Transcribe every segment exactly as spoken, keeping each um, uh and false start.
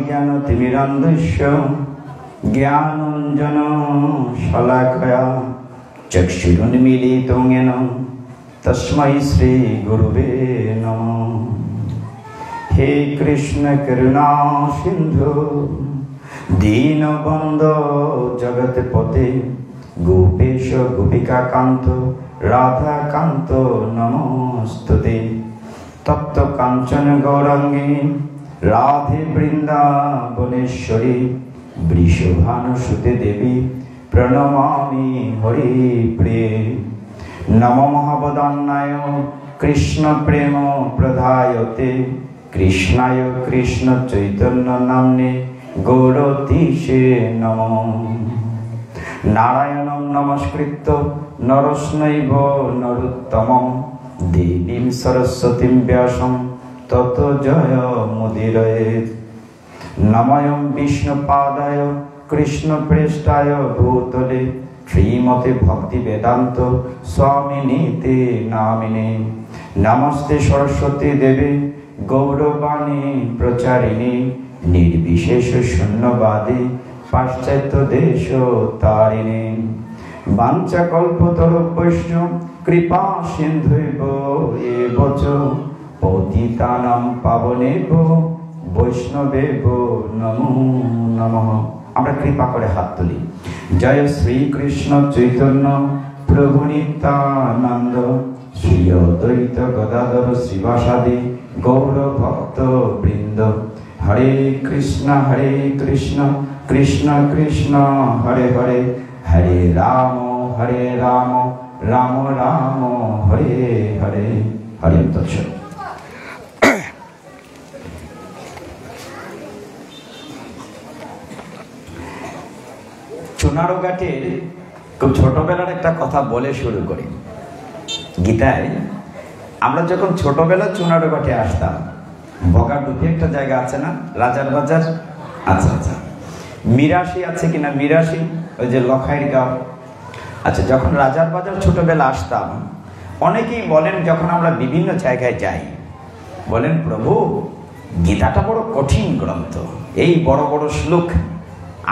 अज्ञानतिमिरन्धस्य ज्ञानञ्जन शलाकया चक्षुरुन्मीलितं येन तस्मै श्री गुरुवे नमः। हे कृष्ण करुणा सिंधु दीनबन्धो जगतपते गोपेश गोपिकाकान्त राधाकान्त नमोस्तुते। तप्त कांचन गौरांगी राधे वृंदावनेश्वरी वृषभानुसुते देवी प्रणमामि हरिप्रिये। नमो महावदान्नाय कृष्ण प्रेम प्रधायते कृष्णाय कृष्ण चैतन्य नामने गौरतीशे नमो। नारायणं नमस्कृत्य नरस्नैव नरोत्तमं देवीं सरस्वतीं व्यासं ततो जयमुदीरयेत्। नमः विष्णुपादाय कृष्णप्रेष्ठाय भूतले श्रीमते भक्तिवेदान्त स्वामिनीते नामिने। नमस्ते सरस्वती देवी गौरवाणी प्रचारिणी निर्विशेष शून्यवादी पाश्चात्य देशतारिणी वाञ्छाकल्पतरुभ्यश्च कृपा सिन्धुभ्यो एवच पतितानां पावनेभ्यो वैष्णवेभ्यो नमो नमः। আমরা কৃপা করে হাত তুলি। জয় শ্রী কৃষ্ণ চৈতন্য প্রভু নিত্যানন্দ শ্রী অদ্বৈত গদাধর শ্রীবাসাদি গৌর ভক্ত বৃন্দ। হরে কৃষ্ণ হরে কৃষ্ণ কৃষ্ণ কৃষ্ণ হরে হরে হরে রাম হরে রাম রাম রাম হরে হরে হরে। চুনারো ঘাটের খুব ছোটবেলার একটা কথা বলে শুরু করি। গীতায় আমরা যখন ছোটবেলা চুনারো ঘাটে আসতাম, বগা ডুপি একটা জায়গা আছে না, রাজার বাজার, আচ্ছা আচ্ছা মিরাশি আছে কিনা, মিরাশি ওই যে লখাইয়ের গাঁও। আচ্ছা যখন রাজার বাজার ছোটবেলা আসতাম, অনেকেই বলেন যখন আমরা বিভিন্ন জায়গায় যাই, বলেন প্রভু গীতাটা বড় কঠিন গ্রন্থ, এই বড় বড় শ্লোক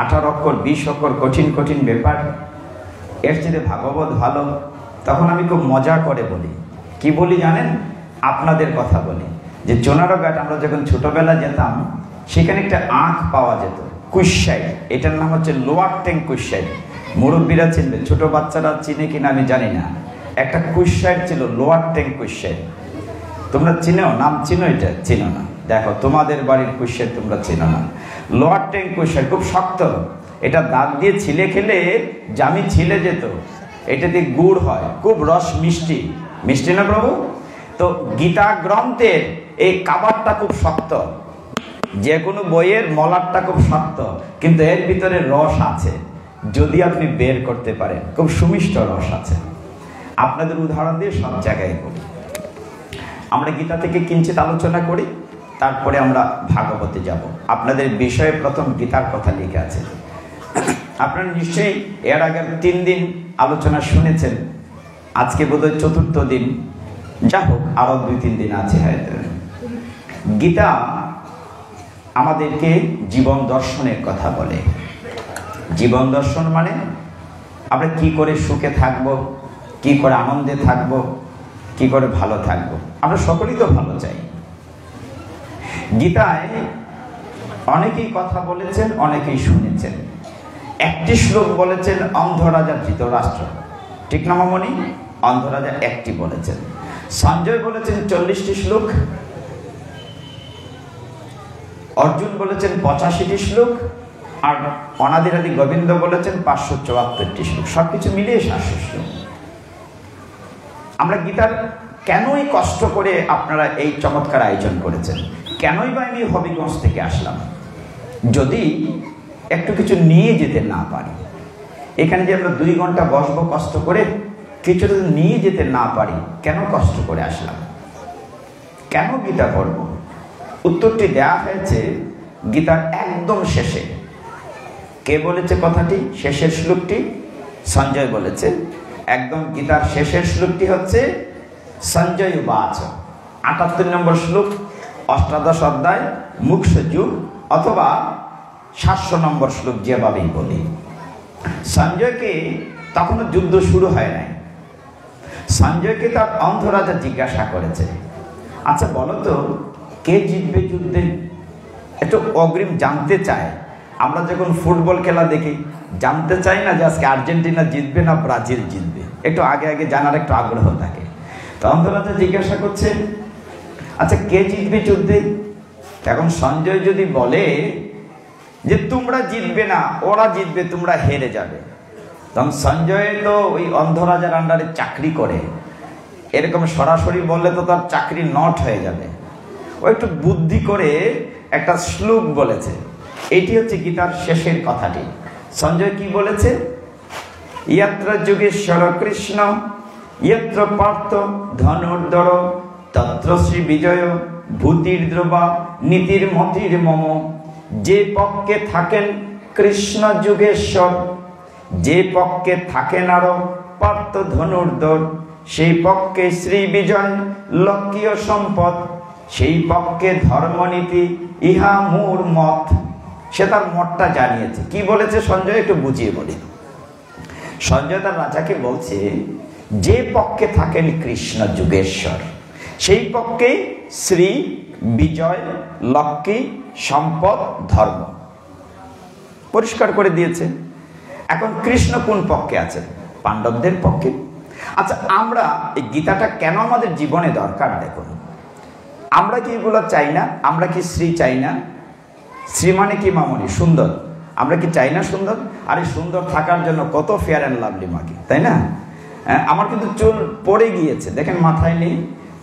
আঠারো অক্ষর বিশ অক্ষর কঠিন কঠিন ব্যাপার, এর চেয়ে ভাগবত ভালো। তখন আমি খুব মজা করে বলি, কি বলি জানেন, আপনাদের কথা বলি যে চোনারো ঘাট আমরা যখন ছোটবেলা যেতাম সেখানে একটা আখ পাওয়া যেত কুশ্যাই, এটার নাম হচ্ছে লোয়ার ট্যাঙ্ক কুশ্যাই। মুরব্বীরা চিনবে, ছোট বাচ্চারা চিনে কিনা আমি জানি না। একটা কুশ্যাই ছিল লোয়ার ট্যাঙ্ক কুশ্যাই, তোমরা চিনেও নাম চিনো, এটা চিনো না, দেখো তোমাদের বাড়ির কুশ্যাই তোমরা চিনো না। লোয়ার ট্যাঙ্ক কুশ্যাই খুব শক্ত, এটা দাঁত দিয়ে ছিলে খেলে জামি ছিলে যেত, এটা দিয়ে গুড় হয়, খুব রস মিষ্টি, মিষ্টি না প্রভু। তো গীতা গ্রন্থের এই কাবারটা খুব শক্ত, যে কোনো বইয়ের মলারটা খুব শক্ত, কিন্তু এর ভিতরে রস আছে যদি আপনি বের করতে পারেন, খুব সুমিষ্ট রস আছে। আপনাদের উদাহরণ দিয়ে সব জায়গায় করি, আমরা গীতা থেকে কিঞ্চিত আলোচনা করি, তারপরে আমরা ভাগবতে যাব। আপনাদের বিষয়ে প্রথম গীতার কথা লিখে আছে, আপনারা নিশ্চয়ই এর আগের তিন দিন আলোচনা শুনেছেন, আজকে বোধহয় চতুর্থ দিন, যা হোক আরো দুই তিন দিন আছে হয়তো। গীতা আমাদেরকে জীবন দর্শনের কথা বলে। জীবন দর্শন মানে আমরা কি করে সুখে থাকব, কি করে আনন্দে থাকব, কি করে ভালো থাকব। আমরা সকলেই তো ভালো চাই। গীতায় অনেকেই কথা বলেছেন, অনেকেই শুনেছেন। একটি শ্লোক বলেছেন অন্ধরাজা ধৃতরাষ্ট্র, ঠিক না মামনি, অন্ধরাজা একটি বলেছেন। সঞ্জয় বলেছেন চল্লিশটি শ্লোক, অর্জুন বলেছেন পঁচাশিটি শ্লোক, আর অনাদি আদি গোবিন্দ বলেছেন পাঁচশো চুয়াত্তরটি শ্লোক, সবকিছু মিলিয়ে সাতশো শ্লোক। আমরা গীতার কেনই কষ্ট করে আপনারা এই চমৎকার আয়োজন করেছেন, কেনই বা আমি হবিগঞ্জ থেকে আসলাম যদি একটু কিছু নিয়ে যেতে না পারি। এখানে যে আমরা দুই ঘন্টা বসবো কষ্ট করে, কিছু যদি নিয়ে যেতে না পারি, কেন কষ্ট করে আসলাম, কেন গীতা পড়ব? উত্তরটি দেয়া হয়েছে গীতার একদম শেষে। কে বলেছে কথাটি, শেষের শ্লোকটি? সঞ্জয় বলেছে। একদম গীতার শেষের শ্লোকটি হচ্ছে সঞ্জয় বাচ, আটাত্তর নম্বর শ্লোক, অষ্টাদশ অধ্যায় মুখ্য যুগ अथवा सातशो नम्बर श्लोक जेभाबेई बोली संजय के तखनो युद्ध शुरू हय नाई। संजय के तार अंधराजा जिज्ञासा करेছে আচ্ছা বলো তো কে জিতবে যুদ্ধে একটু অগ্রিম জানতে চায়। আমরা যখন ফুটবল খেলা দেখি জানতে চাই না যে আজকে আর্জেন্টিনা জিতবে না ব্রাজিল জিতবে, একটু আগে আগে জানার একটু আগ্রহ থাকে। তো অন্ধরাজা জিজ্ঞাসা করছে আচ্ছা কে জিতবে যুদ্ধে। এখন সঞ্জয় যদি বলে যে তোমরা জিতবে না ওরা জিতবে তোমরা হেরে যাবে, তখন সঞ্জয় তো ওই অন্ধরাজার আন্ডারে চাকরি করে, এরকম সরাসরি বললে তো তার চাকরি নট হয়ে যাবে। ও একটু বুদ্ধি করে একটা শ্লোক বলেছে, এটি হচ্ছে গীতার শেষের কথাটি। সঞ্জয় কি বলেছে, ইয়াত্র যোগেশ্বর কৃষ্ণ ইয়াত্র পার্থ ধনুর্ধর তত্র শ্রী বিজয় ভূতির দ্রবা নীতির মতির মম। যে পক্ষে থাকেন কৃষ্ণ যোগেশ্বর, যে পক্ষে থাকেন আরো পার্থ ধনুর্ধর, সেই পক্ষে শ্রী বিজয় লক্ষ্মীয় সম্পদ, সেই পক্ষে ধর্মনীতি ইহা মোর মত। সে তার মতটা জানিয়েছে। কি বলেছে সঞ্জয় একটু বুঝিয়ে বলি। সঞ্জয় তার রাজাকে বলছে যে পক্ষে থাকেন কৃষ্ণ যোগেশ্বর সেই পক্ষে শ্রী বিজয় লক্ষ্মী সম্পদ ধর্ম, পরিষ্কার করে দিয়েছে। এখন কৃষ্ণ কোন পক্ষে আছে, পাণ্ডবদের পক্ষে। আচ্ছা আমরা এই গীতাটা কেন আমাদের জীবনে দরকার দেখুন। আমরা কি এগুলো চাই না, আমরা কি শ্রী চাই না, শ্রী মানে কি মামনি সুন্দর, আমরা কি চাই না সুন্দর। আর এই সুন্দর থাকার জন্য কত ফেয়ার অ্যান্ড লাভলি মাখি তাই না। আমার কিন্তু চুল পড়ে গিয়েছে দেখেন, মাথায় নেই,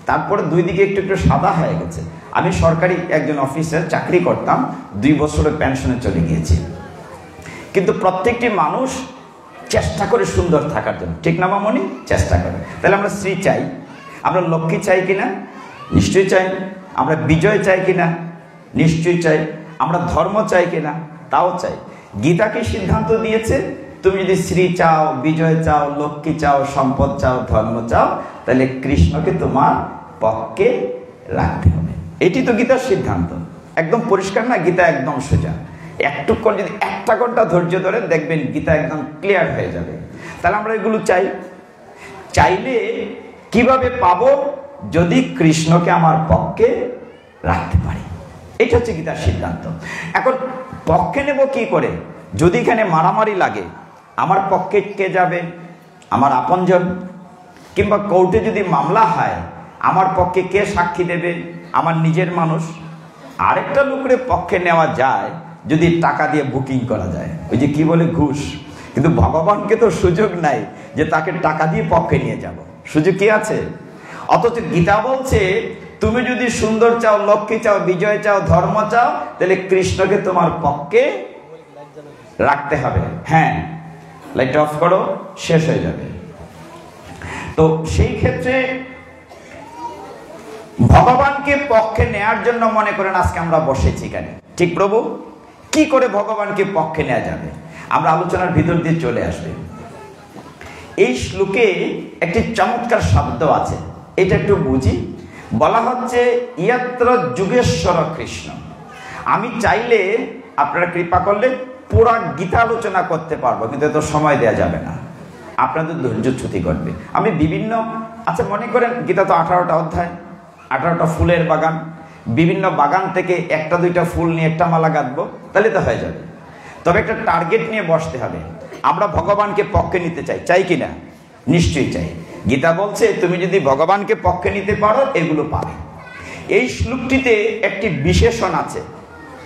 তারপরে দুই দিকে একটু একটু সাদা হয়ে গেছে। আমি সরকারি একজন অফিসে চাকরি করতাম, দুই বছরে পেনশনে চলে গিয়েছি। কিন্তু প্রত্যেকটি মানুষ চেষ্টা করে সুন্দর থাকার জন্য, ঠিক না মামনি, চেষ্টা করে। তাহলে আমরা শ্রী চাই, আমরা লক্ষ্মী চাই কিনা নিশ্চয়ই চাই, আমরা বিজয় চাই কিনা নিশ্চয়ই চাই, আমরা ধর্ম চাই কিনা তাও চাই। গীতা কি সিদ্ধান্ত দিয়েছে, তুমি যদি শ্রী চাও বিজয় চাও লক্ষ্মী চাও সম্পদ চাও ধর্ম চাও তাহলে কৃষ্ণকে তোমার পক্ষে রাখতে হবে। এটি তো গীতার সিদ্ধান্ত, একদম পরিষ্কার না, গীতা একদম সোজা। একটুক্ষণ যদি একটা ঘন্টা ধৈর্য ধরে দেখবেন গীতা একদম ক্লিয়ার হয়ে যাবে। তাহলে আমরা এগুলো চাই, চাইলে কিভাবে পাবো, যদি কৃষ্ণকে আমার পক্ষে রাখতে পারি। এটা হচ্ছে গীতার সিদ্ধান্ত। এখন পক্ষে নেব কি করে, যদি এখানে মারামারি লাগে আমার পক্ষে কে যাবে, আমার আপনজন। কিংবা কোর্টে যদি মামলা হয় আমার পক্ষে কে সাক্ষী দেবে, আমার নিজের মানুষ। আরেকটা লোকের পক্ষে নেওয়া যায় যদি টাকা দিয়ে বুকিং করা যায়, ওই যে কি বলে ঘুষ। কিন্তু ভগবানকে তো সুযোগ নাই যে তাকে টাকা দিয়ে পক্ষে নিয়ে যাব, সুযোগ কি আছে। অথচ গীতা বলছে তুমি যদি সুন্দর চাও লক্ষ্মী চাও বিজয় চাও ধর্ম চাও তাহলে কৃষ্ণকে তোমার পক্ষে রাখতে হবে। হ্যাঁ লাইট অফ করো, শেষ হয়ে যাবে। তো সেই ক্ষেত্রে ভগবানকে পক্ষে নেওয়ার জন্য মনে করেন আজকে আমরা বসেছি এখানে, ঠিক প্রভু কি করে ভগবানকে পক্ষে নেওয়া যাবে, আমরা আলোচনার ভিতর দিয়ে চলে আসবে। এই শ্লোকে একটি চমৎকার শব্দ আছে, এটা একটু বুঝি। বলা হচ্ছে ইয়াত্র যুগেশ্বর কৃষ্ণ। আমি চাইলে আপনারা কৃপা করলে পুরা গীতা আলোচনা করতে পারবো, কিন্তু এত সময় দেওয়া যাবে না, আপনাদের ধৈর্যচ্যুতি করবে। আমি বিভিন্ন আচ্ছা মনে করেন গীতা তো আঠারোটা অধ্যায়, আঠারোটা ফুলের বাগান, বিভিন্ন বাগান থেকে একটা দুইটা ফুল নিয়ে একটা মালা গাঁথবো তাহলে তো হয়ে যাবে। তবে একটা টার্গেট নিয়ে বসতে হবে, আমরা ভগবানকে পক্ষে নিতে চাই, চাই কি না, নিশ্চয়ই চাই। গীতা বলছে তুমি যদি ভগবানকে পক্ষে নিতে পারো এগুলো পাবে। এই শ্লোকটিতে একটি বিশেষণ আছে,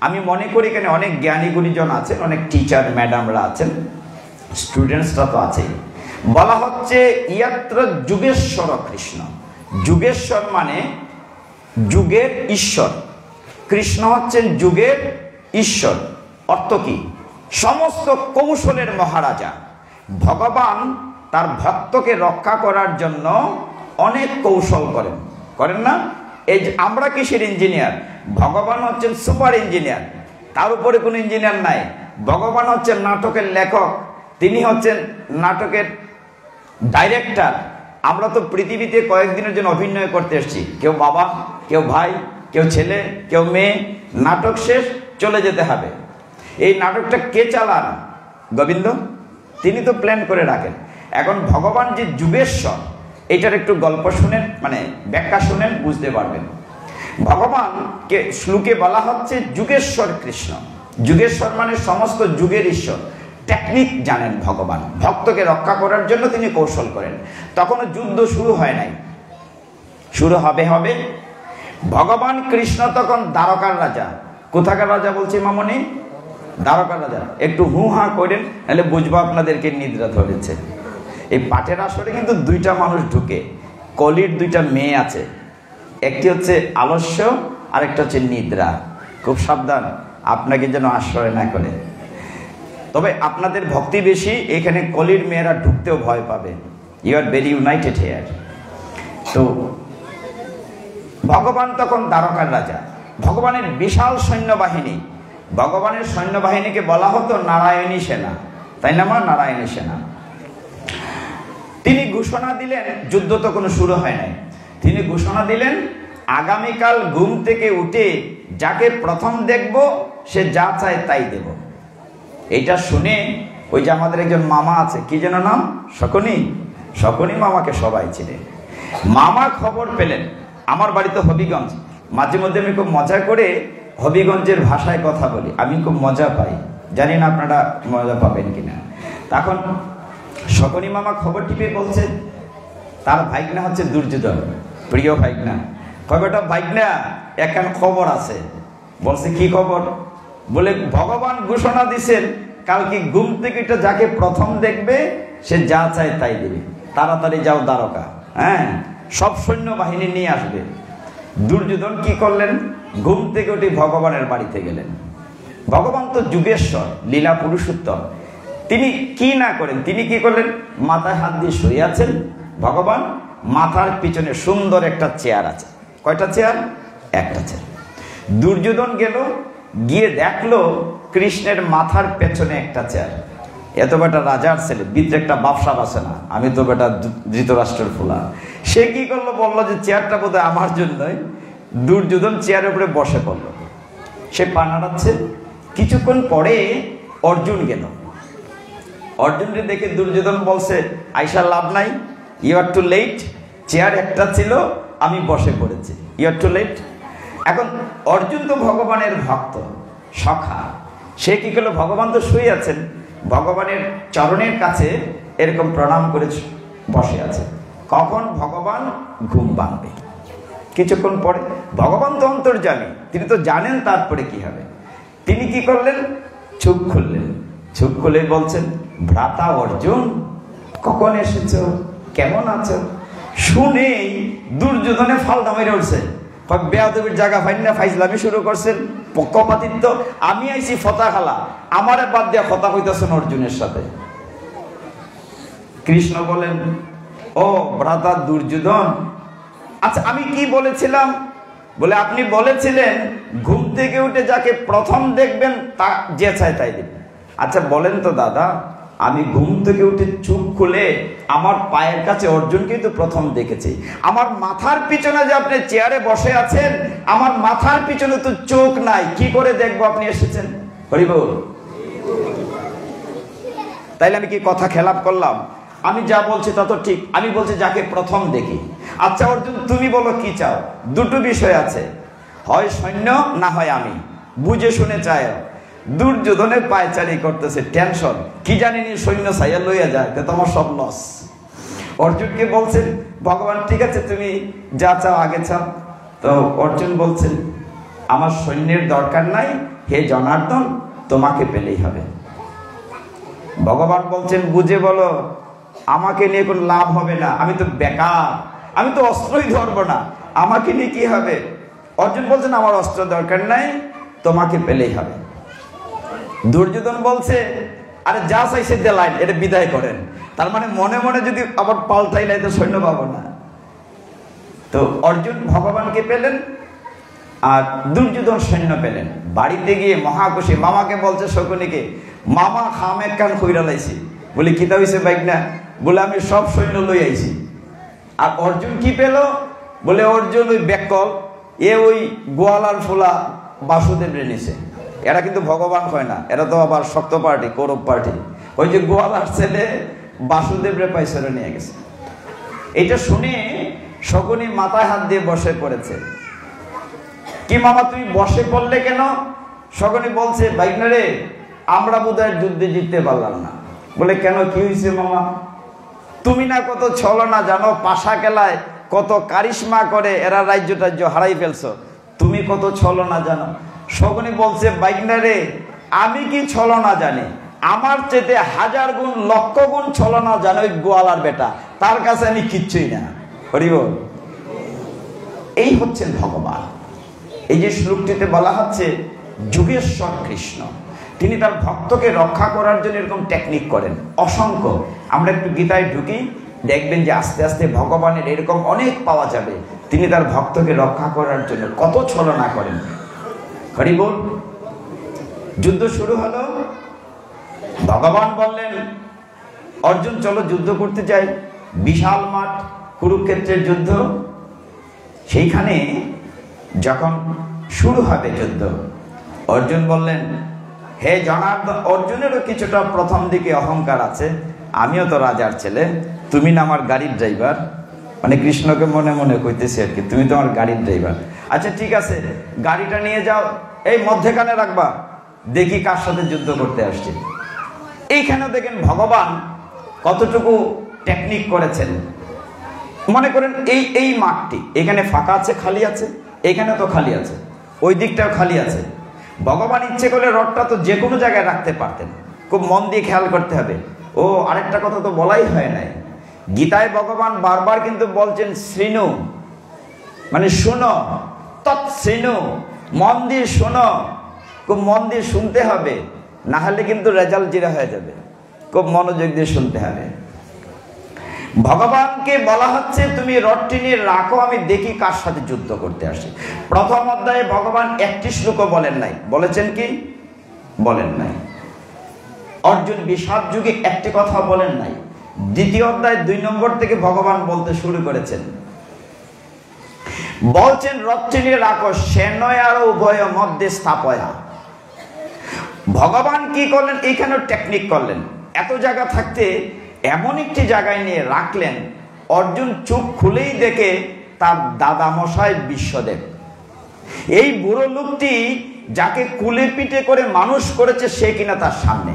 আমি মনে করি এখানে অনেক জ্ঞানী গুণীজন আছেন, অনেক টিচার ম্যাডামরা আছেন, স্টুডেন্টসরা তো আছেই। বলা হচ্ছে ইয়াত্র যুগেশ্বর কৃষ্ণ। যুগেশ্বর মানে যুগের ঈশ্বর, কৃষ্ণ হচ্ছেন যুগের ঈশ্বর। অর্থ কি, সমস্ত কৌশলের মহারাজা। ভগবান তার ভক্তকে রক্ষা করার জন্য অনেক কৌশল করেন, করেন না। এই আমরা কিসের ইঞ্জিনিয়ার, ভগবান হচ্ছেন সুপার ইঞ্জিনিয়ার, তার উপরে কোনো ইঞ্জিনিয়ার নাই। ভগবান হচ্ছেন নাটকের লেখক, তিনি হচ্ছেন নাটকের ডাইরেক্টর। আমরা তো পৃথিবীতে কয়েকদিনের জন্য অভিনয় করতে এসেছি, কেউ বাবা কেউ ভাই কেউ ছেলে কেউ মেয়ে, নাটক শেষ चले যেতে হবে। এই নাটকটা কে চালান? গোবিন্দ, তিনি তো প্ল্যান করে রাখেন। এখন ভগবান যে যুগেশ্বর, এটার একটু গল্প শুনেন, মানে ব্যাখ্যা শুনেন, বুঝতে পারবেন। ভগবানকে শ্লোকে বলা হচ্ছে যুগেশ্বর কৃষ্ণ। যুগেশ্বর মানে সমস্ত যুগের ঈশ্বর। টেকনিক জানেন ভগবান, ভক্তকে রক্ষা করার জন্য তিনি কৌশল করেন। তখনও যুদ্ধ শুরু হয় নাই, শুরু হবে হবে। ভগবান কৃষ্ণ তখন দ্বারকার রাজা। কোথাকার রাজা বলছি মামনি? দ্বারকার রাজা। একটু হু হা করেন, তাহলে বুঝবো আপনাদেরকে নিদ্রা ধরেছে। এই পাঠের আসরে কিন্তু দুইটা মানুষ ঢুকে, কলির দুইটা মেয়ে আছে, একটি হচ্ছে আলস্য আর একটা হচ্ছে নিদ্রা। খুব সাবধান, আপনাকে যেন আশ্রয় না করে। তবে আপনাদের ভক্তি বেশি, এখানে কলির মেয়েরা ঢুকতেও ভয় পাবে। You are very united here. তো ভগবান তখন দ্বারকার রাজা, ভগবানের বিশাল সৈন্যবাহিনী। ভগবানের সৈন্যবাহিনীকে বলা হতো নারায়ণী সেনা, তাই না মা? নারায়ণী সেনা। তিনি ঘোষণা দিলেন, যুদ্ধ তো কোনো শুরু হয় নাই, তিনি ঘোষণা দিলেন আগামীকাল ঘুম থেকে উঠে যাকে প্রথম দেখব সে যা চায় তাই দেব। এইটা শুনে ওই যে আমাদের একজন মামা আছে, কি যেন নাম? শকুনি। শকুনি মামাকে সবাই ছিলেন। মামা খবর পেলেন, আমার বাড়ি তো হবিগঞ্জ, মাঝে মধ্যে আমি খুব মজা করে হবিগঞ্জের ভাষায় কথা বলি, আমি খুব মজা পাই, জানি না আপনারা মজা পাবেন কিনা। তখন শকুনি মামা খবর টিপে বলছে, তার ভাইকনা হচ্ছে দুর্যোধন, প্রিয় ভাইকনা। কয়টা ভাইকনা, একখান খবর আছে। বলছে কি খবর? বলে ভগবান ঘোষণা দিছেন কালকে ঘুম থেকে যাকে প্রথম দেখবে সে যা চায় তাই দেবে, তাড়াতাড়ি যাও দ্বারকা, হ্যাঁ, সব সৈন্যবাহিনী নিয়ে আসবে। দুর্যোধন কি করলেন? ঘুম থেকে উঠে ভগবানের বাড়িতে গেলেন। ভগবান তো যুগেশ্বর, লীলা পুরুষোত্তম, তিনি কি না করেন। তিনি কি করলেন? মাথায় হাত দিয়ে শুয়ে আছেন ভগবান, মাথার পিছনে সুন্দর একটা চেয়ার আছে। কয়টা চেয়ার? একটা চেয়ার। দুর্যোধন গেল, গিয়ে দেখলো কৃষ্ণের মাথার পেছনে একটা চেয়ার। এত বেটা রাজার ছেলে, বিদ্যে একটা বাপসাপ আছে না, আমি তো বেটা ধৃতরাষ্ট্রের ফোলা। সে কি করলো? বললো যে চেয়ারটা বোধহয় আমার জন্যই। দুর্যোধন চেয়ারের উপরে বসে পড়লো, সে পা নাড়াচ্ছে। কিছুক্ষণ পরে অর্জুন গেল। অর্জুনকে দেখে দুর্যোধন বলছে, আইসা লাভ নাই, you are too late, chair একটা ছিল, আমি বসে পড়েছি, ইউ আর টু লেট। এখন অর্জুন তো ভগবানের ভক্ত, সখা। সে কি করলো? ভগবান তো শুয়ে আছেন, ভগবানের চরণের কাছে এরকম প্রণাম করে বসে আছে, কখন ভগবান ঘুম ভাঙবে। কিছুক্ষণ পরে ভগবান তো অন্তর্যামী, তিনি তো জানেন তারপরে কি হবে। তিনি কি করলেন? চোখ খুললেন, চোখ খুলে বলছেন, ভ্রাতা অর্জুন, কখন এসেছ, কেমন আছো? শুনেই দুর্যোধনে ফালদা মেরে উঠছে, বেয়াদবির জায়গা ফাইন না, ফাইজলামি শুরু করছেন, পক্ষপাতিত্ব। আমি আইছি ফতা খালা, আমার বাদ দিয়ে কথা হইতেছেন অর্জুনের সাথে। কৃষ্ণ বলেন, ও ভ্রাতা দুর্যোধন, আচ্ছা আমি কি বলেছিলাম? বলে আপনি বলেছিলেন ঘুম থেকে উঠে যাকে প্রথম দেখবেন তা যে চায় তাই দেবেন। আচ্ছা বলেন তো দাদা, আমি ঘুম থেকে উঠে চোখ খুলে আমার পায়ের কাছে অর্জুনকেই তো প্রথম দেখেছি। আমার মাথার পিছনে যে আপনি চেয়ারে বসে আছেন, আমার মাথার পিছনে তো চোখ নাই, কি করে দেখবো আপনি এসেছেন? হরিবল। তাইলে আমি কি কথা খেলাপ করলাম? আমি যা বলছি তা তো ঠিক, আমি বলছি যাকে প্রথম দেখি। আচ্ছা অর্জুন, তুমি বলো কি চাও? দুটো বিষয় আছে, হয় সৈন্য না হয় আমি, বুঝে শুনে চাই। দুর্যোধনের পায়চারি করতেছে, টেনশন, কি জানি নি সৈন্য ছাইয়া লইয়া যায়, তো তোমার সব লস। অর্জুনকে বলছেন ভগবান, ঠিক আছে তুমি যা চাও আগে চাও। তো অর্জুন বলছেন, আমার সৈন্যের দরকার নাই হে জনার্দন, তোমাকে পেলেই হবে। ভগবান বলছেন, বুঝে বলো, আমাকে নিয়ে কোনো লাভ হবে না, আমি তো বেকার, আমি তো অস্ত্রই ধরবো না, আমাকে নিয়ে কি হবে? অর্জুন বলছেন, আমার অস্ত্র দরকার নাই, তোমাকে পেলেই হবে। দুর্যোধন বলছে, আরে যা চাইছে দেলাইন, এটা বিদায় করেন। তার মানে মনে মনে যদি আবার পাল্টাই লাই তো সৈন্য পাবো না। তো অর্জুন ভগবানকে পেলেন আর দুর্যোধন সৈন্য পেলেন। বাড়িতে গিয়ে মহাকুশি, মামাকে বলছে শকুনিকে, মামা খাম এক কান খুইরা লাইছি। বলি কিতা হয়েছে বাইক না? বলে আমি সব সৈন্য লই আইছি। আর অর্জুন কি পেল? বলে অর্জুন ওই ব্যাকল, এ ওই গোয়ালার ফোলা বাসুদেব রেনেছে। এরা কিন্তু ভগবান হয় না, এরা তো আবার শক্ত পার্টি, কৌরব পার্টি। ওই যে গোয়ালার ছেলে বাসুদেব রে পাইছরে নিয়ে গেছে, এটা শুনে শকুনি মাথায় হাত দিয়ে বসে পড়েছে। কি মামা তুমি বসে পড়লে কেন? শকুনি বলছে, ভাইগনা রে আমরা বোধহয় যুদ্ধে জিততে পারলাম না। বলে কেন, কি হয়েছে মামা? তুমি না কত ছলনা জানো, পাশা খেলায় কত কারিশমা করে এরা রাজ্য টাজ্য হারাই ফেলছো, তুমি কত ছলনা জানো। শকুনি বলছে, ভাইগনা রে আমি কি ছলনা জানি? আমার চেতে হাজার গুণ লক্ষ গুণ ছলনা জানো ওই গোয়ালার বেটা, তার কাছে আমি কিচ্ছুই না। হরি বল। এই হচ্ছেন ভগবান। এই যে শ্লোকটিতে বলা হচ্ছে যোগেশ্বর কৃষ্ণ, তিনি তার ভক্তকে রক্ষা করার জন্য এরকম টেকনিক করেন অসংখ্য। আমরা একটু গীতায় ঢুকি, দেখবেন যে আস্তে আস্তে ভগবানের এরকম অনেক পাওয়া যাবে, তিনি তার ভক্তকে রক্ষা করার জন্য কত ছলনা করেন। হরি বল। যুদ্ধ শুরু হলো, ভগবান বললেন অর্জুন চলো যুদ্ধ করতে যাই। বিশাল মাঠ, কুরুক্ষেত্রের যুদ্ধ। সেইখানে যখন শুরু হবে যুদ্ধ, অর্জুন বললেন হে জনার্দন, অর্জুনেরও কিছুটা প্রথম দিকে অহংকার আছে, আমিও তো রাজার ছেলে, তুমি না আমার গাড়ির ড্রাইভার। মানে কৃষ্ণকে মনে মনে কইতেছি আর কি, তুমি তো আমার গাড়ির ড্রাইভার। আচ্ছা ঠিক আছে, গাড়িটা নিয়ে যাও, এই মধ্যেখানে রাখবা, দেখি কার সাথে যুদ্ধ করতে আসছি। এইখানে দেখেন ভগবান কতটুকু টেকনিক করেছেন। মনে করেন এই এই মাঠটি এখানে ফাঁকা আছে, খালি আছে, এখানে তো খালি আছে, ওই দিকটাও খালি আছে। ভগবান ইচ্ছে করলে রডটা তো যে কোনো জায়গায় রাখতে পারতেন। খুব মন দিয়ে খেয়াল করতে হবে। ও আরেকটা কথা তো বলাই হয় নাই, গীতায় ভগবান বারবার কিন্তু বলছেন শৃণু, মানে শোনো, তৎশৃণু, মন দিয়ে শোনো। খুব মন দিয়ে শুনতে হবে, না হলে কিন্তু রেজাল্ট জিরা হয়ে যাবে। খুব মনোযোগ দিয়ে শুনতে হবে। ভগবানকে বলা হচ্ছে তুমি রডটি নিয়ে রাখো, আমি দেখি কার সাথে যুদ্ধ করতে আসি। প্রথম অধ্যায়ে ভগবান একটি শ্লোক বলেন নাই, বলেছেন কি? বলেন নাই। অর্জুন বিষাদ যুগে একটি কথা বলেন নাই। দ্বিতীয় অধ্যায় দুই নম্বর থেকে ভগবান বলতে শুরু করেছেন, বলছেন রডটি নিয়ে রাখো, সেনয়ার উভয় মধ্যে স্থাপয়া। ভগবান কি করলেন? এইখানেও টেকনিক করলেন। এত জায়গা থাকতে এমন একটি জায়গায় নিয়ে রাখলেন, অর্জুন চোখ খুলেই দেখে তার দাদা মশাই বিশ্বদেব। এই বুড়ো লোকটি যাকে কুলে পিঠে করে মানুষ করেছে, সে কিনা তার সামনে।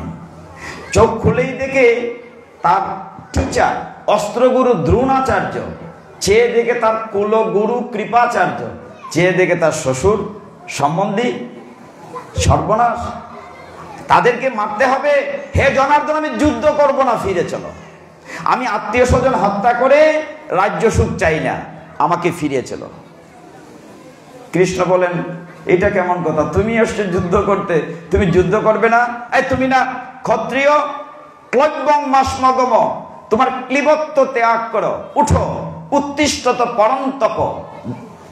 চোখ খুলেই দেখে তার টিচার অস্ত্রগুরু দ্রোণাচার্য, চেয়ে দেখে তার কুলগুরু কৃপাচার্য, চেয়ে দেখে তার শ্বশুর সম্বন্ধী। সর্বনাশ, তাদেরকে মারতে হবে। হে জনার্দন আমি যুদ্ধ করব না, ফিরে চলো। আমি আত্মীয় স্বজন হত্যা করে রাজ্য সুখ চাই না, আমাকে ফিরে চলো। কৃষ্ণ বলেন এটা কেমন কথা, তুমি এসছো যুদ্ধ করতে, তুমি যুদ্ধ করবে না? এই তুমি না ক্ষত্রিয়, ক্লব্যং মাসমগম, তোমার ক্লিবত্ব ত্যাগ করো, উঠো। উত্তিষ্ঠত পরন্তপ,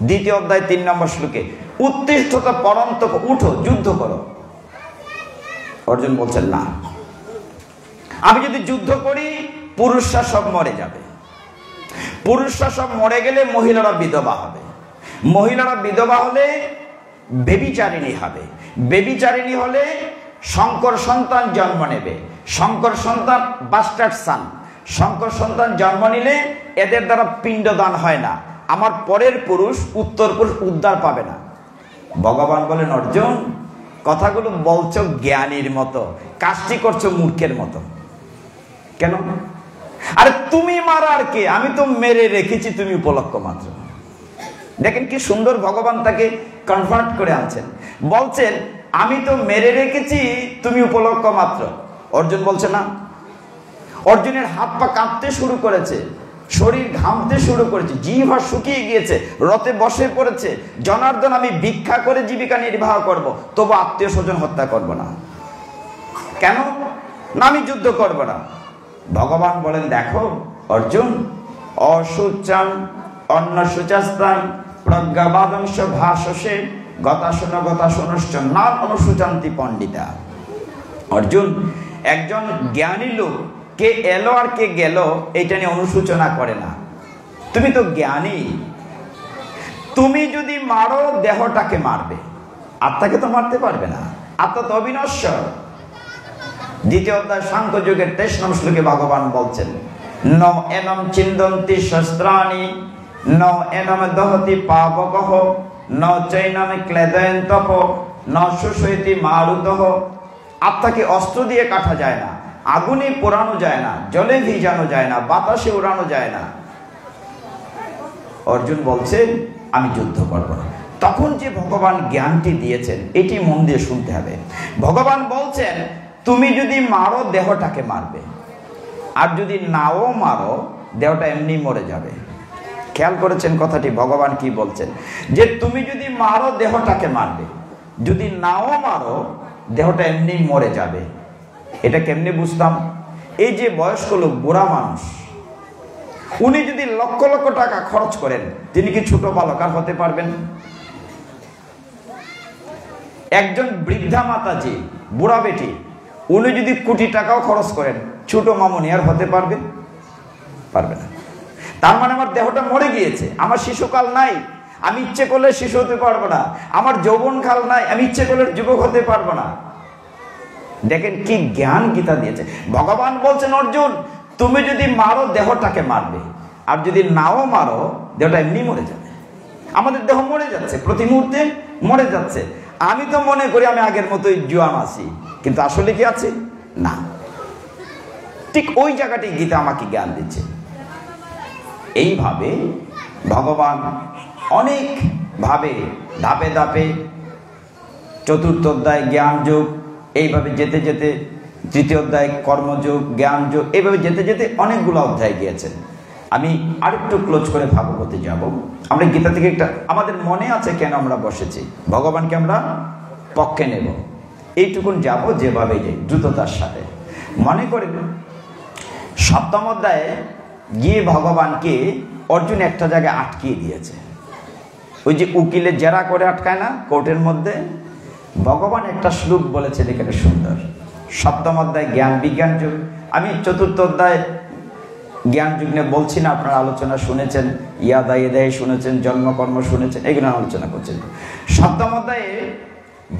দ্বিতীয় অধ্যায় তিন নম্বর শ্লোকে, উত্তিষ্ঠত পরন্তপ, উঠো যুদ্ধ করো। অর্জুন বলছেন না, আমি যদি যুদ্ধ করি পুরুষরা সব মরে যাবে, পুরুষরা সব মরে গেলে মহিলারা বিধবা হবে, মহিলারা বিধবা হলে বেবিচারিণী হবে, বেবিচারিণী হলে শঙ্কর সন্তান জন্ম নেবে, শঙ্কর সন্তান বাস্টার্ড সান, শঙ্কর সন্তান জন্ম নিলে এদের দ্বারা পিণ্ডদান হয় না, আমার পরের পুরুষ উত্তর পুরুষ উদ্ধার পাবে না। ভগবান বলেন অর্জুন কথাগুলো বলছো জ্ঞানীর মতো, কাজটি করছো মূর্খের মতো। কেন? আরে তুমি মারার কে, আমি তো মেরে রেখেছি, তুমি উপলক্ষ মাত্র। দেখেন কি সুন্দর ভগবান তাকে কনভার্ট করে আনছেন। বলছেন আমি তো মেরে রেখেছি, তুমি উপলক্ষ মাত্র। অর্জুন বলছে না। অর্জুনের হাত পা কাঁপতে শুরু করেছে, শরীর ঘামতে শুরু করেছে, জিহ্বা শুকিয়ে গিয়েছে, রথে বসে পড়েছে। জনার্দন আমি ভিক্ষা করে জীবিকা নির্বাহ করব, তবু আত্মীয় স্বজন হত্যা করব না। কেন? না আমি যুদ্ধ করব না। ভগবান বলেন দেখো অর্জুন, অসুচান অন্য সুচাস্তান প্রজ্ঞাবাদংশ ভাষসে গতাশন গতাশনশ্চ না অনুসুচান্তি পণ্ডিতা। অর্জুন একজন জ্ঞানী লোক কে এলো আর কে গেল এটা নিয়ে অনুশোচনা করে না। তুমি তো জ্ঞানী, তুমি যদি মারো দেহটাকে মারবে, আত্মাকে তো মারতে পারবে না। आत्मा तो अविनश्वर। দ্বিতীয় অধ্যায় সাংখ্যযোগের তেইশ নং শ্লোকে ভগবান বলছেন ন এনম চিন্তন্তি শাস্ত্রাণি ন এনম দহতি পাবকঃ ন চৈনম ক্লেদয়ন্তপ ন সুষয়তি মারুতঃ। আত্মাকে অস্ত্র দিয়ে কাটা যায় না, আগুনে পোড়ানো যায় না, জলে ভিজানো যায় না, বাতাসে উড়ানো যায় না। অর্জুন বলছেন আমি যুদ্ধ করব না। তখন যে ভগবান জ্ঞানটি দিয়েছেন এটি মন দিয়ে শুনতে হবে। ভগবান বলছেন তুমি যদি মারো দেহটাকে মারবে, আর যদি নাও মারো দেহটা এমনি মরে যাবে। খেয়াল করেছেন কথাটি? ভগবান কি বলছেন? যে তুমি যদি মারো দেহটাকে মারবে, যদি নাও মারো দেহটা এমনি মরে যাবে। এটা কেমনে বুঝতাম? এই যে বয়স্ক লোক, বুড়া মানুষ, উনি যদি লক্ষ লক্ষ টাকা খরচ করেন, তিনি কি ছোট বালক আর হতে পারবেন? একজন বৃদ্ধা মাতাজি, বুড়া বেটি, উনি যদি কোটি টাকাও খরচ করেন, ছোট মামুনি আর হতে পারবেন? পারবে না। তার মানে আমার দেহটা মরে গিয়েছে, আমার শিশুকাল নাই, আমি ইচ্ছে করলে শিশু হতে পারবো না, আমার যৌবনকাল নাই, আমি ইচ্ছে করলে যুবক হতে পারবো না। দেখেন কি জ্ঞান গীতা দিয়েছে। ভগবান বলছেন অর্জুন তুমি যদি মারো দেহটাকে মারবে, আর যদি নাও মারো দেহটা এমনি মরে যাবে। আমাদের দেহ মরে যাচ্ছে, প্রতি মুহূর্তে মরে যাচ্ছে। আমি তো মনে করি আমি আগের মতোই জোয়ান আছি, কিন্তু আসলে কি আছে? না। ঠিক ওই জায়গাটি গীতা আমাকে জ্ঞান দিচ্ছে। এইভাবে ভগবান অনেক ভাবে ধাপে ধাপে চতুর্থ অধ্যায় জ্ঞান যোগ, এইভাবে যেতে যেতে তৃতীয় অধ্যায় কর্মযোগ, জ্ঞানযোগ, এইভাবে যেতে যেতে অনেকগুলো অধ্যায় গিয়েছেন। আমি আরেকটু ক্লোজ করে ভাগবতে যাব। আমরা গীতা থেকে একটা আমাদের মনে আছে কেন আমরা বসেছি, ভগবানকে আমরা পক্ষে নেব, এইটুকুন যাব যেভাবে যাই দ্রুততার সাথে। মনে করে সপ্তম অধ্যায়ে গিয়ে ভগবানকে অর্জুন একটা জায়গায় আটকিয়ে দিয়েছে। ওই যে উকিলে জেরা করে আটকায় না কোর্টের মধ্যে, ভগবান একটা শ্লোক বলেছেন এখানে সুন্দর। সপ্তম অধ্যায় জ্ঞান বিজ্ঞান যুগ, আমি চতুর্থ অধ্যায় জ্ঞান যুগ নিয়ে বলছি না, আপনারা আলোচনা শুনেছেন, ইয়াদা ইয়াদাই শুনেছেন, জন্মকর্ম শুনেছেন, এগুলো আলোচনা করছেন। সপ্তম অধ্যায়ে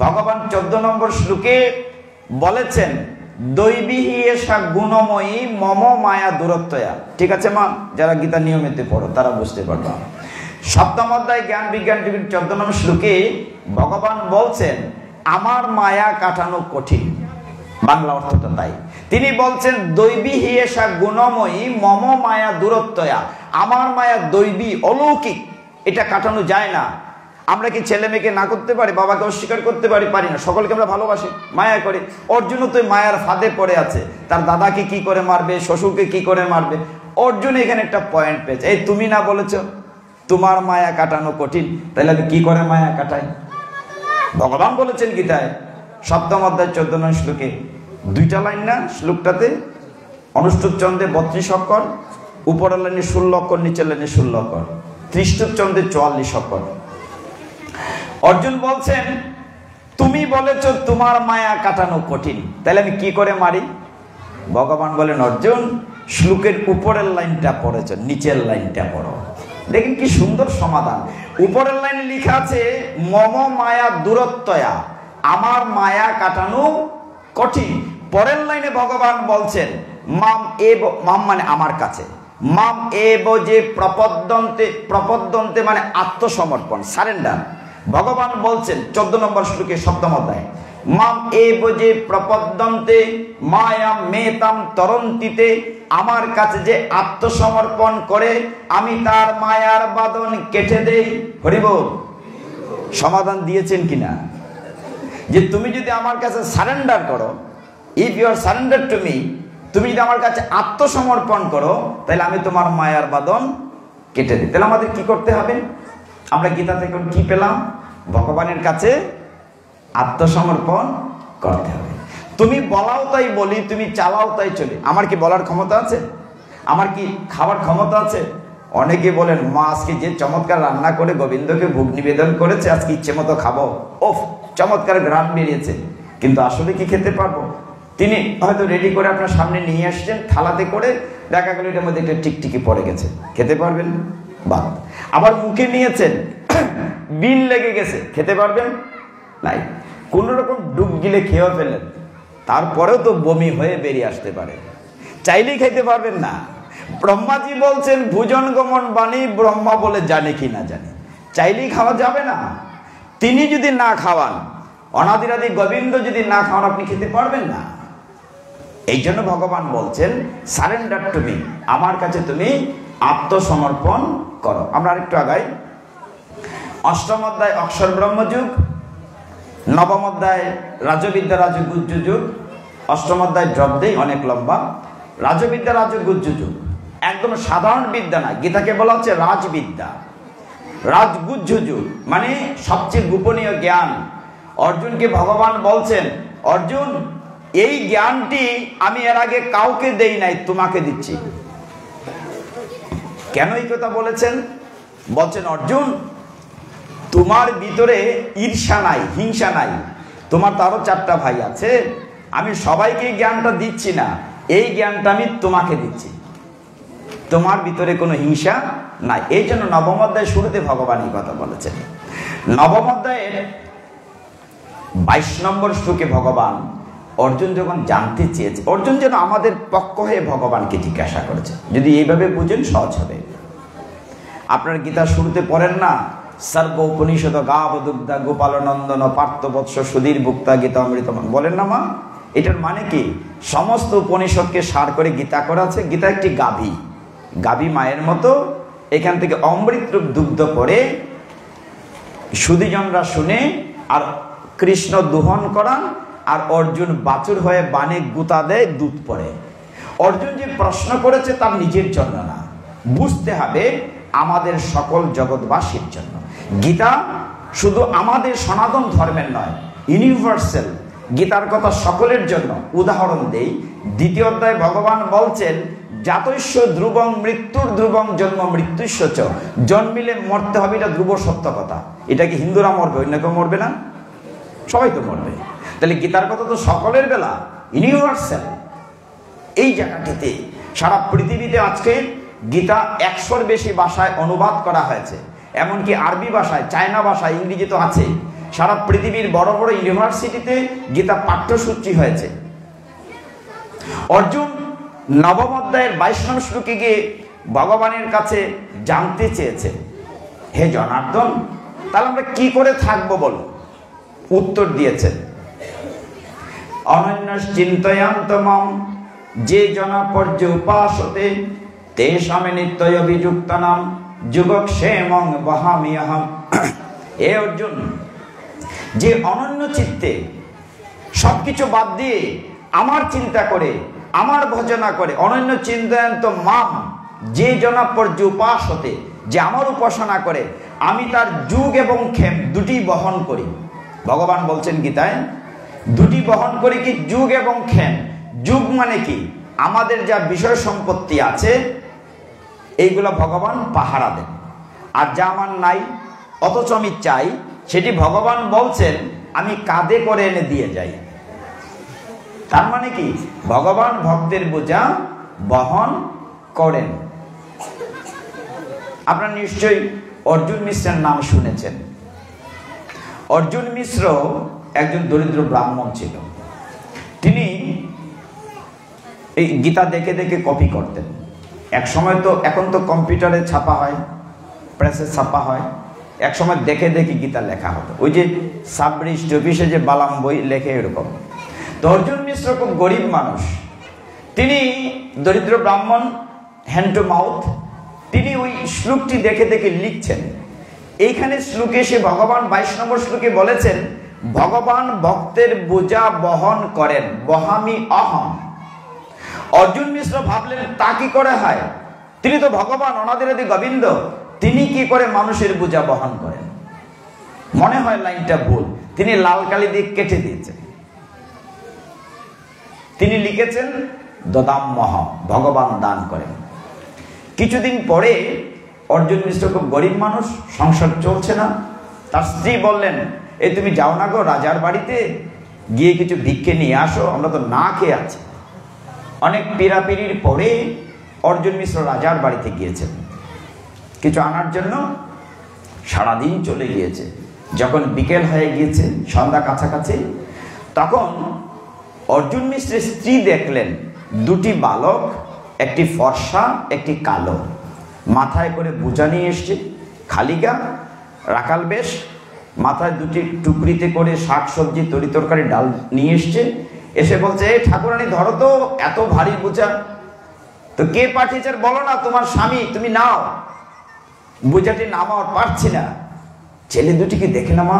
ভগবান চোদ্দ নম্বর শ্লোকে বলেছেন দৈবিহী এসা গুণময়ী মম মায়া দূরত্বয়া। ঠিক আছে মা, যারা গীতা নিয়মিত পড়ো তারা বুঝতে পারবে। সপ্তম অধ্যায় জ্ঞান বিজ্ঞান যুগের চোদ্দ নম্বর শ্লোকে ভগবান বলছেন আমার মায়া কাটানো কঠিন, বাংলা অর্থটা তাই। তিনি বলছেন দৈবী হিয়েশা গুণময়ী মম মায়া দূরত্বয়া, আমার মায়া দৈবী, অলৌকিক, এটা কাটানো যায় না। আমরা কি ছেলে মেয়েকে না করতে পারি, বাবাকে অস্বীকার করতে পারি? পারি না। সকলকে আমরা ভালোবাসি, মায়া করে। অর্জুন তো মায়ার ফাঁদে পড়ে আছে, তার দাদাকে কি করে মারবে, শ্বশুরকে কি করে মারবে। অর্জুন এখানে একটা পয়েন্ট পেয়েছে, এই তুমি না বলেছ তোমার মায়া কাটানো কঠিন, তাহলে আমি কি করে মায়া কাটাই? ভগবান বলেছেন গীতায় সপ্তম অধ্যায় চোদ্দ নয় শ্লোকে, দুইটা লাইন না শ্লোকটাতে, অনুষ্ঠুপ চন্দ্রে বত্রিশ অক্ষর, উপরের লাইনে ষোলো অক্ষর, নিচের লাইনে ষোলো অক্ষর, ত্রিষ্ঠুপ চন্দ্রে চুয়াল্লিশ অক্ষর। অর্জুন বলছেন তুমি বলেছ তোমার মায়া কাটানো কঠিন, তাহলে আমি কি করে মারি? ভগবান বলেন অর্জুন শ্লোকের উপরের লাইনটা পড়েছ, নিচের লাইনটা পড়ো। দেখেন কি সুন্দর সমাধান। উপরের লাইনে লেখা আছে মম মায়া দূরত্বয়া, আমার মায়া কাটানো কঠিন। পরের লাইনে ভগবান বলছেন মাম এব, মাম মানে আমার কাছে, মাম এব যে প্রপদ্যন্তে, প্রপদ্যন্তে মানে আত্মসমর্পণ, সারেন্ডার। ভগবান বলছেন চোদ্দ নম্বর শ্লোকে সপ্তম অধ্যায় মাম এব যে প্রপদ্যন্তে মায়া মেতাম তরন্তিতে, আমার কাছে যে আত্মসমর্পণ করে আমি তার মায়ার বাঁধন কেটে দেই। হরিবল। সমাধান দিয়েছেন কিনা? যে তুমি যদি আমার কাছে সারেন্ডার করো, if you are surrender to me, তুমি যদি আমার কাছে আত্মসমর্পণ করো, তাহলে আমি তোমার মায়ার বাঁধন কেটে দিই। তাহলে আমাদের কি করতে হবে? আমরা গীতা থেকে কি পেলাম? ভগবানের কাছে আত্মসমর্পণ করতে হবে। তুমি বলাও তাই বলি, তুমি চালাও তাই চলি। আমার কি বলার ক্ষমতা আছে? আমার কি খাওয়ার ক্ষমতা আছে? অনেকে বলেন মা আজকে যে চমৎকার রান্না করে গোবিন্দকে ভোগ নিবেদন করেছে, আজকে ইচ্ছে মতো খাবো, ওফ চমৎকার ঘ্রাণ বেরিয়েছে, কিন্তু আসলে কি খেতে পারবো? তিনি হয়তো রেডি করে আপনার সামনে নিয়ে আসছেন থালাতে করে, দেখা গেল এটার মধ্যে একটা টিকটিকি পড়ে গেছে, খেতে পারবেন? বাদ। আবার মুখে নিয়েছেন, বিল লেগে গেছে, খেতে পারবেন? নাই। কোনো রকম ডুব গিলে খেয়ে ফেলেন, তারপরেও তো বমি হয়ে বেরিয়ে আসতে পারে, চাইলেই খাইতে পারবেন না। ব্রহ্মাজি বলছেন ভুজন গমন বাণী ব্রহ্মা বলে জানে কি না জানে, চাইলেই খাওয়া যাবে না। তিনি যদি না খাওয়ান, অনাদিরাদি গোবিন্দ যদি না খাওয়ান, আপনি খেতে পারবেন না। এই জন্য ভগবান বলছেন সারেন্ডার টু মি, আমার কাছে তুমি আত্মসমর্পণ করো। আমরা আরেকটু আগাই। অষ্টম অধ্যায় অক্ষর ব্রহ্মযুগ, নবম অধ্যায় রাজবিদ্যা রাজগুজ্জ যুগ, অষ্টম অধ্যায় ড্রপ দেই, অনেক লম্বা। রাজবিদ্যা রাজগুজ্জ যুগ একদম সাধারণ বিদ্যা না, গীতাকে বলা হচ্ছে রাজবিদ্যা। রাজগুজ্জ যুগ মানে সবচেয়ে গোপনীয় জ্ঞান। অর্জুনকে ভগবান বলছেন, অর্জুন এই জ্ঞানটি আমি এর আগে কাউকে দেই নাই, তোমাকে দিচ্ছি। কেন এই কথা বলেছেন? বলছেন অর্জুন তোমার ভিতরে ঈর্ষা নাই, হিংসা নাই, তোমার তারও চারটা ভাই আছে, আমি সবাইকে জ্ঞানটা দিচ্ছি না, এই জ্ঞানটা আমি তোমাকে দিচ্ছি, তোমার ভিতরে কোনো হিংসা নাই। এই জন্য নবম অধ্যায় শুরুতে ভগবান এই কথা বলেছেন। নবম অধ্যায়ের বাইশ নম্বর শ্লোকে ভগবান অর্জুন যখন জানতে চেয়েছে, অর্জুন যেন আমাদের পক্ষ হয়ে ভগবানকে জিজ্ঞাসা করেছে। যদি এইভাবে বুঝেন সহজ হবে। আপনার গীতা শুরুতে পড়েন না, সর্ব উপনিষদ গাব দুগ্ধা গোপাল নন্দন পার্থবৎস সুধীর ভুক্তা গীতা অমৃতম, বলেন না মা? এটার মানে কি? সমস্ত উপনিষদকে সার করে গীতা করা আছে। গীতা একটি গাভী, গাভী মায়ের মতো, এখান থেকে অমৃতরূপ দুগ্ধ করে সুধীজনরা শুনে, আর কৃষ্ণ দোহন করান, আর অর্জুন বাছুর হয়ে বানে গুতা দেয়, দুধ পড়ে। অর্জুন যে প্রশ্ন করেছে তার নিজের জন্য না, বুঝতে হবে আমাদের সকল জগৎবাসীর জন্য। গীতা শুধু আমাদের সনাতন ধর্মের নয়, ইউনিভার্সাল। গীতার কথা সকলের জন্য। উদাহরণ দেই, দ্বিতীয় অধ্যায়ে ভগবান বলছেন জাতস্য ধ্রুবং মৃত্যুর ধ্রুবং জন্ম মৃত্যুস্য চ, জন্মিলে মরতে হবে, এটা ধ্রুব সত্য কথা। এটা কি হিন্দুরা মরবে, অন্য কেউ মরবে না? সবাই তো মরবে। তাহলে গীতার কথা তো সকলের বেলা, ইউনিভার্সাল। এই জায়গাটিতে সারা পৃথিবীতে আজকে গীতা একশোর বেশি ভাষায় অনুবাদ করা হয়েছে, এমনকি আরবি ভাষায়, চায়না ভাষায়, ইংরেজি তো আছে। সারা পৃথিবীর বড় বড় ইউনিভার্সিটিতে গীতা পাঠ্যসূচি হয়েছে। অর্জুন নবম অধ্যায়ের বাইশ নম্বর শ্লোকে গিয়ে ভগবানের কাছে জানতে চেয়েছে, হে জনার্দন, তাহলে আমরা কি করে থাকবো বলো? উত্তর দিয়েছেন অনন্য চিন্তয়ন্তমম যে জনা পর্য উপাসতে তে সামে নিত্যয় অভিযুক্তানাম যুগক্ষেমং বহামিয়াহম। এ অর্জুন, যে অনন্য চিত্তে সবকিছু বাদ দিয়ে আমার চিন্তা করে, আমার ভজনা করে, অনন্য চিন্তয়ন্ত মাম যে জনা পর্য উপাসতে, যে আমার উপাসনা করে, আমি তার যুগ এবং ক্ষেম দুটি বহন করি। ভগবান বলছেন গীতায় দুটি বহন করে। কি যুগ এবং ক্ষেম? যুগ মানে কি? আমাদের যা বিষয় সম্পত্তি আছে এইগুলো ভগবান পাহারা দেন, আর যা আমার নাই অথচ আমি চাই, সেটি ভগবান বলছেন আমি কাঁধে করে এনে দিয়ে যাই। তার মানে কি? ভগবান ভক্তের বোঝা বহন করেন। আপনারা নিশ্চয়ই অর্জুন মিশ্রের নাম শুনেছেন। অর্জুন মিশ্র একজন দরিদ্র ব্রাহ্মণ ছিল। তিনি এই গীতা দেখে দেখে কপি করতেন। এক সময় তো, এখন তো কম্পিউটারে ছাপা হয়, প্রেসে ছাপা হয়, এক সময় দেখে দেখে গীতা লেখা হতো। ওই যে সাবরিস্ট অফিসে যে বালাম বই লেখে এরকম। তো অর্জুন মিশ্র খুব গরিব মানুষ, তিনি দরিদ্র ব্রাহ্মণ, হ্যান্ড টু মাউথ। তিনি ওই শ্লোকটি দেখে দেখে লিখছেন। এইখানে শ্লোকে সে ভগবান বাইশ নম্বর শ্লোকে বলেছেন ভগবান ভক্তের বোঝা বহন করেন, বহামি অহম। অর্জুন মিশ্র ভাবলেন তা কি করে হয়? তিনি তো ভগবান, অনাদিরাদি গোবিন্দ, তিনি কি করে মানুষের বোঝা বহন করেন? মনে হয় লাইনটা ভুল। তিনি লাল কালি দিয়ে কেটে দিয়েছেন। তিনি লিখেছেন দদাম মহ, ভগবান দান করেন। কিছুদিন পরে অর্জুন মিশ্র খুব গরিব মানুষ, সংসার চলছে না। তার স্ত্রী বললেন, এই তুমি যাও না গো রাজার বাড়িতে, গিয়ে কিছু ভিক্ষে নিয়ে আসো, আমরা তো না খেয়ে আছি। অনেক পীড়াপিড়ির পরে অর্জুন মিশ্র রাজার বাড়িতে গিয়েছেন কিছু আনার জন্য। সারাদিন চলে গিয়েছে, যখন বিকেল হয়ে গিয়েছে সন্ধ্যা কাছাকাছি, তখন অর্জুন মিশ্রের স্ত্রী দেখলেন দুটি বালক, একটি ফর্সা একটি কালো, মাথায় করে বোঝা নিয়ে এসছে, খালিগা রাখাল বেশ, মাথায় দুটি টুকরিতে করে শাক সবজি তরি তরকারি ডাল নিয়ে এসছে, এসে বলছে এই ঠাকুরানি ধরো তো এত ভারী বোঝা, তো কে পাঠিয়েছে বলো না, তোমার স্বামী, তুমি নাও, বোঝাটি নামাও পারছি না। ছেলে দুটিকে দেখে না মা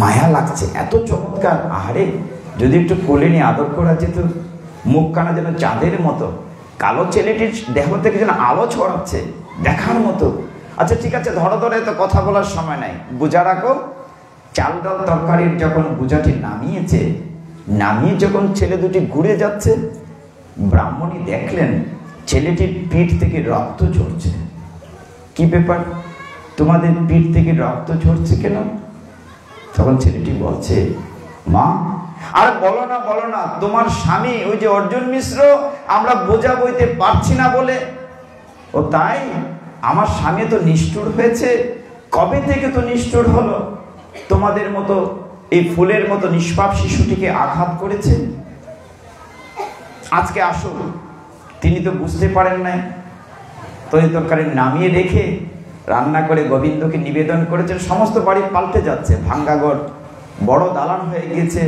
মায়া লাগছে, এত চমৎকার, আহারে যদি একটু কোলে নিয়ে আদর করা যেত, মুখখানা যেন চাঁদের মতো, কালো ছেলেটির দেহ থেকে যেন আলো ছড়াচ্ছে, দেখার মতো। আচ্ছা ঠিক আছে ধরো ধরে তো কথা বলার সময় নাই, বুঝা রাখো। চাল ডাল তরকারির যখন বুঝাটি নামিয়েছে, নামিয়ে যখন ছেলে দুটি ঘুরে যাচ্ছে, ব্রাহ্মণী দেখলেন ছেলেটির পিঠ থেকে রক্ত ঝরছে। কি ব্যাপার, তোমাদের পিঠ থেকে রক্ত ঝরছে কেন? তখন ছেলেটি বলছে মা আর বলো না বলো না, তোমার স্বামী ওই যে অর্জুন মিশ্র, আমরা বোঝা বইতে পারছি না বলে। ও তাই, আমার স্বামী তো নিষ্ঠুর হয়েছে, কবে থেকে তো নিষ্ঠুর হলো, তোমাদের মতো এই ফুলের মতো নিষ্পাপ শিশুটিকে আঘাত করেছে। আজকে আসো, তিনি তো বুঝতে পারেন না, তরি তরকারি নামিয়ে রেখে রান্না করে গোবিন্দকে নিবেদন করেছেন। সমস্ত বাড়ি পাল্টে যাচ্ছে, ভাঙ্গাঘর বড় দালান হয়ে গেছে,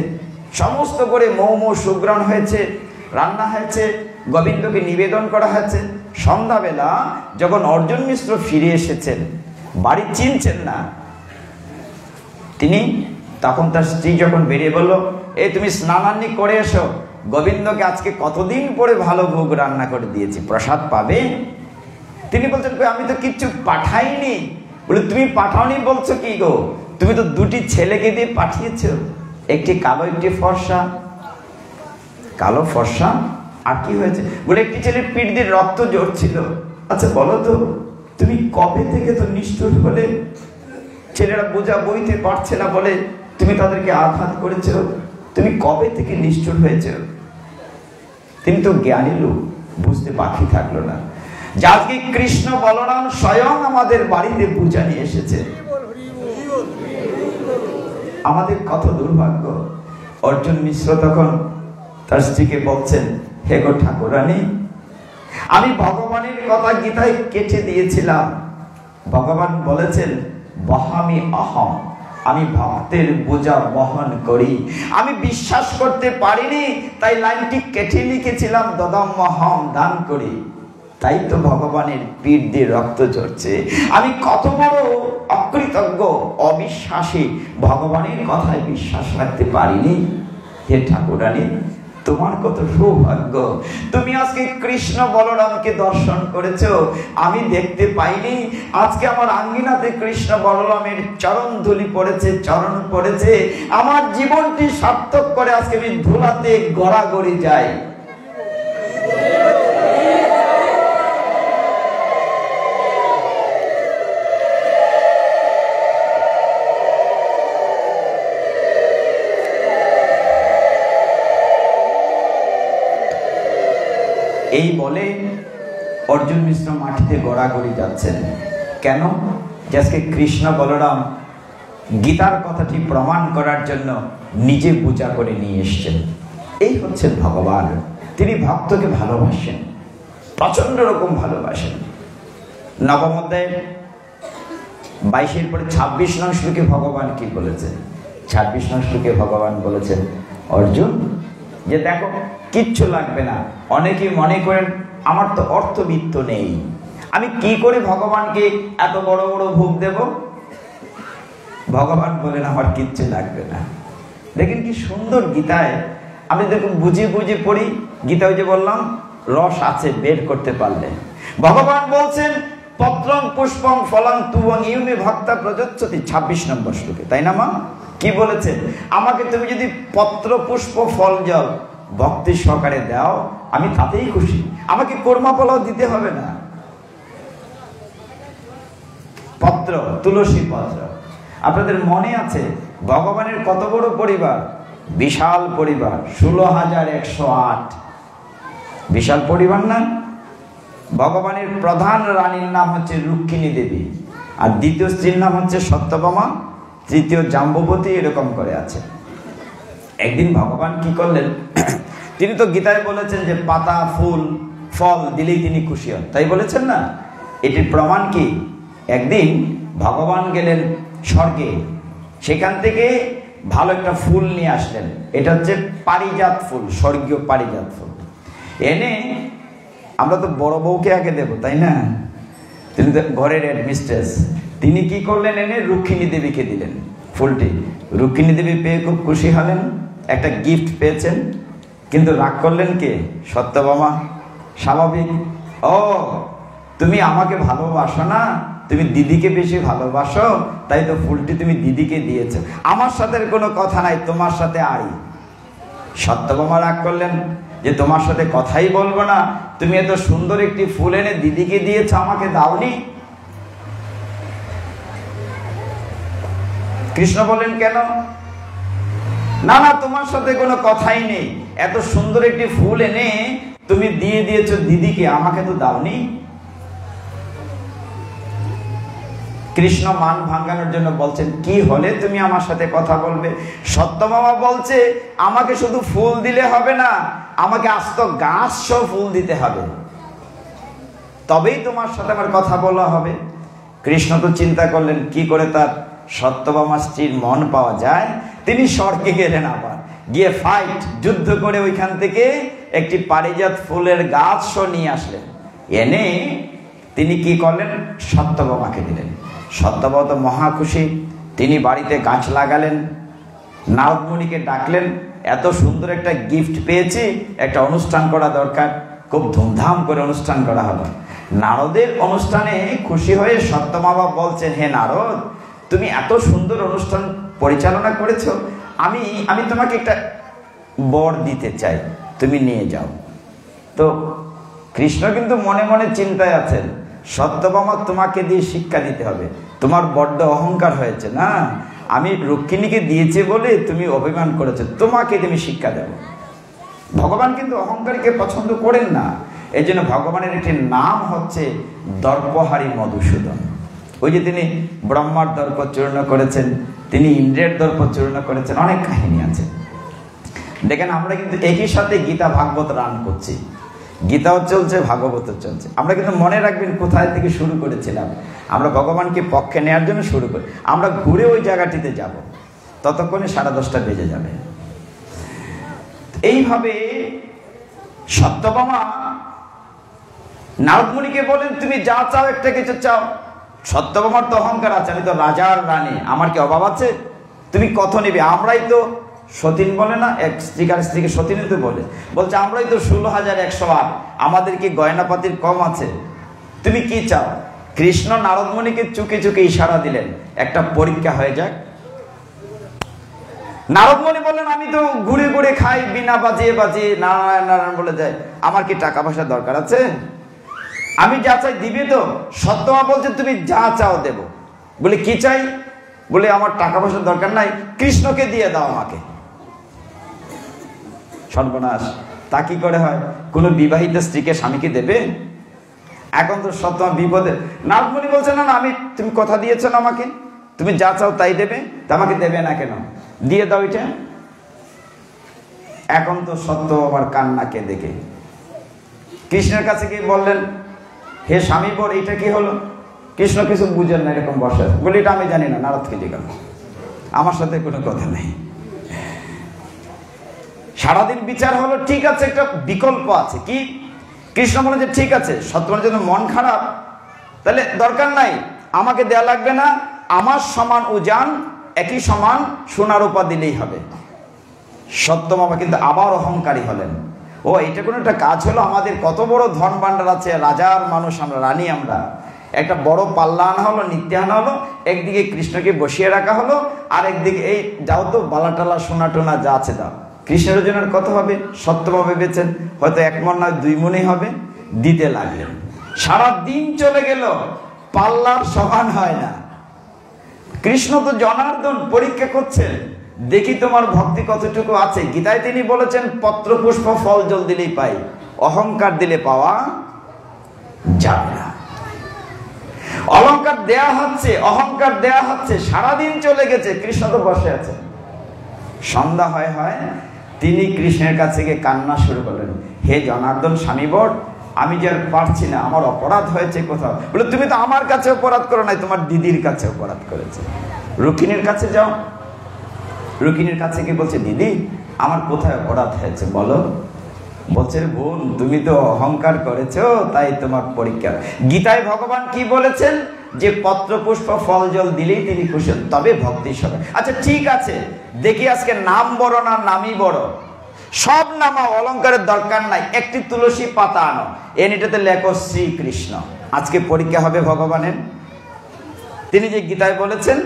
সমস্ত করে মৌ মৌ সুগ্রাণ হয়েছে, রান্না হয়েছে, গোবিন্দকে নিবেদন করা হয়েছে। সন্ধ্যাবেলা যখন অর্জুন মিশ্র ফিরে এসেছেন, বাড়ি চিনছেন না তিনি, তখন তার স্ত্রী যখন বেরিয়ে বলল এ তুমি স্নানান্নি করে এসো, গোবিন্দকে আজকে কতদিন পরে ভালো ভোগ রান্না করে দিয়েছি, প্রসাদ পাবে। তিনি বলছেন আমি তো কিচ্ছু পাঠাইনি। বলে তুমি পাঠাওনি বলছো কি গো, তুমি তো দুটি ছেলেকে দিয়ে পাঠিয়েছ, একটি কালো একটি ফর্সা। কালো ফর্সা আর কি হয়েছে? বলে একটি ছেলের পিঠ দিয়ে রক্ত ঝরছিল। আচ্ছা বলো তো তুমি কবে থেকে তো নিষ্ঠুর হলে, ছেলেরা বোঝা বইতে পারছে না বলে তুমি তাদেরকে আঘাত করেছ, তুমি কবে থেকে নিষ্ঠুর হয়েছ? তিনি তো জ্ঞানী লোক, বুঝতে বাকি থাকলো না। যাকে কৃষ্ণ বলরাম স্বয়ং আমাদের বাড়িতে পূজা নিয়ে এসেছে। আমাদের কত দুর্ভাগ্য। অর্জুন মিশ্র তখন তার স্ত্রীকে বলছেন হে গো ঠাকুরানী, আমি ভগবানের কথা গীতায় কেটে দিয়েছিলাম, ভগবান বলেছেন বহামি অহম, আমি ভক্তের বোঝা বহন করি। আমি বিশ্বাস করতে পারিনি তাই লাইনটি কেটে লিখেছিলাম দদমহম দান করি, তাই তো ভগবানের পিঠ দিয়ে রক্ত ঝরছে। আমি কত বড় অকৃতজ্ঞ অবিশ্বাসী, ভগবানের কথায় বিশ্বাস রাখতে পারিনি। হে ঠাকুরানী তোমার কত সৌভাগ্য, তুমি আজকে কৃষ্ণ বলরামকে দর্শন করেছ, আমি দেখতে পাইনি। আজকে আমার আঙ্গিনাতে কৃষ্ণ বলরামের চরণ ধুলি পড়েছে, চরণ পড়েছে, আমার জীবনটি সার্থক করে আজকে আমি ধুলাতে গড়াগড়ি যাই। এই বলে অর্জুন মিশ্র মাটিতে গড়াগড়ি যাচ্ছেন। কেন? যে আজকে কৃষ্ণ বলরাম গীতার কথাটি প্রমাণ করার জন্য নিজে পূজা করে নিয়ে এসছেন। এই হচ্ছেন ভগবান, তিনি ভক্তকে ভালোবাসেন, প্রচন্ড রকম ভালোবাসেন। নবম অধ্যায়ের বাইশের পরে ছাব্বিশ নং শ্লোকে ভগবান কি বলেছেন? ছাব্বিশ নং শ্লোকে ভগবান বলেছেন অর্জুন যে দেখো কিচ্ছু লাগবে না। অনেকে মনে করেন আমার তো অর্থবিত্ত নেই, আমি কি করে ভগবানকে এত বড় বড় ভোগ দেব। ভগবান বলেন আমার কিচ্ছু লাগবে না। দেখেন কি সুন্দর গীতায়, আমি দেখুন বুঝে বুঝে পড়ি, গীতা ওই যে বললাম রস আছে, বের করতে পারলে। ভগবান বলছেন পত্রং পুষ্পং ফলং তুবং ইউমি ভক্তা প্রযচ্ছতি, ছাব্বিশ নম্বর শ্লোকে, তাই না মা? কি বলেছেন? আমাকে তুমি যদি পত্র পুষ্প ফল জল ভক্তি সহকারে দাও আমি তাতেই খুশি, আমাকে কর্মা ফলও দিতে হবে না। পত্র তুলসী পত্র, আপনাদের মনে আছে ভগবানের কত বড় পরিবার, বিশাল পরিবার, ষোলো হাজার একশো আট বিশাল পরিবার না। ভগবানের প্রধান রানীর নাম হচ্ছে রুক্মিণী দেবী, আর দ্বিতীয় স্ত্রীর নাম হচ্ছে সত্যভামা, तृतीय जाम्बवती एरकम करे आछे। एक दिन भगवान की करलेन तिनि तो गीताय बोलेछेन जे पाता फुल फल दिलेई तिनि खुशी हन, ताई बोलेछेन ना? एटिर प्रमाण कि एकदिन भगवान गेलेन स्वर्गे, सेखान थेके भालो एकटा फुल निये आसलेन, एटा हच्छे पारिजात फुल, स्वर्गीय पारिजात फुल। एने आमरा तो बड़ बउके आगे देब, ताई ना? तिनि तो घरेर हेडमिस्ट्रेस, तिनि कि करलेन एने रुक्मिणी देवीके दिलेन फुलटी। रुक्मिणी देवी पेये खूब खुशी हलेन, एकटा गिफ्ट पेयेछेन, किन्तु राग करलेन के? सत्यभामा। स्वाभाविक। ओ तुमि आमाके भालोबासो ना, तुम दीदी के बेशी भालोबासो, ताई तो फुलटी तुम दीदी के दिएछो, आमार साथे कोनो कथा नाई, तोमार साथे आड़ी। सत्यभामा राग करलेन जे तोमार साथे कथाई बोलबो ना, तुम एत सुंदर एकटी फुल एने दीदी के दिएछो, आमाके दाओनी। कृष्ण बोलेन केन? ना ना तोमार साथे कोनो कथाई नेई, एत सुंदर एकटी फुल एने तुम दिए दिएछो दीदी के, आमाके तो दाओनी। कृष्ण मान भांगानोर जोन्नो बोलछेन कि होले तुमी आमार साथे कथा बोलबे? सत्यभामा बोलछे आमाके शुधु फुल दिले होबे ना, आमाके आस्तो गाछ सह फुल दिते होबे, तबेई तोमार साथे आमार कथा बोला होबे। कृष्ण तो चिंता करलेन कि करे तार सत्यभामा स्त्रीर मन पावा जाय। तिनि स्वर्गे गेलेन, आबार गिये फाइट युद्ध करे ओइखान थेके एकटी पारिजात फुलेर गाछ सह निये आसलेन। एने तिनि कि करलेन? सत्यभामाके दिलेन। सत्यभामा तो महा खुशी, तिनि बाड़ीते गाछ लागालेन, नारद मुनिके डाकलेन, एत सुंदर एकटा गिफ्ट पेयेछि, एकटा अनुष्ठान करा दरकार, खूब धूमधाम करे अनुष्ठान करा हलो। नारदेर अनुष्ठाने खुशी हये सत्यभामा बोलछेन, हे नारद तुमि एत सुंदर अनुष्ठान परिचालना करेছো, आमी आमी तोमाके एकटा वर दिते चाइ, तुमि निये जाओ। तो कृष्ण किन्तु मने मने चिंताय आছেন, सत्यभामा तुम्हें दिए शिक्षा दीते हैं, तुम्हार बड्ड अहंकार होना, रुक्मिणी के दिए बोले तुम अभिमान करो, तुम्हें तुम शिक्षा देव। भगवान किन्तु अहंकार के पसंद करें ना, एई भगवान एक नाम हच्छे दर्पहारी मधुसूदन। ओई जे तिनि ब्रह्मार दर्प चूर्ण करेछेन, तिनि इंद्रेर दर्प चूर्ण करेछेन, अनेक काहिनी आछे। देखें आमरा किन्तु एकई साथे गीता भागवत रान करछि, गीताओ चलছে ভাগবতও চলছে। আমরা কিন্তু মনে রাখবেন কোথায় থেকে শুরু করেছিলাম, আমরা ভগবানকে পক্ষে নেয়ার জন্য শুরু করি, আমরা ঘুরে ওই জায়গাটিতে যাব, ততক্ষণে সাড়ে দশটা বেজে যাবে। এইভাবে সত্যভামা নারদ মুনিকে বলেন তুমি যা চাও একটা কিছু চাও। সত্যভামার তো অহংকার আছে, আমি তো রাজার রানী, আমার কি অভাব আছে? তুমি কত নেবে? আমরাই তো সতীন বলে না, এক স্ত্রীকার স্ত্রীকে সতীনই তো বলে, বলছে আমরাই তো ষোলো হাজার একশো আট, আমাদের কি গয়নাপাতির কম আছে? তুমি কি চাও? কৃষ্ণ নারদমণিকে চুকে চুকে ইশারা দিলেন, একটা পরীক্ষা হয়ে যাক। নারদমণি বললেন আমি তো ঘুরে ঘুরে খাই, বিনা বাজিয়ে বাজিয়ে নারায়ণ নারায়ণ বলে যায়, আমার কি টাকা পয়সা দরকার আছে? আমি যা চাই দিবি তো? সত্যভামা বলছে তুমি যা চাও দেব। বলে কি চাই? বলে আমার টাকা পয়সা দরকার নাই, কৃষ্ণকে দিয়ে দাও আমাকে। সর্বনাশ, তা কি করে হয়? কোনো বিবাহিত স্ত্রীকে স্বামীকে দেবে? এখন তো সত্যভামা বিপদে। নারদমণি বলছে না না আমি, তুমি কথা দিয়েছো না আমাকে, তুমি যা চাও তাই দেবে, তা আমাকে দেবে না কেন? দিয়ে দাও এটা। এখন তো সত্যভামার কান্নাকে দেখে কৃষ্ণের কাছে গিয়ে বললেন, হে স্বামী বর এটা কি হলো? কৃষ্ণ কিছু বুঝেন না, এরকম বসে আছে। বলি এটা আমি জানি না, নারদকে জিজ্ঞাসা, আমার সাথে কোনো কথা নেই। সারাদিন বিচার হলো, ঠিক আছে একটা বিকল্প আছে। কি? কৃষ্ণ বলে যে ঠিক আছে, সত্যভামার জন্য মন খারাপ, তাহলে দরকার নাই, আমাকে দেয়া লাগবে না, আমার সমান ওজন একই সমান সোনা রূপা দিলেই হবে। সত্যভামা কিন্তু আবার অহংকারী হলেন, ও এটা কোনো একটা কাজ হলো, আমাদের কত বড় ধন ভান্ডার আছে, রাজার মানুষ আমরা, রানী আমরা, একটা বড় পাল্লা আনা হলো, নিত্য আনা হলো, একদিকে কৃষ্ণকে বসিয়ে রাখা হলো, আর একদিকে এই যাও তো বালা টালা সোনা টোনা যা আছে দাও। কৃষ্ণের জন্য কত হবে? সত্যভামা ভেবেছেন হয়তো এক মন নয় দুই মনই হবে, দিতে লাগলেন। সারাদিন চলে গেল, পাল্লার সমান হয় না। কৃষ্ণ তো জনার্দন পরীক্ষা করছেন, দেখি তোমার ভক্তি কতটুকু আছে। গীতায় তিনি বলেছেন পত্র পুষ্প ফল জল দিলেই পাই, অহংকার দিলে পাওয়া যাবে না। অলঙ্কার দেয়া হচ্ছে, অহংকার দেয়া হচ্ছে, সারাদিন চলে গেছে, কৃষ্ণ তো বসে আছে। সন্ধ্যা হয় হয় তিনি কৃষ্ণের কাছে গিয়ে কান্না শুরু করলেন, হে জনার্দন স্বামী বট, আমি যে আর পারছি না, আমার অপরাধ হয়েছে কোথাও। বলে তুমি তো আমার কাছে অপরাধ করো নাই, তোমার দিদির কাছে অপরাধ করেছে। রুকিনীর কাছে যাও, রুকিনীর কাছে গিয়ে বলছে, দিদি আমার কোথায় অপরাধ হয়েছে বলো। বলছে, বোন তুমি তো অহংকার করেছো তাই তোমার পরীক্ষা। গীতায় ভগবান কি বলেছেন, যে পত্র পুষ্প ফল জল দিলেই তিনি খুশি, তবে ভক্তি সবে। আচ্ছা ঠিক আছে, দেখি আজকে নাম বড় না নামই বড়, সব নামা অলংকারের দরকার নাই, একটি তুলসী পাতা আনো, এটাতে লেখো শ্রীকৃষ্ণ। আজকে পরীক্ষা হবে ভগবানের, তিনি যে গীতায় বলেছেন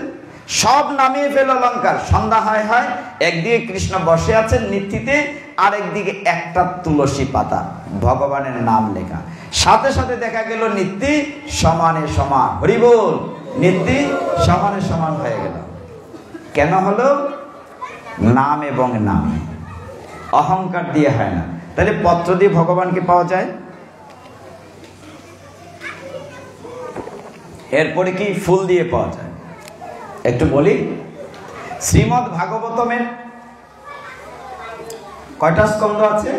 সব নামিয়ে ফেল অলংকার। সন্ধ্যা হয় হয় একদিকে কৃষ্ণ বসে আছেন নিথিতে, আর একদিকে একটা তুলসী পাতা ভগবানের নাম লেখা, সাথে সাথে দেখা গেল নিত্যি সমানে সমান। হরিবোল, নিত্যি সমানে সমান হয়ে গেল। কেন হলো? নাম এবং নামে, অহংকার দিয়ে হয় না। তাহলে পত্র দিয়ে ভগবানকে পাওয়া যায়, এরপরে কি ফুল দিয়ে পাওয়া যায় একটু বলি। শ্রীমদ ভাগবতমের কয়টা স্কন্ধ আছে?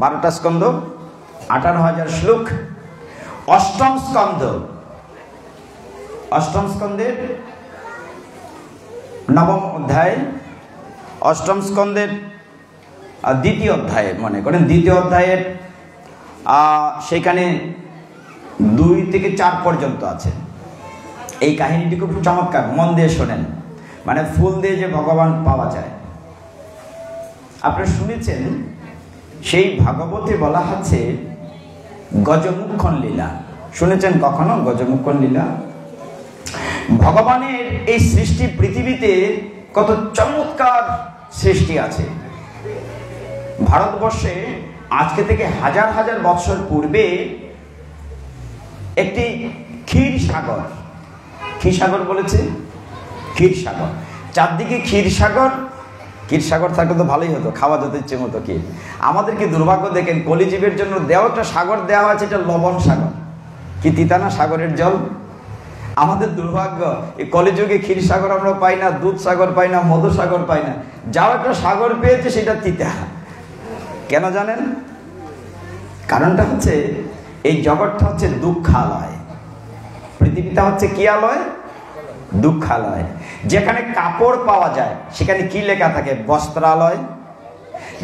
বারোটা স্কন্ধ, আঠারো হাজার শ্লোক। অষ্টম স্কন্ধ, অষ্টম স্কন্ধের নবম অধ্যায়, অষ্টম স্কন্ধের দ্বিতীয় অধ্যায়, মনে করেন দ্বিতীয় অধ্যায়ের সেখানে দুই থেকে চার পর্যন্ত আছে। এই কাহিনীটি খুব চমৎকার, মন দিয়ে শোনেন। মানে ফুল দিয়ে যে ভগবান পাওয়া যায়, আপনারা শুনেছেন সেই ভাগবতে বলা আছে গজমুক্ষণ লীলা। শুনেছেন কখনো গজমুক্ষণ লীলা? ভগবানের এই সৃষ্টি পৃথিবীতে কত চমৎকার সৃষ্টি আছে। ভারতবর্ষে আজকে থেকে হাজার হাজার বৎসর পূর্বে একটি ক্ষীর সাগর, ক্ষীর সাগর বলেছে, ক্ষীর সাগর, চারদিকে ক্ষীর সাগর। ক্ষীর সাগর থাকলে তো ভালোই হতো, খাওয়া যেত ইচ্ছে মতো। কি আমাদের কি দুর্ভাগ্য দেখেন, কলিজীবের জন্য দেওয়াটা সাগর দেওয়া হয়েছে, এটা লবণ সাগর। কি তিতানা সাগরের জল, আমাদের দুর্ভাগ্য। এই কলিযুগে ক্ষীর সাগর আমরা পাই না, দুধ সাগর পাই না, মধু সাগর পাই না, যাও একটা সাগর পেয়েছে সেটা তিতা। কেন জানেন? কারণটা হচ্ছে এই জগৎটা হচ্ছে দুঃখালয়, পৃথিবীটা হচ্ছে কি আলয়? দুঃখালয়। যেখানে কাপড় পাওয়া যায় সেখানে কি লেখা থাকে? বস্ত্রালয়।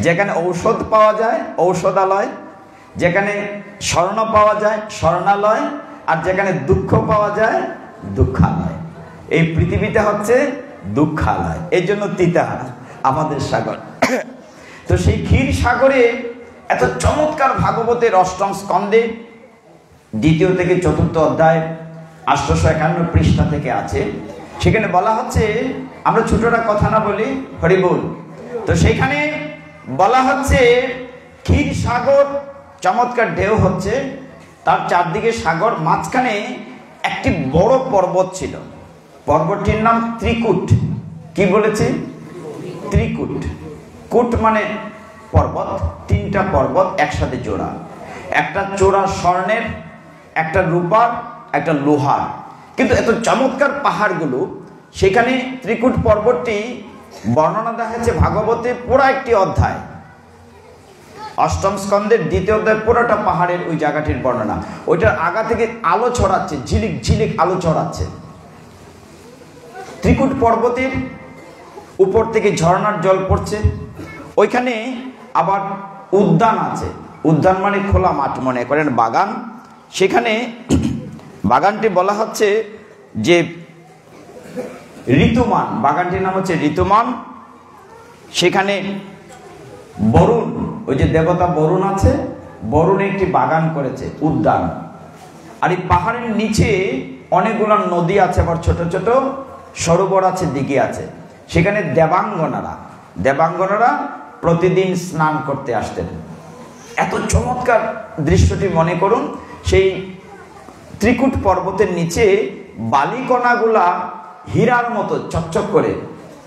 যেখানে ঔষধ পাওয়া যায় ঔষধালয়, যেখানে স্বর্ণ পাওয়া যায় স্বর্ণালয়, আর যেখানে দুঃখ পাওয়া যায় দুঃখালয়। এই পৃথিবীটা হচ্ছে দুঃখালয়, এর জন্য তিতা আমাদের সাগর। তো সেই ক্ষীর সাগরে এত চমৎকার ভাগবতের অষ্টম স্কন্ধে দ্বিতীয় থেকে চতুর্থ অধ্যায় আটশোশো একান্ন পৃষ্ঠা থেকে আছে। সেখানে বলা হচ্ছে, আমরা ছোটরা কথা না বলি হরিবোল। তো সেখানে বলা হচ্ছে ক্ষীর সাগর চমৎকার ঢেউ হচ্ছে, তার চারদিকে সাগর, মাঝখানে একটি বড় পর্বত ছিল, পর্বতটির নাম ত্রিকূট। কি বলেছি? ত্রিকূট। কূট মানে পর্বত, তিনটা পর্বত একসাথে জোড়া, একটা চোরা স্বর্ণের, একটা রূপার, একটা লোহার। কিন্তু এত চমৎকার পাহাড়গুলো, সেখানে ত্রিকূট পর্বতটি বর্ণনা দেখা যাচ্ছে ভাগবতের পুরো একটি অধ্যায়, অষ্টম স্কন্ধের দ্বিতীয় অধ্যায়, পুরোটা পাহাড়ের ওই জায়গাটির বর্ণনা। ওইটার আগা থেকে আলো ছড়াচ্ছে, ঝিলিক ঝিলিক আলো ছড়াচ্ছে। ত্রিকূট পর্বতের উপর থেকে ঝর্ণার জল পড়ছে। ওইখানে আবার উদ্যান আছে, উদ্যান মানে খোলা মাঠ, মনে করেন বাগান। সেখানে বাগানটি বলা হচ্ছে যে ঋতুমান, বাগানটির নাম হচ্ছে ঋতুমান। সেখানে বরুণ, ওই যে দেবতা বরুণ আছে, বরুণে একটি বাগান করেছে, উদ্যান। আর এই পাহাড়ের নিচে অনেকগুলো নদী আছে, আবার ছোট ছোট সরোবর আছে, দিঘি আছে। সেখানে দেবাঙ্গনারা, দেবাঙ্গনারা প্রতিদিন স্নান করতে আসতেন। এত চমৎকার দৃশ্যটি মনে করুন, সেই ত্রিকূট পর্বতের নিচে বালিকণাগুলা হীরার মতো চকচক করে,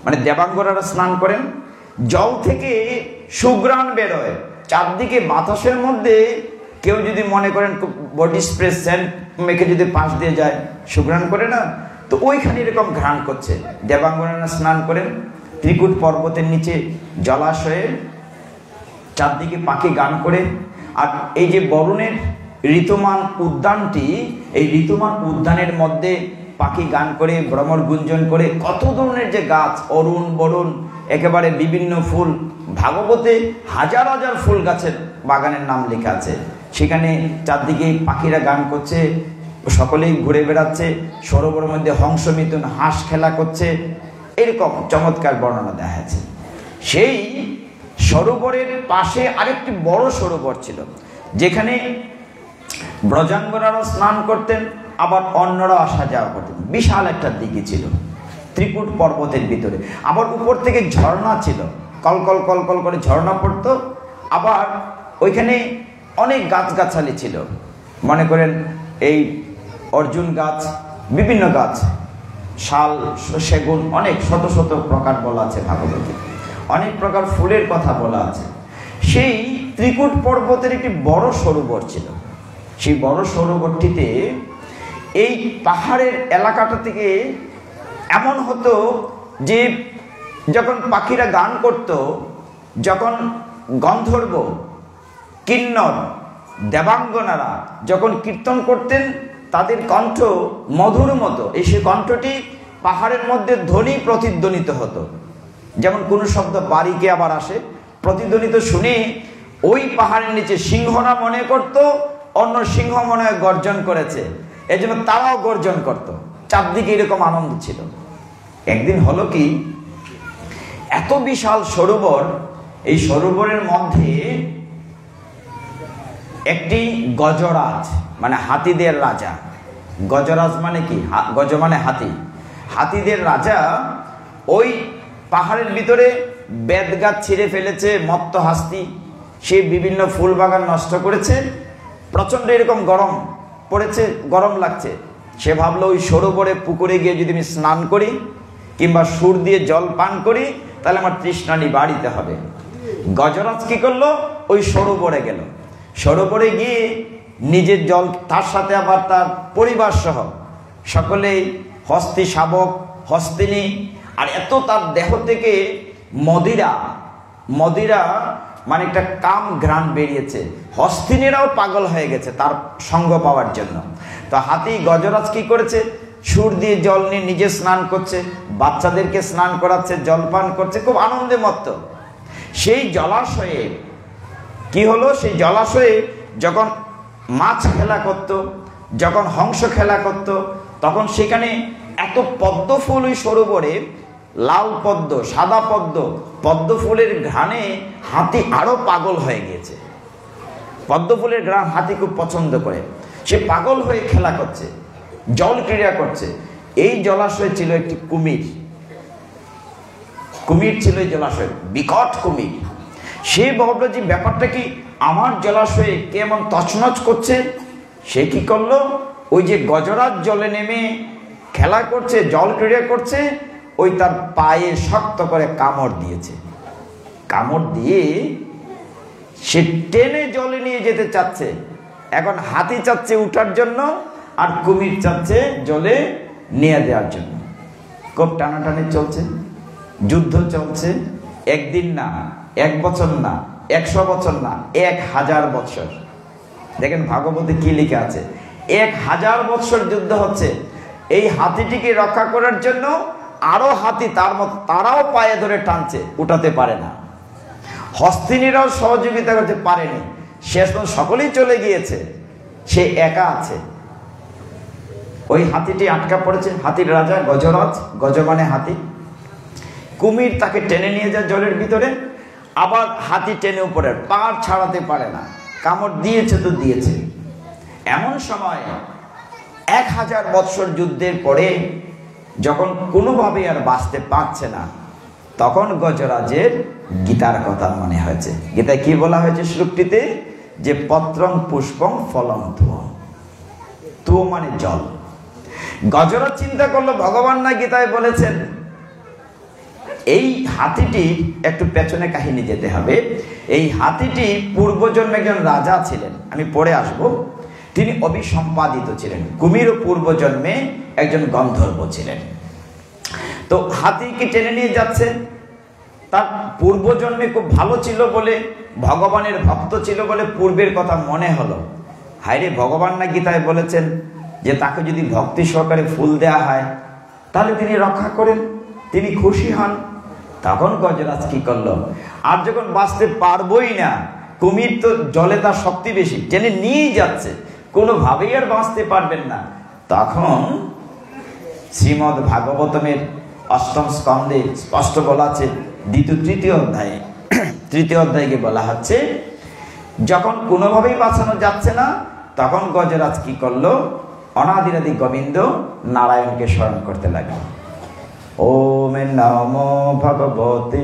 মানে দেবাঙ্গনারা স্নান করেন, জল থেকে সুগ্রাণ বেরোয়, চারদিকে বাতাসের মধ্যে क्यों जो मन करें बडी स्प्रे सैंड मेखे जो पास दिए जाए सुघ्राण करे ना तो ओईखाने एरकम घ्राण करछे। देवांगना स्नान करें त्रिकूट पर्वतेर नीचे जलाशये चारदिके पाखी गान करे और ये बरुणेर ऋतुमान उद्यानटी ऋतुमान उद्यानेर मध्य पाखी गान करे भ्रमर गुंजन करे कत धरनेर जे गाछ अरुण बरुण एकेबारे विभिन्न फुल भागवते हजार हजार फुल गाछेर बागानेर नाम लेखा आछे। सेखाने चारदिके पाखिरा गान करछे सकलेई घुरे बेड़ाচ্ছে सरोवर मध्य हंस मिथुन हाँस खेला करছে এরকম चमत्कार वर्णना দেখা যাচ্ছে। সেই সরোবরের পাশে আরেকটি বড় সরোবর ছিল যেখানে ব্রজাঙ্গনারা স্নান করতেন আবার অন্যরা আসা যাওয়া করতেন। বিশাল একটা দিঘি ছিল ত্রিকূট পর্বতের ভিতরে আবার উপর থেকে ঝর্ণা ছিল কলকল কলকল করে ঝর্ণা পড়তো আবার ওইখানে অনেক গাছগাছালি ছিল মনে করেন এই अर्जुन गाच विभिन्न गाच शाल सेगुन अनेक शत शत प्रकार बला आछे भागवते अनेक प्रकार फुलेर कथा बला आछे। सेई त्रिकूट पर्वतेर एकटी बड़ सरोवर छिलो सेई बड़ सरोवरटीते एई पाहाड़ेर एलाकाटा थेके एमन हतो जे जखन पाखिरा गान करतो जखन गन्धर्व किन्नर देवांगनारा जखन कीर्तन करतेन তাদের কণ্ঠ মধুর মতো এই সেই কণ্ঠটি পাহাড়ের মধ্যে ধ্বনি প্রতিধ্বনিত হতো। যেমন কোন শব্দ বাড়িকে আবার আসে প্রতিধ্বনিত শুনে ওই পাহাড়ের নিচে সিংহরা মনে করত অন্য সিংহ মনে গর্জন করেছে এজন্য তারাও গর্জন করত। চারদিকে এরকম আনন্দ ছিল। একদিন হলো কি এত বিশাল সরোবর এই সরোবরের মধ্যে একটি গজরাজ মানে হাতিদের রাজা গজরাজ মানে কি গজ মানে হাতি হাতিদের রাজা ওই পাহাড়ের ভিতরে বেদ গাছ ছিঁড়ে ফেলেছে মত্ত হাস্তি সে বিভিন্ন ফুল বাগান নষ্ট করেছে প্রচন্ড এরকম গরম পড়েছে গরম লাগছে সে ভাবলো ওই সরোবরে পুকুরে গিয়ে যদি আমি স্নান করি কিংবা সুর দিয়ে জল পান করি তাহলে আমার তৃষ্ণা নিবারিতে হবে। গজরাজ কি করলো ওই সরোবরে গেল সরোবরে গিয়ে নিজের জল তার সাথে আবার তার পরিবার সহ সকলেই হস্তি শাবক হস্তিনী আর এত তার দেহ থেকে মদিরা মদিরা মানে একটা কাম ঘ্রাণ বেরিয়েছে হস্তিনীরাও পাগল হয়ে গেছে তার সঙ্গ পাওয়ার জন্য। তো হাতি গজরাজ কি করেছে সুর দিয়ে জল নিয়ে নিজে স্নান করছে বাচ্চাদেরকে স্নান করাচ্ছে জলপান করছে খুব আনন্দে মত্ত। সেই জলাশয়ে কি হলো সেই জলাশয়ে যখন মাছ খেলা করত যখন হংস খেলা করত তখন সেখানে এত পদ্ম ফুল ওই সরোবরে লাল পদ্ম সাদা পদ্ম পদ্ম ফুলের ঘ্রাণে হাতি আরো পাগল হয়ে গিয়েছে। পদ্ম ফুলের ঘ্রাণ হাতি খুব পছন্দ করে সে পাগল হয়ে খেলা করছে জল ক্রীড়া করছে। এই জলাশয়ে ছিল একটি কুমির কুমির ছিল এই জলাশয়ে বিকট কুমির। সে ভাবলো যে ব্যাপারটা কি আমার জলাশয়ে কেমন তছনছ করছে সে কি করলো ওই যে গজরাজ জলে নেমে খেলা করছে জল ক্রীড়া করছে ওই তার পায়ে শক্ত করে কামড় দিয়েছে কামড় দিয়ে সে টেনে জলে নিয়ে যেতে চাচ্ছে। এখন হাতি চাচ্ছে উঠার জন্য আর কুমির চাচ্ছে জলে নিয়ে দেওয়ার জন্য খুব টানাটানি চলছে যুদ্ধ চলছে। একদিন না এক বছর না একশো বছর না এক হাজার বৎসর দেখেন ভাগবতে কি লিখে আছে এক হাজার বৎসর যুদ্ধ হচ্ছে এই হাতিটিকে রক্ষা করার জন্য আরো হাতি তার মত তারাও পায়ে ধরে টানছে উঠাতে পারে না হস্তিনীরাও সহযোগিতা করতে পারেনি শেষ পর্যন্ত সকলেই চলে গিয়েছে সে একা আছে। ওই হাতিটি আটকা পড়েছে হাতির রাজা গজরাজ গজ মানে হাতি কুমির তাকে টেনে নিয়ে যায় জলের ভিতরে আবার হাতি টেনে উপরে পার ছাড়াতে পারে না কামড় দিয়েছে তো দিয়েছে। এমন সময় এক হাজার বৎসর যুদ্ধের পরে যখন কোনোভাবে আর বাঁচতে পারছে না তখন গজরাজের গীতার কথা মনে হয়েছে। গীতায় কি বলা হয়েছে শ্লোকটিতে যে পত্রং পুষ্পং ফলং তুয়ো তুয়ো মানে জল। গজরাজ চিন্তা করলো ভগবান না গীতায় বলেছেন हाथीटिर एकटू पेছনে কাহিনী যেতে হবে। এই হাতিটি পূর্বজন্মে একজন রাজা ছিলেন, আমি পড়ে আসবো। তিনি অভিসম্পাদিত ছিলেন। কুমির পূর্বজন্মে একজন গন্ধর্ব ছিলেন। তো হাতি কি টেনে নিয়ে যাচ্ছে, তার পূর্বজন্মে খুব ভালো ছিল বলে, ভগবানের ভক্ত ছিল বলে পূর্বের কথা মনে হলো। হায়রে, ভগবান না গীতায় বলেছেন যে তাকে যদি ভক্তি সহকারে ফুল দেওয়া হয় তাহলে তিনি রক্ষা করেন, তিনি খুশি হন। তখন গজরাজ কি করলো, আর যখন বাঁচতে পারবই না, কুমির তো জলে তার শক্তি বেশি, টেনে নিয়ে যাচ্ছে, কোনোভাবেই আর বাঁচতে পারবেন না। তখন শ্রীমদ ভাগবতমের অষ্টম স্কন্ধে স্পষ্ট বলা আছে, দ্বিতীয় তৃতীয় অধ্যায়ে, তৃতীয় অধ্যায়কে বলা হচ্ছে যখন কোনোভাবেই বাঁচানো যাচ্ছে না তখন গজরাজ কি করলো, অনাদিরাদি গোবিন্দ নারায়ণকে স্মরণ করতে লাগলো। ওম নমো ভগবতে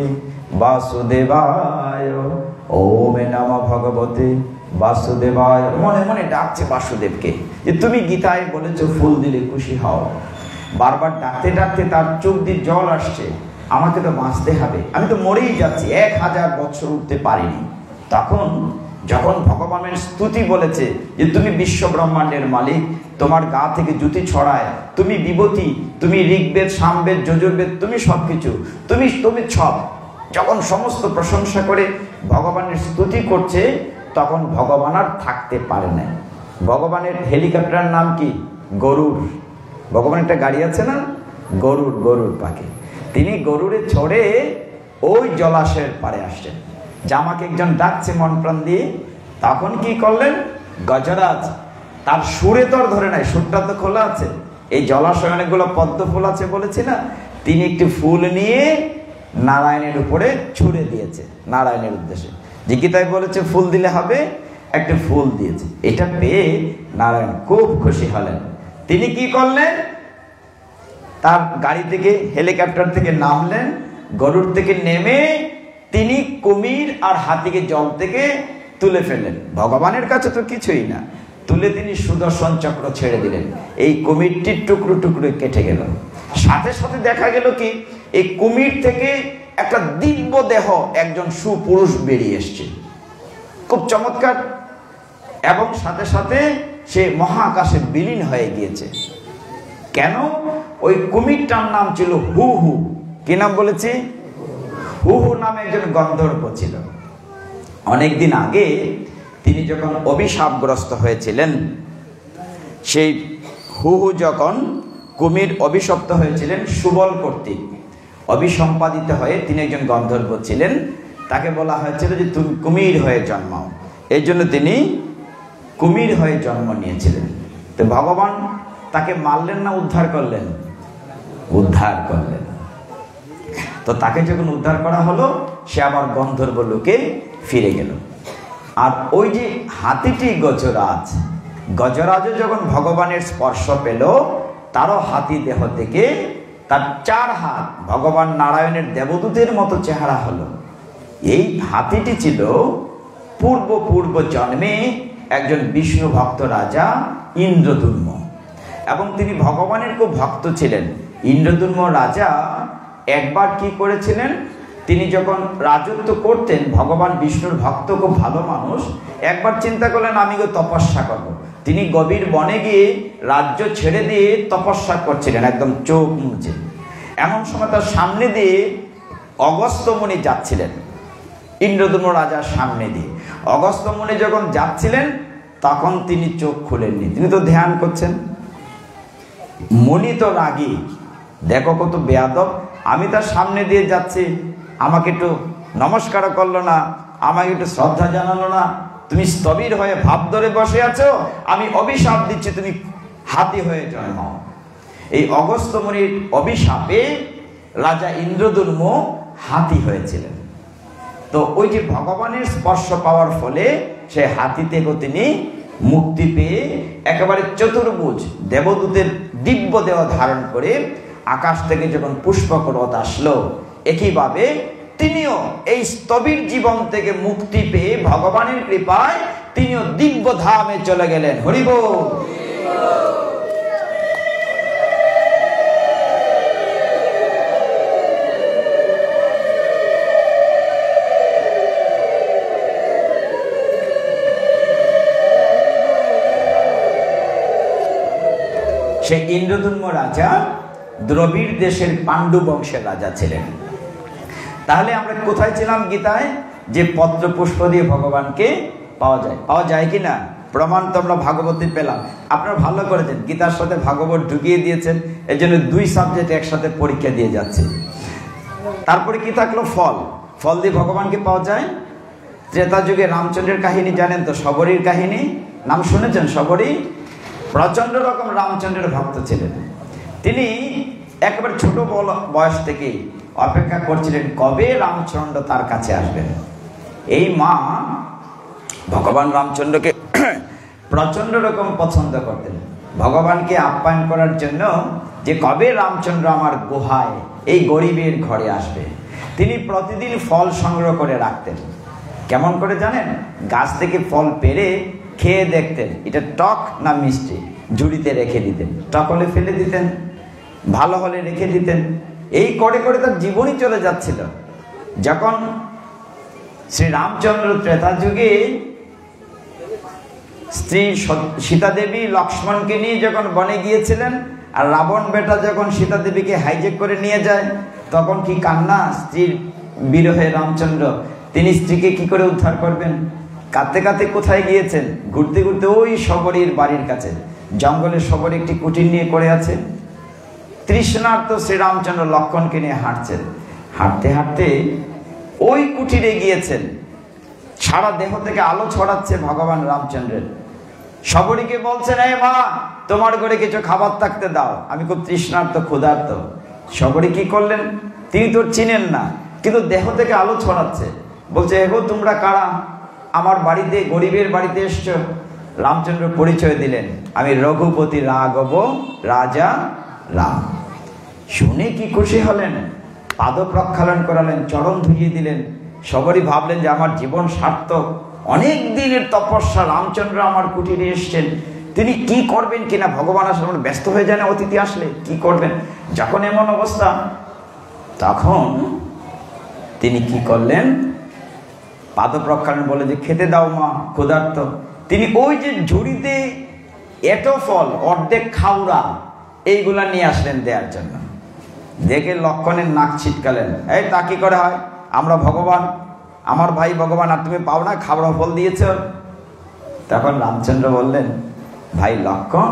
বাসুদেবায়, ওম নমো ভগবতে বাসুদেবায়। মনে মনে ডাকছে বাসুদেবকে যে তুমি গীতায় বলেছো ফুল দিলে খুশি হও। বারবার ডাকতে ডাকতে তার চোখ দিয়ে জল আসছে, আমাকে তো বাঁচতে হবে, আমি তো মরেই যাচ্ছি, এক হাজার বছর উঠতে পারিনি। তখন যখন ভগবানের স্তুতি বলেছে যে তুমি বিশ্ব ব্রহ্মাণ্ডের মালিক, তোমার গা থেকে জুতি ছড়ায়, তুমি বিভূতি, তুমি ঋগ্বেদ, সামবেদ, যজুর্বেদ, তুমি সব কিছু, তুমি তুমি সব, যখন সমস্ত প্রশংসা করে ভগবানের স্তুতি করছে তখন ভগবান আর থাকতে পারে না। ভগবানের হেলিকপ্টার নাম কি? গরুড়। ভগবানের একটা গাড়ি আছে না, গরুড়, গরুড় পাখি। তিনি গরুড়ে ছড়ে ওই জলাশয়ের পাড়ে আসছেন। জামাকে একজন ডাকছে মন প্রাণ দিয়ে, তখন কি করলেন গজরাজ, তার সুরে তোর ধরে নাই, সুরটা তো খোলা আছে। এই জলাশয়ে অনেকগুলো পদ্ম ফুল আছে বলেছি না, তিনি একটি ফুল নিয়ে নারায়ণের উপরে ছুড়ে দিয়েছে, নারায়ণের উদ্দেশ্যে। যে গীতায় বলেছে ফুল দিলে হবে, একটা ফুল দিয়েছে। এটা পেয়ে নারায়ণ খুব খুশি হলেন। তিনি কি করলেন, তার গাড়ি থেকে, হেলিকপ্টার থেকে নামলেন, গরুড় থেকে নেমে তিনি কুমির আর হাতিকে জল থেকে তুলে ফেললেন। ভগবানের কাছে তো কিছুই না, তুলে তিনি সুদর্শন চক্র ছেড়ে দিলেন। এই কুমিরটির টুকরো টুকরো কেটে গেল। সাথে সাথে দেখা গেল কি, এই কুমির থেকে একটা দিব্য দেহ একজন সুপুরুষ বেরিয়ে এসছে, খুব চমৎকার, এবং সাথে সাথে সে মহাকাশে বিলীন হয়ে গিয়েছে। কেন? ওই কুমিরটার নাম ছিল হু হু। কি নাম বলেছি? হুহু নামে একজন গন্ধর্ব ছিল। অনেকদিন আগে তিনি যখন অভিশাপগ্রস্ত হয়েছিলেন, সেই হুহু যখন কুমির অভিশপ্ত হয়েছিলেন সুবল কর্তৃক, অভিসম্পাদিত হয়ে তিনি একজন গন্ধর্ব ছিলেন। তাকে বলা হয়েছিল যে তুমি কুমির হয়ে জন্মাও, এই জন্য তিনি কুমির হয়ে জন্ম নিয়েছিলেন। তো ভগবান তাকে মারলেন না উদ্ধার করলেন? উদ্ধার করলেন। তো তাকে যখন উদ্ধার করা হলো, সে আবার গন্ধর্ব লোকে ফিরে গেল। আর ওই যে হাতিটি গজরাজ, গজরাজও যখন ভগবানের স্পর্শ পেল, তারও হাতি দেহ থেকে তার চার হাত ভগবান নারায়ণের দেবদূতের মতো চেহারা হলো। এই হাতিটি ছিল পূর্ব পূর্ব জন্মে একজন বিষ্ণু ভক্ত রাজা ইন্দ্রদুম্ন, এবং তিনি ভগবানের খুব ভক্ত ছিলেন। ইন্দ্রদুম্ন রাজা একবার কি করেছিলেন, তিনি যখন রাজত্ব করতেন, ভগবান বিষ্ণুর ভক্ত খুব ভালো মানুষ, একবার চিন্তা করলেন আমি গো তপস্যা করব। তিনি গভীর বনে গিয়ে রাজ্য ছেড়ে দিয়ে তপস্যা করছিলেন, একদম চোখ মুছে। এমন সময় তার সামনে দিয়ে অগস্ত্য মুনি যাচ্ছিলেন, ইন্দ্রদুম্ন রাজার সামনে দিয়ে। অগস্ত্য মুনি যখন যাচ্ছিলেন তখন তিনি চোখ খুলেননি, তিনি তো ধ্যান করছেন। মুনি তো রাগী, দেখো কত বেয়াদব, আমি তার সামনে দিয়ে যাচ্ছি, আমাকে একটু নমস্কারও করলো না, আমাকে একটু শ্রদ্ধা জানালো না, তুমি স্থবির হয়ে ভাব ধরে বসে আছো, আমি অভিশাপ দিচ্ছি তুমি হাতি হয়ে জন্মাও। এই অগস্ত্য মুনির অভিশাপে রাজা ইন্দ্রদুম্ন হাতি হয়েছিলেন। তো ওই যে ভগবানের স্পর্শ পাওয়ার ফলে সে হাতি থেকে তিনি মুক্তি পেয়ে একেবারে চতুর্ভুজ দেবদূতের দিব্য দেহ ধারণ করে আকাশ থেকে যখন পুষ্পকরত আসলো, একইভাবে তিনিও এই স্থবির জীবন থেকে মুক্তি পেয়ে ভগবানের কৃপায় তিনিও দিব্য ধামে চলে গেলেন। হরি বল। से इंद्रदुम्न राजा द्रविड़ देशेर पांडु वंशेर राजा छिलेन। ताहले आमरा कोथाय छिलाम गीताय जे पत्र पुष्प दिए भगवान के पावा जाए पावा जाए कि ना प्रमाण तो आमरा भागवते पेलाम। आपनारा भालो करेछेन गीतार साथे भागवत ढुकिए दिएछेन एर जोन्नो दुई साबजेक्ट एकसाथे परीक्षा दिए जाच्छे। तारपरे कि थाकलो फल फल दिए भगवान के पावा जाए। त्रेता जुगे रामचंद्रेर काहिनी जानेन तो सबरीर काहिनी नाम शुनेछेन। सबरी प्रचंड रकम रामचंद्रेर भक्त छिलेन। তিনি একবার ছোট বয়স থেকে অপেক্ষা করছিলেন কবে রামচন্দ্র তার কাছে আসবেন। এই মা ভগবান রামচন্দ্রকে প্রচন্ড রকম পছন্দ করতেন। ভগবানকে আপ্যায়ন করার জন্য যে কবে রামচন্দ্র আমার গোহায় এই গরিবের ঘরে আসবে তিনি প্রতিদিন ফল সংগ্রহ করে রাখতেন। কেমন করে জানেন? গাছ থেকে ফল পেড়ে খেয়ে দেখতেন এটা টক না মিষ্টি, ঝুড়িতে রেখে দিতেন। টক হলে ফেলে দিতেন, ভালো হলে রেখে দিতেন। এই করে করে তার জীবনই চলে যাচ্ছিল। যখন শ্রী রামচন্দ্র ত্রেতা যুগে স্ত্রী সীতা দেবী লক্ষ্মণকে নিয়ে যখন বনে গিয়েছিলেন আর রাবণ বেটা যখন সীতা দেবীকে হাইজ্যাক করে নিয়ে যায় তখন কি কান্না, স্ত্রীর বিরহে রামচন্দ্র তিনি স্ত্রীকে কি করে উদ্ধার করবেন। কাঁদতে কাঁদতে কোথায় গিয়েছেন? ঘুরতে ঘুরতে ওই শবরীর বাড়ির কাছে জঙ্গলের শবর একটি কুটির নিয়ে করে আছে। তৃষ্ণার্ত শ্রীরামচন্দ্র লক্ষণকে নিয়ে হাঁটছেন। হাঁটতে হাঁটতে ওই কুটিরে গিয়েছেন। সারা দেহ থেকে আলো ছড়াচ্ছে ভগবান রামচন্দ্রের। শবরীকে বলছেন, এ মা তোমার ঘরে কিছু খাবার থাকতে দাও, আমি খুব তৃষ্ণার্ত ক্ষুধার্ত। শবরী কি করলেন তিনি তো চিনেন না, কিন্তু দেহ থেকে আলো ছড়াচ্ছে। বলছে, এগো তোমরা কারা? আমার বাড়িতে গরিবের বাড়িতে এসছো। রামচন্দ্র পরিচয় দিলেন, আমি রঘুপতি রাঘব রাজা রাম। শুনে কি খুশি হলেন, পাদ প্রক্ষালন করালেন, চরণ ধুইয়ে দিলেন। সবারই ভাবলেন যে আমার জীবন সার্থক, অনেক দিনের তপস্যা, রামচন্দ্র আমার কুটিরে এসছেন। তিনি কি করবেন কিনা, ভগবান আসলে ব্যস্ত হয়ে যায় না অতিথি আসলে কি করবেন। যখন এমন অবস্থা তখন তিনি কি করলেন, পাদ প্রক্ষালন বলে যে খেতে দাও মা ক্ষুধার্ত। তিনি ওই যে ঝুড়িতে এত ফল অর্ধেক খাওড়া এইগুলা নিয়ে আসলেন দেওয়ার জন্য। দেখে লক্ষণের নাক ছিটকালেন, এই তা কি করে হয়, আমরা ভগবান, আমার ভাই ভগবান, আর তুমি পাও না খাওড়া ফল দিয়েছ। তখন রামচন্দ্র বললেন, ভাই লক্ষণ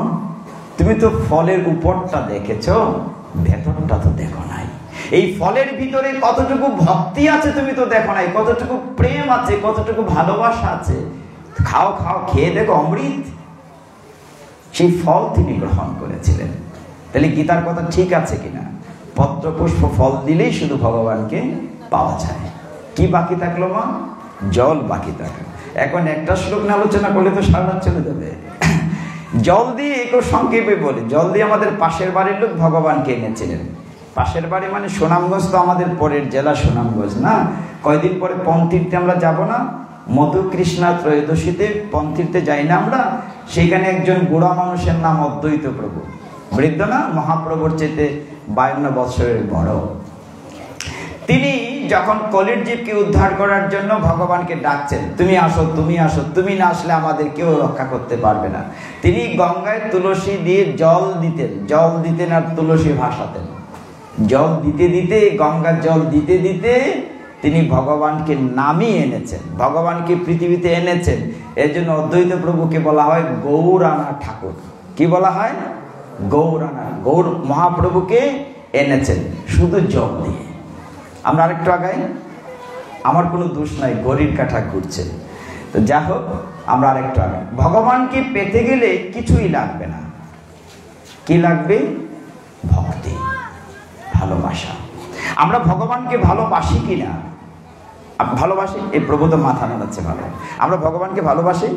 তুমি তো ফলের উপরটা দেখেছ, ভেতরটা তো দেখো নাই। এই ফলের ভিতরে কতটুকু ভক্তি আছে তুমি তো দেখো নাই, কতটুকু প্রেম আছে, কতটুকু ভালোবাসা আছে। খাও খাও, খেয়ে দেখো অমৃত। সেই ফল তিনি গ্রহণ করেছিলেন। তাহলে গীতার কথা ঠিক আছে কিনা, পত্র পুষ্প ফল দিলেই শুধু ভগবানকে পাওয়া যায়। কি বাকি থাকলো মা? জল বাকি থাকলো। এখন একটা শ্লোক নিয়ে আলোচনা করলে তো সারা রাত চলে যাবে। জল দিয়ে একটু সংক্ষেপে বলি। জল দিয়ে আমাদের পাশের বাড়ির লোক ভগবানকে এনেছিলেন। পাশের বাড়ি মানে সুনামগঞ্জ, তো আমাদের পরের জেলা সুনামগঞ্জ না। কয়দিন পরে পন্থীতে আমরা যাব না, মধু কৃষ্ণা ত্রয়োদশীতে পন্থীতে যাই না আমরা। সেখানে একজন বুড়া মানুষের নাম অদ্বৈত প্রভু, বৃদ্ধ না, মহাপ্রভুর চেয়ে বায়ান্ন বৎসরের বড়। তিনি যখন কলির জীবকে উদ্ধার করার জন্য ভগবানকে ডাকছেন, তুমি আসো তুমি আসো, তুমি না আসলে আমাদের কেউ রক্ষা করতে পারবে না। তিনি গঙ্গায় তুলসী দিয়ে জল দিতেন, জল দিতেন আর তুলসী ভাসাতেন। জল দিতে দিতে গঙ্গার জল দিতে দিতে তিনি ভগবানকে নামিয়ে এনেছেন, ভগবানকে পৃথিবীতে এনেছেন। এর জন্য অদ্বৈত প্রভুকে বলা হয় গৌরানা ঠাকুর। কি বলা হয়? গৌরানা। গৌর মহাপ্রভুকে এনেছেন শুধু জল দিয়ে। আমরা আরেকটু আগাই, আমার কোনো দোষ নাই, ঘড়ির কাঁটা ঘুরছে। তো যাই হোক আমরা আরেকটু আগাই। ভগবানকে পেতে গেলে কিছুই লাগবে না, কি লাগবে? ভক্তি, ভালোবাসা। আমরা ভগবানকে ভালোবাসি কিনা, ভালোবাসি। এই প্রভু তো মাথা নাড়াচ্ছে। ভালো, আমরা ভগবানকে ভালোবাসি,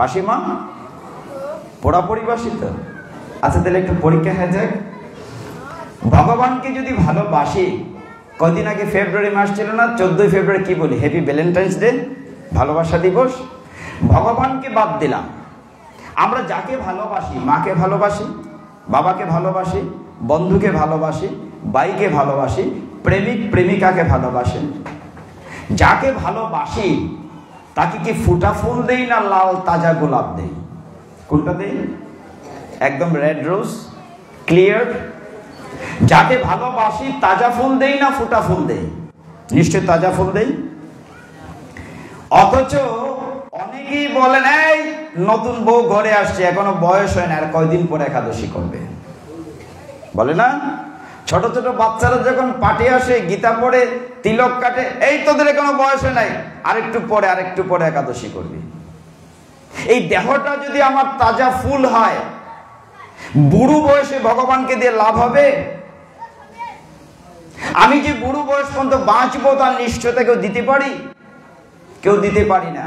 বাসি মা পোড়াপড়ি বাসি তো। আচ্ছা তাহলে একটু পরীক্ষা হয়ে যাক। ভগবানকে যদি ভালোবাসি, কদিন আগে ফেব্রুয়ারি মাস ছিল না, চোদ্দই ফেব্রুয়ারি কি বলি, হ্যাপি ভ্যালেন্টাইন্স ডে, ভালোবাসা দিবস। ভগবানকে বাদ দিলাম, আমরা যাকে ভালোবাসি, মাকে ভালোবাসি, বাবাকে ভালোবাসি, বন্ধুকে ভালোবাসি, বাইকে ভালোবাসি, প্রেমিক প্রেমিকাকে ভালোবাসি, যাকে ভালোবাসি তাকে কি ফুটা ফুল দেই না লাল তাজা গোলাপ দেই? কোনটা দেই? एकदम रेड रोज क्लियर जाके ভালোবাসি ताजा फुल देई ना फुटा फुल देई निश्चय ताजा फुल देई অথচ অনেকেই বলেন এই নতুন বউ ঘরে আসছে এখনো বয়স হয় না আর কয়দিন পরে একাদশী করবে বলে না ছোট ছোট বাচ্চারা যখন পার্টি আসে গীতা পড়ে তিলক কাটে এই তোদের এখনো বয়স হয় নাই আরেকটু পরে আরেকটু পরে একাদশী করবে এই দেহটা যদি আমার তাজা ফুল হয় বুড়ো বয়সে ভগবানকে দিয়ে লাভ হবে আমি যে বুড়ো বয়স পর্যন্ত বাঁচবো তার নিশ্চয়তা কেউ দিতে পারি কেউ দিতে পারি না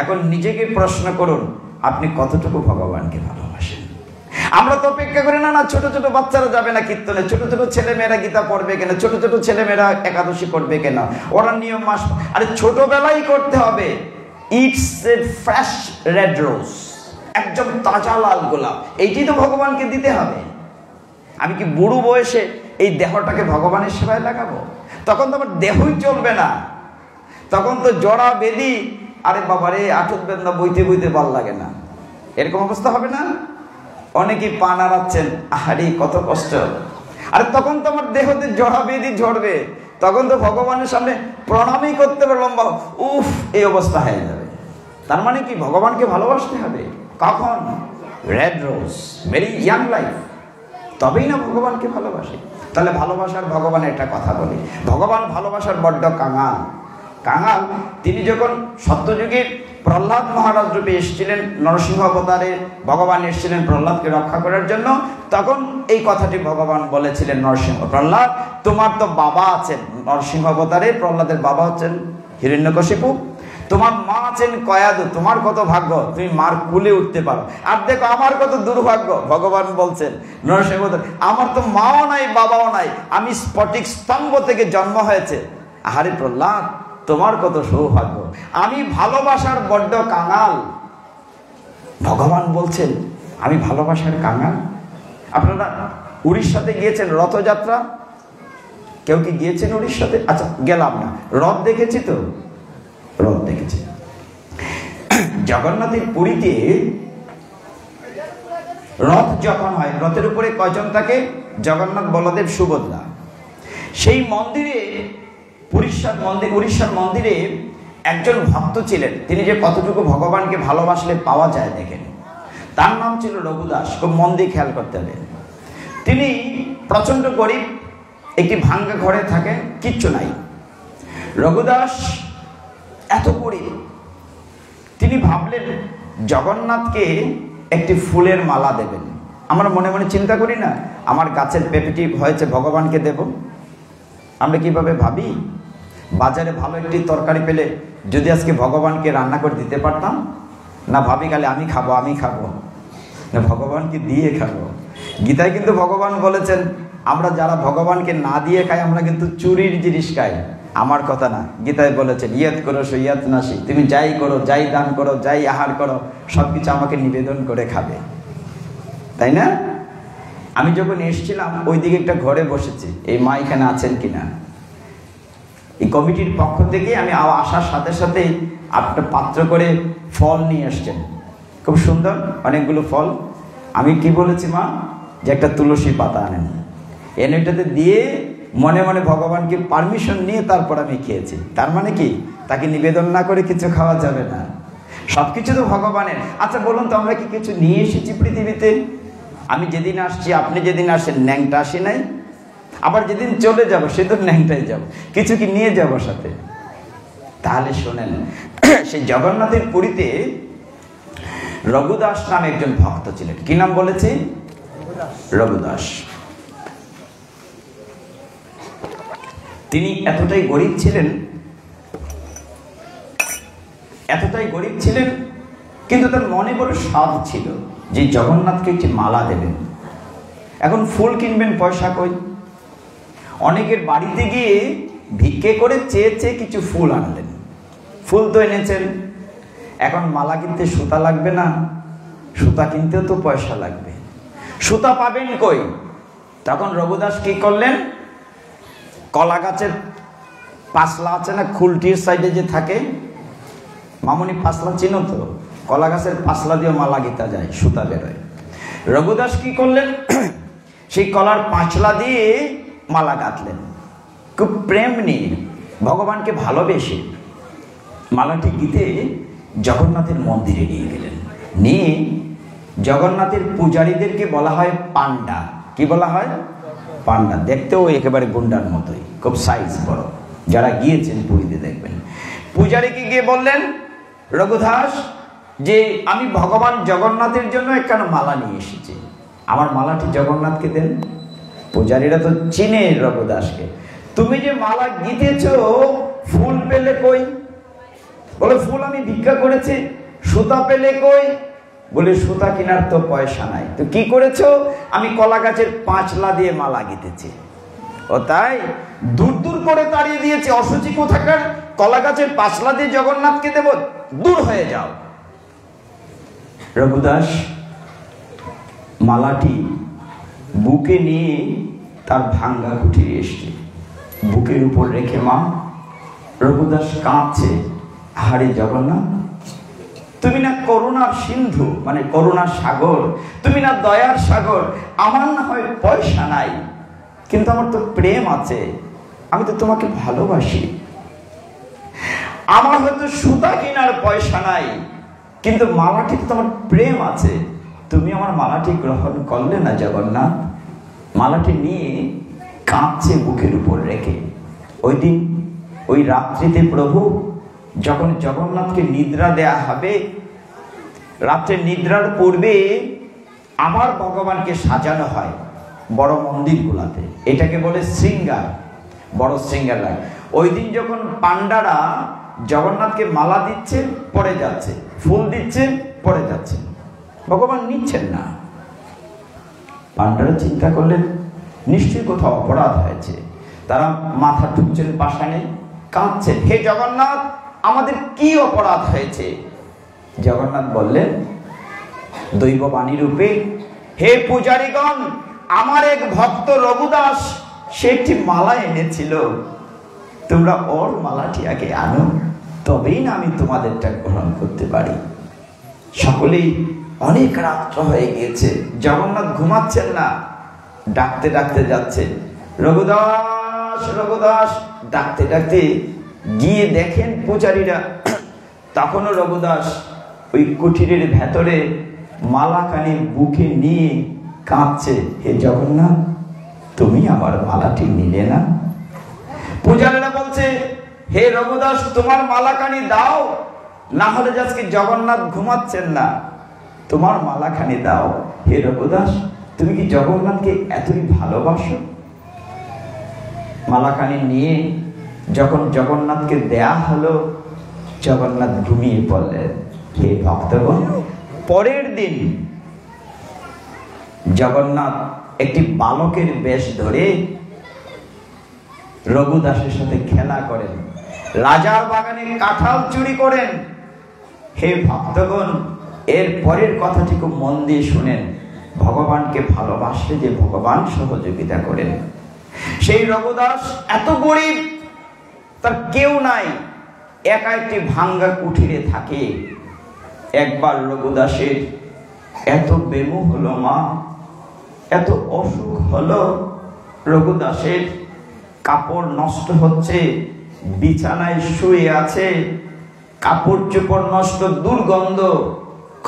এখন নিজেকে প্রশ্ন করুন আপনি কতটুকু ভগবানকে ভালোবাসেন আমরা তো অপেক্ষা করি না না ছোট ছোট বাচ্চারা যাবে না কীর্তনে ছোট ছোট ছেলে মেয়েরা গীতা পড়বে কেন ছোট ছোট ছেলে মেয়েরা একাদশী করবে কেন ওরা নিয়ম মাস আরে ছোটবেলায় করতে হবে it's a fresh red rose একদম তাজা লাল গোলাপ এইটি তো ভগবানকে দিতে হবে আমি কি বুড়ো বয়সে এই দেহটাকে ভগবানের সেবায় লাগাবো তখন তো আমার দেহই চলবে না তখন তো জড়া বেদি আরে বাবারে আঠত বেদনা বইতে বইতে ভাল লাগে না এরকম অবস্থা হবে না অনেকে পান আড়াচ্ছেন আরে কত কষ্ট আরে তখন তো আমার দেহতে জড়া বেদি ঝরবে তখন তো ভগবানের সামনে প্রণামই করতে পারলাম বা উফ এই অবস্থা হয়ে যাবে তার মানে কি ভগবানকে ভালোবাসতে হবে কখন red rose very young life তবেই না ভগবানকে ভালোবাসে তাহলে ভালোবাসার ভগবান একটা কথা বলে ভগবান ভালোবাসার বড্ড কাঙাল কাঙাল তিনি যখন সত্যযুগের প্রহ্লাদ মহারাজ রূপে এসেছিলেন নরসিংহ অবতারে ভগবান এসেছিলেন প্রহ্লাদকে রক্ষা করার জন্য তখন এই কথাটি ভগবান বলেছিলেন নরসিংহ প্রহ্লাদ তোমার তো বাবা আছেন নরসিংহ অবতারে প্রহ্লাদের বাবা হচ্ছেন হিরণ্যকশিপু তোমার মা আছেন কয়াদু তোমার কত ভাগ্য তুমি মার কুলে উঠতে পারো আর দেখো আমার কত দুর্ভাগ্য ভগবান বলছেন নরসিংহ আমার তো মাও নাই বাবাও নাই আমি স্ফটিক স্তম্ভ থেকে জন্ম হয়েছে আহারে প্রহ্লাদ তোমার কত সৌভাগ্য আমি ভালোবাসার বড্ড কাঙাল ভগবান বলছেন আমি ভালোবাসার কাঙাল আপনারা উড়িষ্যাতে গিয়েছেন রথযাত্রা কেউ কি গিয়েছেন উড়িষ্যাতে আচ্ছা গেলাম না রথ দেখেছি তো রথ দেখেছি জগন্নাথের পুরীতে রথ যখন হয় রথের উপরে কয়জন থাকে জগন্নাথ বলদেব সুভদ্রা সেই মন্দিরে উড়িষ্যার মন্দির উড়িষ্যার মন্দিরে একজন ভক্ত ছিলেন তিনি যে কতটুকু ভগবানকে ভালোবাসলে পাওয়া যায় দেখেন তার নাম ছিল রঘুদাস খুব মন দিয়ে খেয়াল করতে হবে তিনি প্রচণ্ড গরিব একটি ভাঙ্গা ঘরে থাকেন কিচ্ছু নাই রঘুদাস এত গরিব তিনি ভাবলেন জগন্নাথকে একটি ফুলের মালা দেবেন আমরা মনে মনে চিন্তা করি না আমার গাছের পেঁপেটি হয়েছে ভগবানকে দেব আমরা কীভাবে ভাবি বাজারে ভালো একটি তরকারি পেলে যদি আজকে ভগবানকে রান্না করে দিতে পারতাম না ভাবি কালে আমি খাবো আমি খাবো না ভগবানকে দিয়ে খাবো গীতায় কিন্তু ভগবান বলেছেন আমরা যারা ভগবানকে না দিয়ে খাই আমরা কিন্তু চুরির জিনিস খাই আমার কথা না গীতায় বলেছেন ইয়াদ করো সো ইয়াদ নাসি তুমি যাই করো যাই দান করো যাই আহার করো সব কিছু আমাকে নিবেদন করে খাবে তাই না আমি যখন এসেছিলাম ওই দিকে একটা ঘরে বসেছি এই মা এখানে আছেন কিনা এই কমিটির পক্ষ থেকে আমি আসার সাথে সাথে একটা পাত্র করে ফল নিয়ে এসছেন খুব সুন্দর অনেকগুলো ফল আমি কি বলেছি মা যে একটা তুলসী পাতা আনেন এনেটাতে দিয়ে মনে মনে ভগবানকে পারমিশন নিয়ে তারপর আমি খেয়েছি তার মানে কি তাকে নিবেদন না করে কিছু খাওয়া যাবে না সব কিছু তো ভগবানের আচ্ছা বলুন তো আমরা কি কিছু নিয়ে এসেছি পৃথিবীতে আমি যেদিন আসছি আপনি যেদিন আসেন ন্যাংটা আসি নাই আবার যেদিন চলে যাবো সেদিন ন্যাংটাই যাব কিছু কি নিয়ে যাব সাথে তাহলে শোনেন সেই জগন্নাথের পুরীতে রঘুদাস নামে একজন ভক্ত ছিলেন কি নাম বলেছি রঘুদাস তিনি এতটাই গরিব ছিলেন এতটাই গরিব ছিলেন কিন্তু তার মনে বড় স্বাদ ছিল যে জগন্নাথকে একটি মালা দেবেন এখন ফুল কিনবেন পয়সা কই অনেকের বাড়িতে গিয়ে ভিক্ষে করে চেয়ে চেয়ে কিছু ফুল আনলেন ফুল তো এনেছেন এখন মালা কিনতে সুতা লাগবে না সুতা কিনতেও তো পয়সা লাগবে সুতা পাবেন কই তখন রঘুদাস কি করলেন কলা গাছের পাশলা আছে না খুলটির সাইডে যে থাকে মামনি পাশলা চিনো তো কলা গাছের পাশলা দিয়ে মালা গীতা যায় সুতা বেরোয় रघुदास की करलेन सेई कलार पाँचला दिए माला गाथलेन खूब प्रेम निये भगवान के भालोबेशे मालाटी दिते जगन्नाथेर मंदिरे निये गेलेन। निये जगन्नाथेर पूजारीदेरके बला हय पांडा। कि बला हय? पांडा। देखतेओ एकेबारे गुंडार मतोई खूब साइज बड़ो। যারা গিয়েছেন পুরীতে দেখবেন। পূজারীকে গিয়ে বললেন রঘুদাস যে আমি ভগবান জগন্নাথের জন্য একখানা মালা নিয়ে এসেছি, আমার মালাটি জগন্নাথকে দেন। পূজারীরা তো চিনে রঘুদাসকে, তুমি যে মালা গিঁথেছো ফুল পেলে কই? বলে ফুল আমি ভিক্ষা করেছি। সুতা পেলে কই? বলে সুতা কেনার তো পয়সা নাই। তো কি করেছো? আমি কলা গাছের পাঁচলা দিয়ে মালা গিঁথেছি। ও তাই? दूर दूर करे ताड़िये दिएछे असुचि कोथाकार कला गाछेर पाशला दिए जगन्नाथ के देव, दूर हये जाओ। रघुदास मालाटी बुके निये तार भांगा कुटिरे एशे बुकेर उपर रेखे मा रघुदास काँपछे। हारे जगन्नाथ, तुमी ना करुणार सिंधु माने करुणार सागर, तुमी ना दयार सागर। आमार ना हय पयसा नाई किन्तु आमार तो प्रेम आछे, আমি তো তোমাকে ভালোবাসি। আমার হয়তো সুতা কেনার পয়সা নাই কিন্তু মালাটি তো তোমার প্রেম আছে। তুমি আমার মালাটি গ্রহণ করলে না জগন্নাথ। মালাটি নিয়ে কাঁপছে বুকের উপর রেখে। ওই দিন ওই রাত্রিতে প্রভু যখন জগন্নাথকে নিদ্রা দেয়া হবে, রাত্রে নিদ্রার পূর্বে আমার ভগবানকে সাজানো হয় বড় মন্দিরগুলোতে, এটাকে বলে শৃঙ্গার, বড় শৃঙ্গার লাগে। ওই দিন যখন পান্ডারা জগন্নাথকে মালা দিচ্ছে পড়ে যাচ্ছে, ফুল দিচ্ছে পড়ে যাচ্ছে, ভগবান নিচ্ছেন না। পান্ডারা চিন্তা করলেন নিশ্চয়ই কোথাও অপরাধ হয়েছে। তারা মাথা ঠুকছেন পাষাণে, কাঁদছেন, হে জগন্নাথ আমাদের কি অপরাধ হয়েছে? জগন্নাথ বললেন দৈব বাণী রূপে, হে পূজারীগণ, আমার এক ভক্ত রঘুদাস সে একটি মালা এনেছিল, তোমরা ওর মালাটি আগে আনো, তবেই না আমি তোমাদেরটা গ্রহণ করতে পারি। সকলেই অনেক রাত্র হয়ে গিয়েছে, জগন্নাথ ঘুমাচ্ছেন না, ডাকতে ডাকতে যাচ্ছে রঘুদাস রঘুদাস। ডাকতে ডাকতে গিয়ে দেখেন পূজারীরা, তখনও রঘুদাস ওই কুটিরের ভেতরে মালাখানি বুকে নিয়ে কাঁপছে। হে জগন্নাথ, তুমি আমার মালাটি নিলে না। পূজারীরা বলছে হে রঘুদাস তোমার মালাখানি দাও, না হলে আজকে জগন্নাথ ঘুমাচ্ছেন না, তোমার মালাখানি দাও। হে রঘুদাস, তুমি কি জগন্নাথকে এতই ভালোবাসো? মালাখানি নিয়ে যখন জগন্নাথকে দেয়া হলো, জগন্নাথ ঘুমিয়ে পড়লেন। হে ভক্তগণ, পরের দিন জগন্নাথ একটি বালকের বেশ ধরে রঘুদাসের সাথে খেলা করেন, রাজার বাগানে কাঁঠাল চুরি করেন। হে ভক্তগণ, এর পরের কথাটি খুব মন দিয়ে শুনেন, ভগবানকে ভালোবাসলে যে ভগবান সহযোগিতা করেন। সেই রঘুদাস এত গরিব, তার কেউ নাই, একা একটি ভাঙ্গা কুঠিরে থাকে। একবার রঘুদাসের এত বেমু হলো মা, এত অসুখ হলো, রঘুদাসের কাপড় নষ্ট হচ্ছে, বিছানায় শুয়ে আছে, কাপড় চোপড় নষ্ট, দুর্গন্ধ,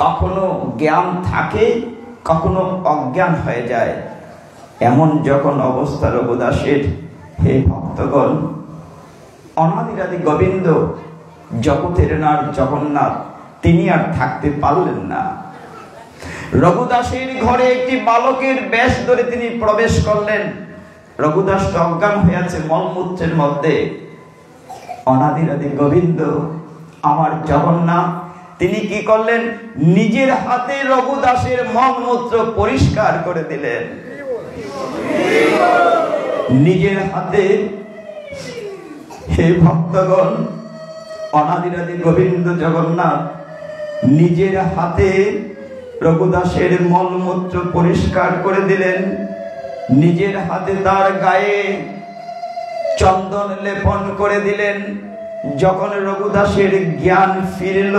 কখনো জ্ঞান থাকে কখনো অজ্ঞান হয়ে যায়। এমন যখন অবস্থা রঘুদাসের, হে ভক্তগণ, অনাদিরাদি গোবিন্দ জগতের নাথ জগন্নাথ তিনি আর থাকতে পারলেন না। রঘুদাসের ঘরে একটি বালকের বেশ ধরে তিনি প্রবেশ করলেন। রঘুদাস তো অজ্ঞান হয়ে আছে মলমূত্রের মধ্যে। অনাদিরাদি গোবিন্দ আমার জগন্নাথ তিনি কি করলেন? নিজের হাতে রঘুদাসের মলমূত্র পরিষ্কার করে দিলেন। নিজের হাতে। হে ভক্তগণ, অনাদিরাদি গোবিন্দ জগন্নাথ নিজের হাতে রঘুদাসের মলমূত্র পরিষ্কার করে দিলেন। নিজের হাতে তার গায়ে চন্দন লেপন করে দিলেন। যখন রঘুদাসের জ্ঞান ফিরল,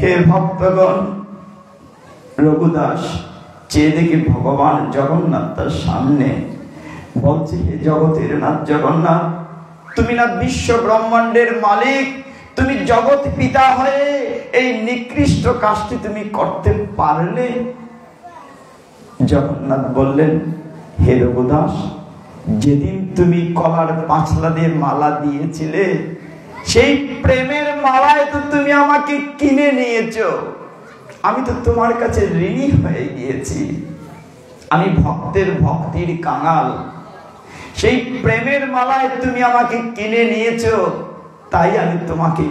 হে ভক্তগণ, রঘুদাস চেয়ে দেখি ভগবান জগন্নাথ তার সামনে বলছে, হে জগতের নাথ জগন্নাথ, তুমি না বিশ্ব ব্রহ্মাণ্ডের মালিক, তুমি জগৎ পিতা হয়ে এই নিকৃষ্ট কাজটি তুমি করতে পারলে? জগন্নাথ বললেন, হে রঘুদাস, যেদিন তুমি কলার পাঁচলা দিয়ে মালা দিয়েছিলে সেই প্রেমের মালায় তো তুমি আমাকে কিনে নিয়েছো, আমি তো তোমার কাছে ঋণী হয়ে গিয়েছি, আমি ভক্তের ভক্তির কাঙাল, সেই প্রেমের মালায় তুমি আমাকে কিনে নিয়েছো, তাই আমি তোমাকে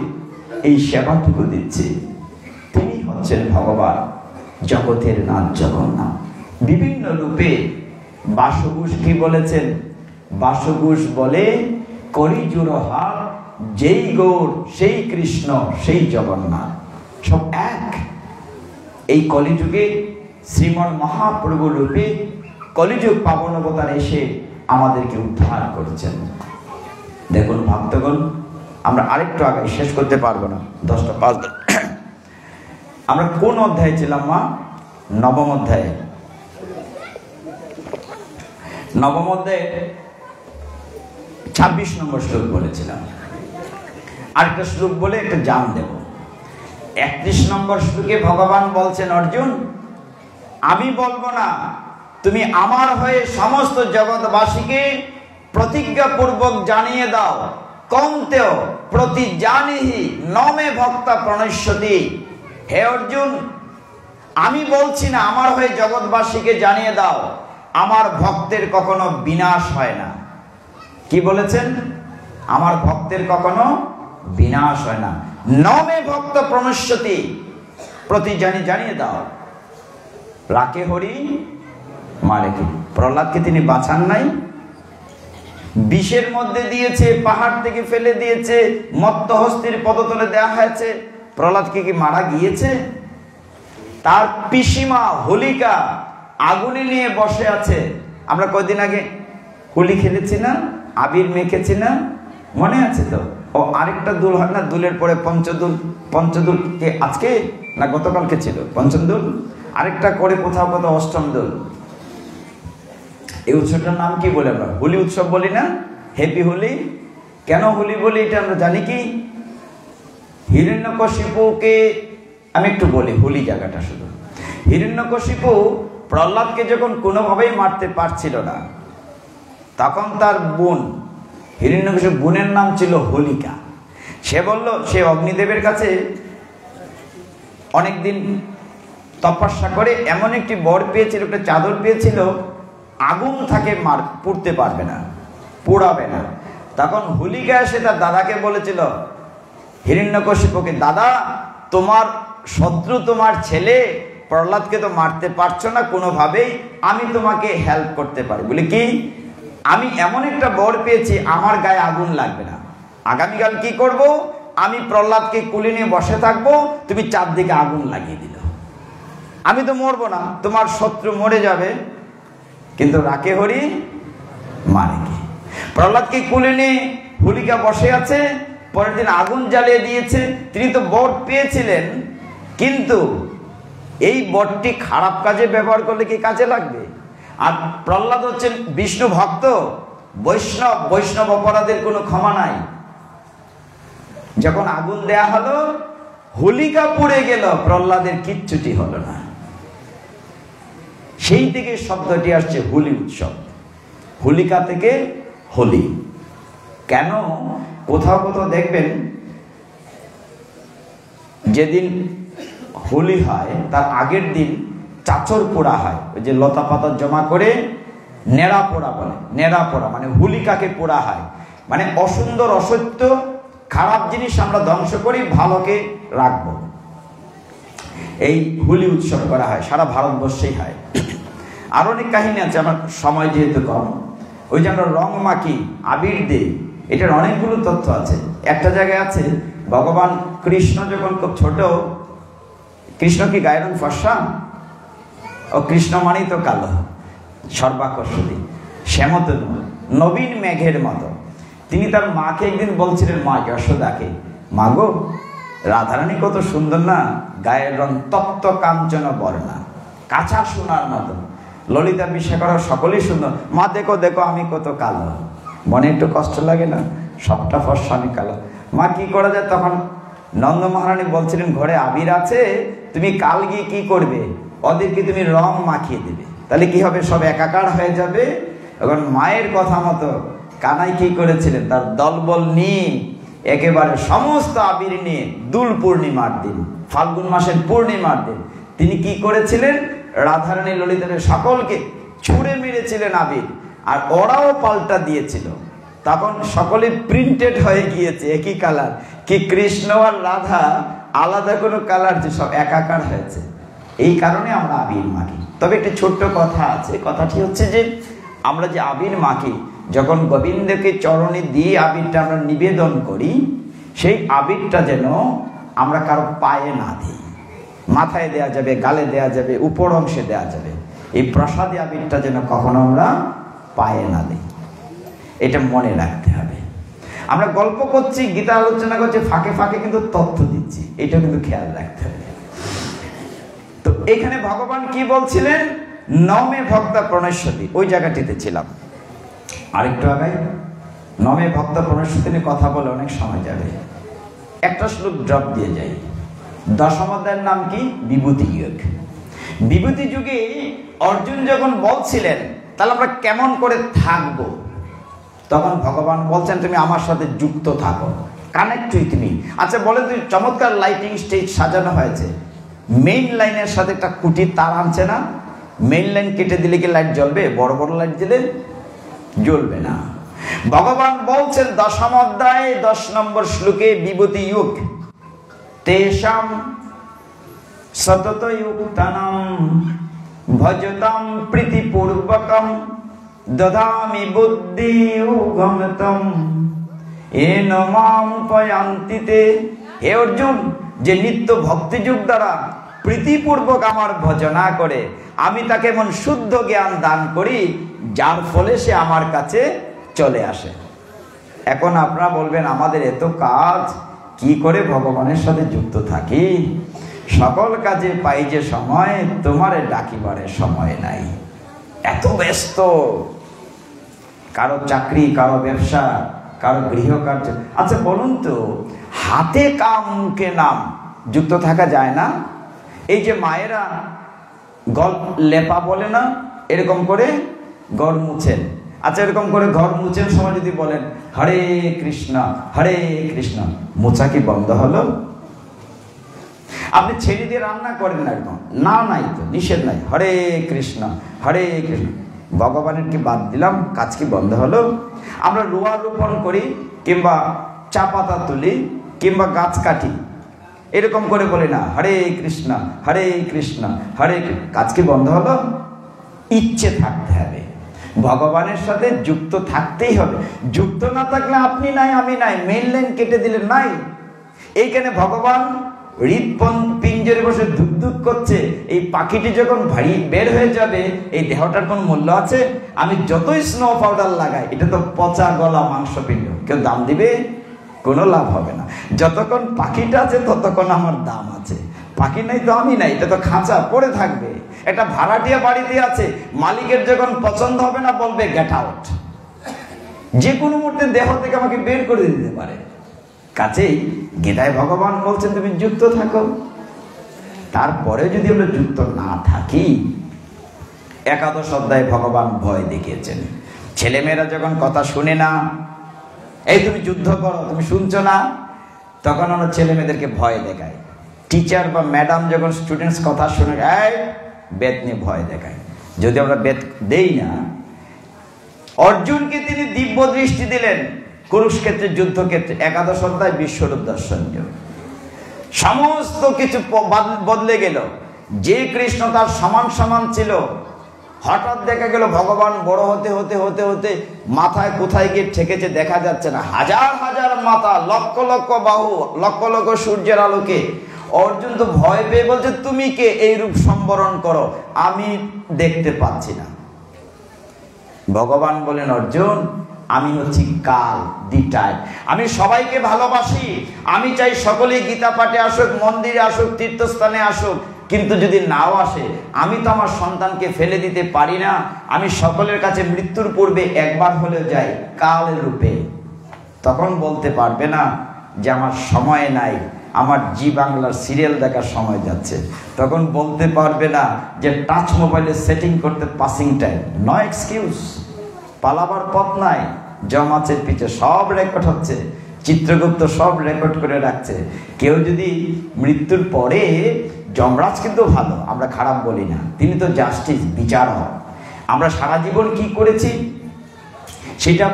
এই সেবাটুকু দিচ্ছি। তিনি হচ্ছেন ভগবান জগতের নাথ জগন্নাথ। বিভিন্ন রূপে বাসুঘোষ কি বলেছেন? বাসুঘোষ বলে করিজুর হার যেই গৌর সেই কৃষ্ণ সেই জগন্নাথ, সব এক। এই কলিযুগে শ্রীমন মহাপ্রভু রূপে কলিযুগ পাবন অবতার এসে আমাদেরকে উদ্ধার করেছেন। দেখুন ভক্তগণ, আমরা আরেকটু আগে শেষ করতে পারবো না, দশটা পাঁচ। আমরা কোন অধ্যায়ে ছিলাম মা? নবম অধ্যায়ে। নবম অধ্যায়ে ছাব্বিশ নম্বর শ্লোক বলেছিলাম, আরেকটা শ্লোক বলে একটা জান দেব। একত্রিশ নম্বর শ্লোকে ভগবান বলছেন, অর্জুন আমি বলবো না, তুমি আমার হয়ে সমস্ত জগৎবাসীকে প্রতিজ্ঞাপূর্বক জানিয়ে দাও, কন্তেও প্রতি জানিহি নমে ভক্তা প্রণশ্যতি। হে অর্জুন, আমি বলছি না, আমার হয়ে জগৎবাসীকে জানিয়ে দাও আমার ভক্তের কখনো বিনাশ হয় না। কি বলেছেন? আমার ভক্তের কখনো বিনাশ হয় না। নমে ভক্ত প্রণশ্যতি, প্রতি জানি জানিয়ে দাও। রাকে হরি মারে কি? প্রহ্লাদকে তিনি বাঁচান নাই? বিষের মধ্যে দিয়েছে, পাহাড় থেকে ফেলে দিয়েছে, মত্ত হস্তির পদতলে দেয়া হয়েছে, প্রহ্লাদকে কি মারা গিয়েছে? তার পিসিমা হোলিকা আগুনে নিয়ে বসে আছে। আমরা কয়দিন আগে হোলি খেলেছি না, আবির মেখেছি না, মনে আছে তো? ও আরেকটা দুল হয় না, দুলের পরে পঞ্চদুল, পঞ্চদুল কে আজকে না গতকালকে ছিল পঞ্চমদুল, আরেকটা করে কোথাও কোথাও অষ্টম দোল। এই উৎসবটার নাম কি বলে? আমরা হোলি উৎসব বলি না, হ্যাপি হোলি। কেন হোলি বলি এটা আমরা জানি কি? হিরণ্যকশিপুকে আমি একটু বলি হোলি জায়গাটা শুধু। হিরণ্যকশিপু প্রহ্লাদকে যখন কোনোভাবেই মারতে পারছিল না, তখন তার বোন হিরণ্যকশিপুর বোনের নাম ছিল হোলিকা। সে বলল, সে অগ্নিদেবের কাছে অনেকদিন তপস্যা করে এমন একটি বর পেয়েছিল, একটা চাদর পেয়েছিল, আগুন থাকে মার পুড়তে পারবে না, পোড়াবে না। তখন হোলিকা এসে তার দাদাকে বলেছিল, হিরণ্যকশিপুকে, দাদা তোমার শত্রু তোমার ছেলে প্রহ্লাদকে তো মারতে পারছো না কোনোভাবেই, আমি তোমাকে হেল্প করতে পারি। বলি কি? আমি এমন একটা বর পেয়েছি আমার গায়ে আগুন লাগবে না। আগামীকাল কি করব? আমি প্রহ্লাদকে কুলি নিয়ে বসে থাকবো, তুমি চারদিকে আগুন লাগিয়ে দিল, আমি তো মরবো না, তোমার শত্রু মরে যাবে। কিন্তু রাকে হরি মানে কি? প্রহ্লাদকে কুলে নিয়ে হোলিকা বসে আছে, পরের দিন আগুন জ্বালিয়ে দিয়েছে। তিনি তো বট পেয়েছিলেন, কিন্তু এই বটটি খারাপ কাজে ব্যবহার করলে কি কাজে লাগবে? আর প্রহ্লাদ হচ্ছেন বিষ্ণু ভক্ত, বৈষ্ণব, বৈষ্ণব অপরাধের কোনো ক্ষমা নাই। যখন আগুন দেয়া হলো, হোলিকা পুড়ে গেল, প্রহ্লাদের কিচ্ছুটি হলো না। সেই থেকে শব্দটি আসছে হোলি উৎসব, হোলিকা থেকে হোলি। কেন কোথাও কোথাও দেখবেন যেদিন হোলি হয় তার আগের দিন চাচর পোড়া হয়, ওই যে লতা পাতা জমা করে নেড়া পোড়া বলে, নেড়া পোড়া মানে হোলিকাকে পোড়া হয়। মানে অসুন্দর, অসত্য, খারাপ জিনিস আমরা ধ্বংস করি, ভালোকে রাখবো। এই হোলি উৎসব করা হয়, সারা ভারতবর্ষেই হয়। আর অনেক কাহিনী আছে, আমার সময় যেহেতু কম। ওই যে আমরা রং মাখি, আবির দিই, এটার অনেকগুলো তথ্য আছে। একটা জায়গায় আছে, ভগবান কৃষ্ণ যখন খুব ছোট, কৃষ্ণ কি গায়ের রং ফর্সা? ও কৃষ্ণ মানেই তো কালো, সর্বাকর্ষণী, শ্যামতন, নবীন মেঘের মতো। তিনি তার মাকে একদিন বলছিলেন, মা যশোদাকে, মা গো, রাধারানী কত সুন্দর না, গায়ের রং তপ্ত কাঞ্চন বর্ণা, কাঁচা সোনার মতো। ললিতা বিশাখার সকলেই সুন্দর, মা দেখো দেখো আমি কত কালো, মনে একটু কষ্ট লাগে না, সবটা ফর্সা আমি কালো। মা কি করা যায়? তখন নন্দ মহারানী বলছিলেন ঘরে আবির আছে, তুমি কাল গিয়ে কি করবে, ওদেরকে তুমি রং মাখিয়ে দেবে, তাহলে কি হবে, সব একাকার হয়ে যাবে। এখন মায়ের কথা মতো কানাই কি করেছিলেন, তার দলবল নিয়ে একেবারে সমস্ত আবির নিয়ে দুল পূর্ণিমার দিন, ফাল্গুন মাসের পূর্ণিমার দিন তিনি কি করেছিলেন, রাধারানী ললিতাদের সকলকে ছুঁড়ে মেরেছিলেন আবির, আর ওরাও পাল্টা দিয়েছিল। তখন সকলে প্রিন্টেড হয়ে গিয়েছে একই কালার, কি কৃষ্ণ আর রাধা আলাদা কোনো কালার, যে সব একাকার হয়েছে। এই কারণে আমরা আবির মাখি। তবে একটি ছোট্ট কথা আছে, কথাটি হচ্ছে যে আমরা যে আবির মাখি, যখন গোবিন্দকে চরণে দিয়ে আবিরটা আমরা নিবেদন করি, সেই আবিরটা যেন আমরা কারো পায়ে না দিই। মাথায় দেয়া যাবে, গালে দেয়া যাবে, উপর অংশে দেয়া যাবে, এই প্রসাদে আবিরটা যেন কখনো আমরা পায়ে না দিই, এটা মনে রাখতে হবে। আমরা গল্প করছি, গীতা আলোচনা করছি, ফাঁকে ফাঁকে কিন্তু তথ্য দিচ্ছি, এটা কিন্তু খেয়াল রাখতে হবে। তো এখানে ভগবান কি বলছিলেন, নমে ভক্তা প্রণেশ্বতী, ওই জায়গাটিতে ছিলাম, আরেকটু আগে নমে ভক্তা প্রণেশ্বতী নিয়ে কথা বলে অনেক সময় যাবে, একটা শ্লোক ড্রপ দিয়ে যাই। দশম অধ্যায়ের নাম কি, বিভূতি যুগ। বিভূতি যুগে অর্জুন যখন বলছিলেন তাহলে আমরা কেমন করে থাকবো, তখন ভগবান বলছেন তুমি আমার সাথে যুক্ত থাকো, কানেক্টই তুমি। আচ্ছা বলে তুমি, চমৎকার লাইটিং স্টেজ সাজানো হয়েছে, মেইন লাইনের সাথে একটা কুটির তার আনছে না, মেইন লাইন কেটে দিলে কি লাইট জ্বলবে? বড় বড় লাইট দিলে জ্বলবে না। ভগবান বলছেন দশম অধ্যায়ে দশ নম্বর শ্লোকে, বিভূতি যুগ তেষাম সতত যুক্তানাম ভজতাম প্রীতিপূর্বকম দদামি বুদ্ধি উগমতম এন মাম পয়ন্তিতে। হে অর্জুন, যে নিত্য ভক্তিযুগ দ্বারা প্রীতিপূর্বক আমার ভজনা করে, আমি তাকে এমন শুদ্ধ জ্ঞান দান করি যার ফলে সে আমার কাছে চলে আসে। এখন আপনারা বলবেন আমাদের এত কাজ, কি করে ভগবানের সাথে যুক্ত থাকি? সকল কাজে পাই যে সময়, তোমারে ডাকিবারে সময় নাই। এত ব্যস্ত, কারো চাকরি, কারো ব্যবসা, কারো গৃহকার্য। আচ্ছা বলুন তো, হাতে কাম মুখে নাম যুক্ত থাকা যায় না? এই যে মায়েরা গল লেপা বলে না, এরকম করে ঘর মুছেন। আচ্ছা এরকম করে ঘর মুছেন সময় যদি বলেন হরে কৃষ্ণ হরে কৃষ্ণ, মোছা কি বন্ধ হলো? আপনি ছেড়ে দিয়ে রান্না করেন না, একদম না, নাই তো নিষেধ নাই, হরে কৃষ্ণ হরে কৃষ্ণ, ভগবানের কি বাদ দিলাম, কাজ কি বন্ধ হলো? আমরা রোয়া রোপণ করি, কিংবা চা পাতা তুলি, কিংবা গাছ কাটি, এরকম করে বলি না হরে কৃষ্ণ হরে কৃষ্ণ হরে, কাজ কি বন্ধ হলো? ইচ্ছে থাকতে হবে, ভগবানের সাথে যুক্ত থাকতেই হবে। যুক্ত না থাকলে আপনি নাই আমি নাই, মেইন লাইন কেটে দিলে নাই। এইখানে ভগবান হৃদপন পিঞ্জরে বসে ধুক ধুক করছে, এই পাখিটি যখন ভারী বের হয়ে যাবে, এই দেহটার কোন মূল্য আছে? আমি যতই স্নো পাউডার লাগাই, এটা তো পচা গলা মাংসপিণ্ড, কেউ দাম দিবে? কোনো লাভ হবে না। যতক্ষণ পাখিটা আছে ততক্ষণ আমার দাম আছে, পাখি নাই তো আমি নাই, এটা তো খাঁচা পড়ে থাকবে। এটা ভাড়াটিয়া বাড়িতে আছে, মালিকের যখন পছন্দ হবে না বলবে গেট আউট, যে কোনো মুহূর্তে দেহ থেকে আমাকে বের করে দিতে পারে। কাছেই গীতায় ভগবান বলছেন তুমি যুক্ত থাকো। তারপরে যদি আমরা যুক্ত না থাকি, একাদশ অধ্যায়ে ভগবান ভয় দেখিয়েছেন, ছেলেমেয়েরা যখন কথা শুনে না, এই তুমি যুদ্ধ করো, তুমি শুনছো না, তখন আমরা ছেলেমেয়েদেরকে ভয় দেখায়। টিচার বা ম্যাডাম যখন স্টুডেন্টস কথা শুনে, এই বেদ নিয়ে ভয় দেখায়। যদি আমরা বেদ দেই না, অর্জুনকে তিনি দিব্য দৃষ্টি দিলেন কুরুক্ষেত্রে, যুদ্ধক্ষেত্রে, একাদশ অধ্যায় বিশ্বরূপ দর্শন, সমস্ত কিছু বদলে গেল। যে কৃষ্ণ তার সমান সমান ছিল, হঠাৎ দেখা গেল ভগবান বড় হতে হতে হতে হতে মাথায় কোথায় গিয়ে ঠেকেছে দেখা যাচ্ছে না। হাজার হাজার মাথা, লক্ষ লক্ষ বাহু, লক্ষ লক্ষ সূর্যের আলোকে। অর্জুন তো ভয় পেয়ে বলছে তুমি কে, এই রূপ সম্বরণ করো, আমি দেখতে পাচ্ছি না। ভগবান বলেন অর্জুন আমি হচ্ছি কাল, দি টাইম, আমি সবাইকে ভালোবাসি, আমি চাই সকলেই গীতা পাঠে আসুক, মন্দিরে আসুক, তীর্থস্থানে আসুক, किन्तु यदि नाओ आसे आमी तो आमार सन्तानके फेले दीते पारी ना। आमी सकलेर काछे मृत्युर पूर्वे एक बार होलेओ जाई काल रूपे, तखन बोलते पारबे ना जे आमार समय नाई, आमार जी बांगलार सिरियल देखार समय जाच्छे। तखन बोलते पारबे ना जे टाच मोबाइले सेटिंग करते पासिंग टाइम। नो एक्सकिউজ, पालाबार पथ नाई। जमाचेर पीछे सब रेकर्ड होच्छे, চিত্রগুপ্ত সব রেকর্ড করে রাখছে। কেউ যদি মৃত্যুর পরে, যমরাজ কিন্তু ভালো, আমরা খারাপ বলি না, তিনি তো জাস্টিস বিচারক। আমরা সারা জীবন কি করেছি সেটা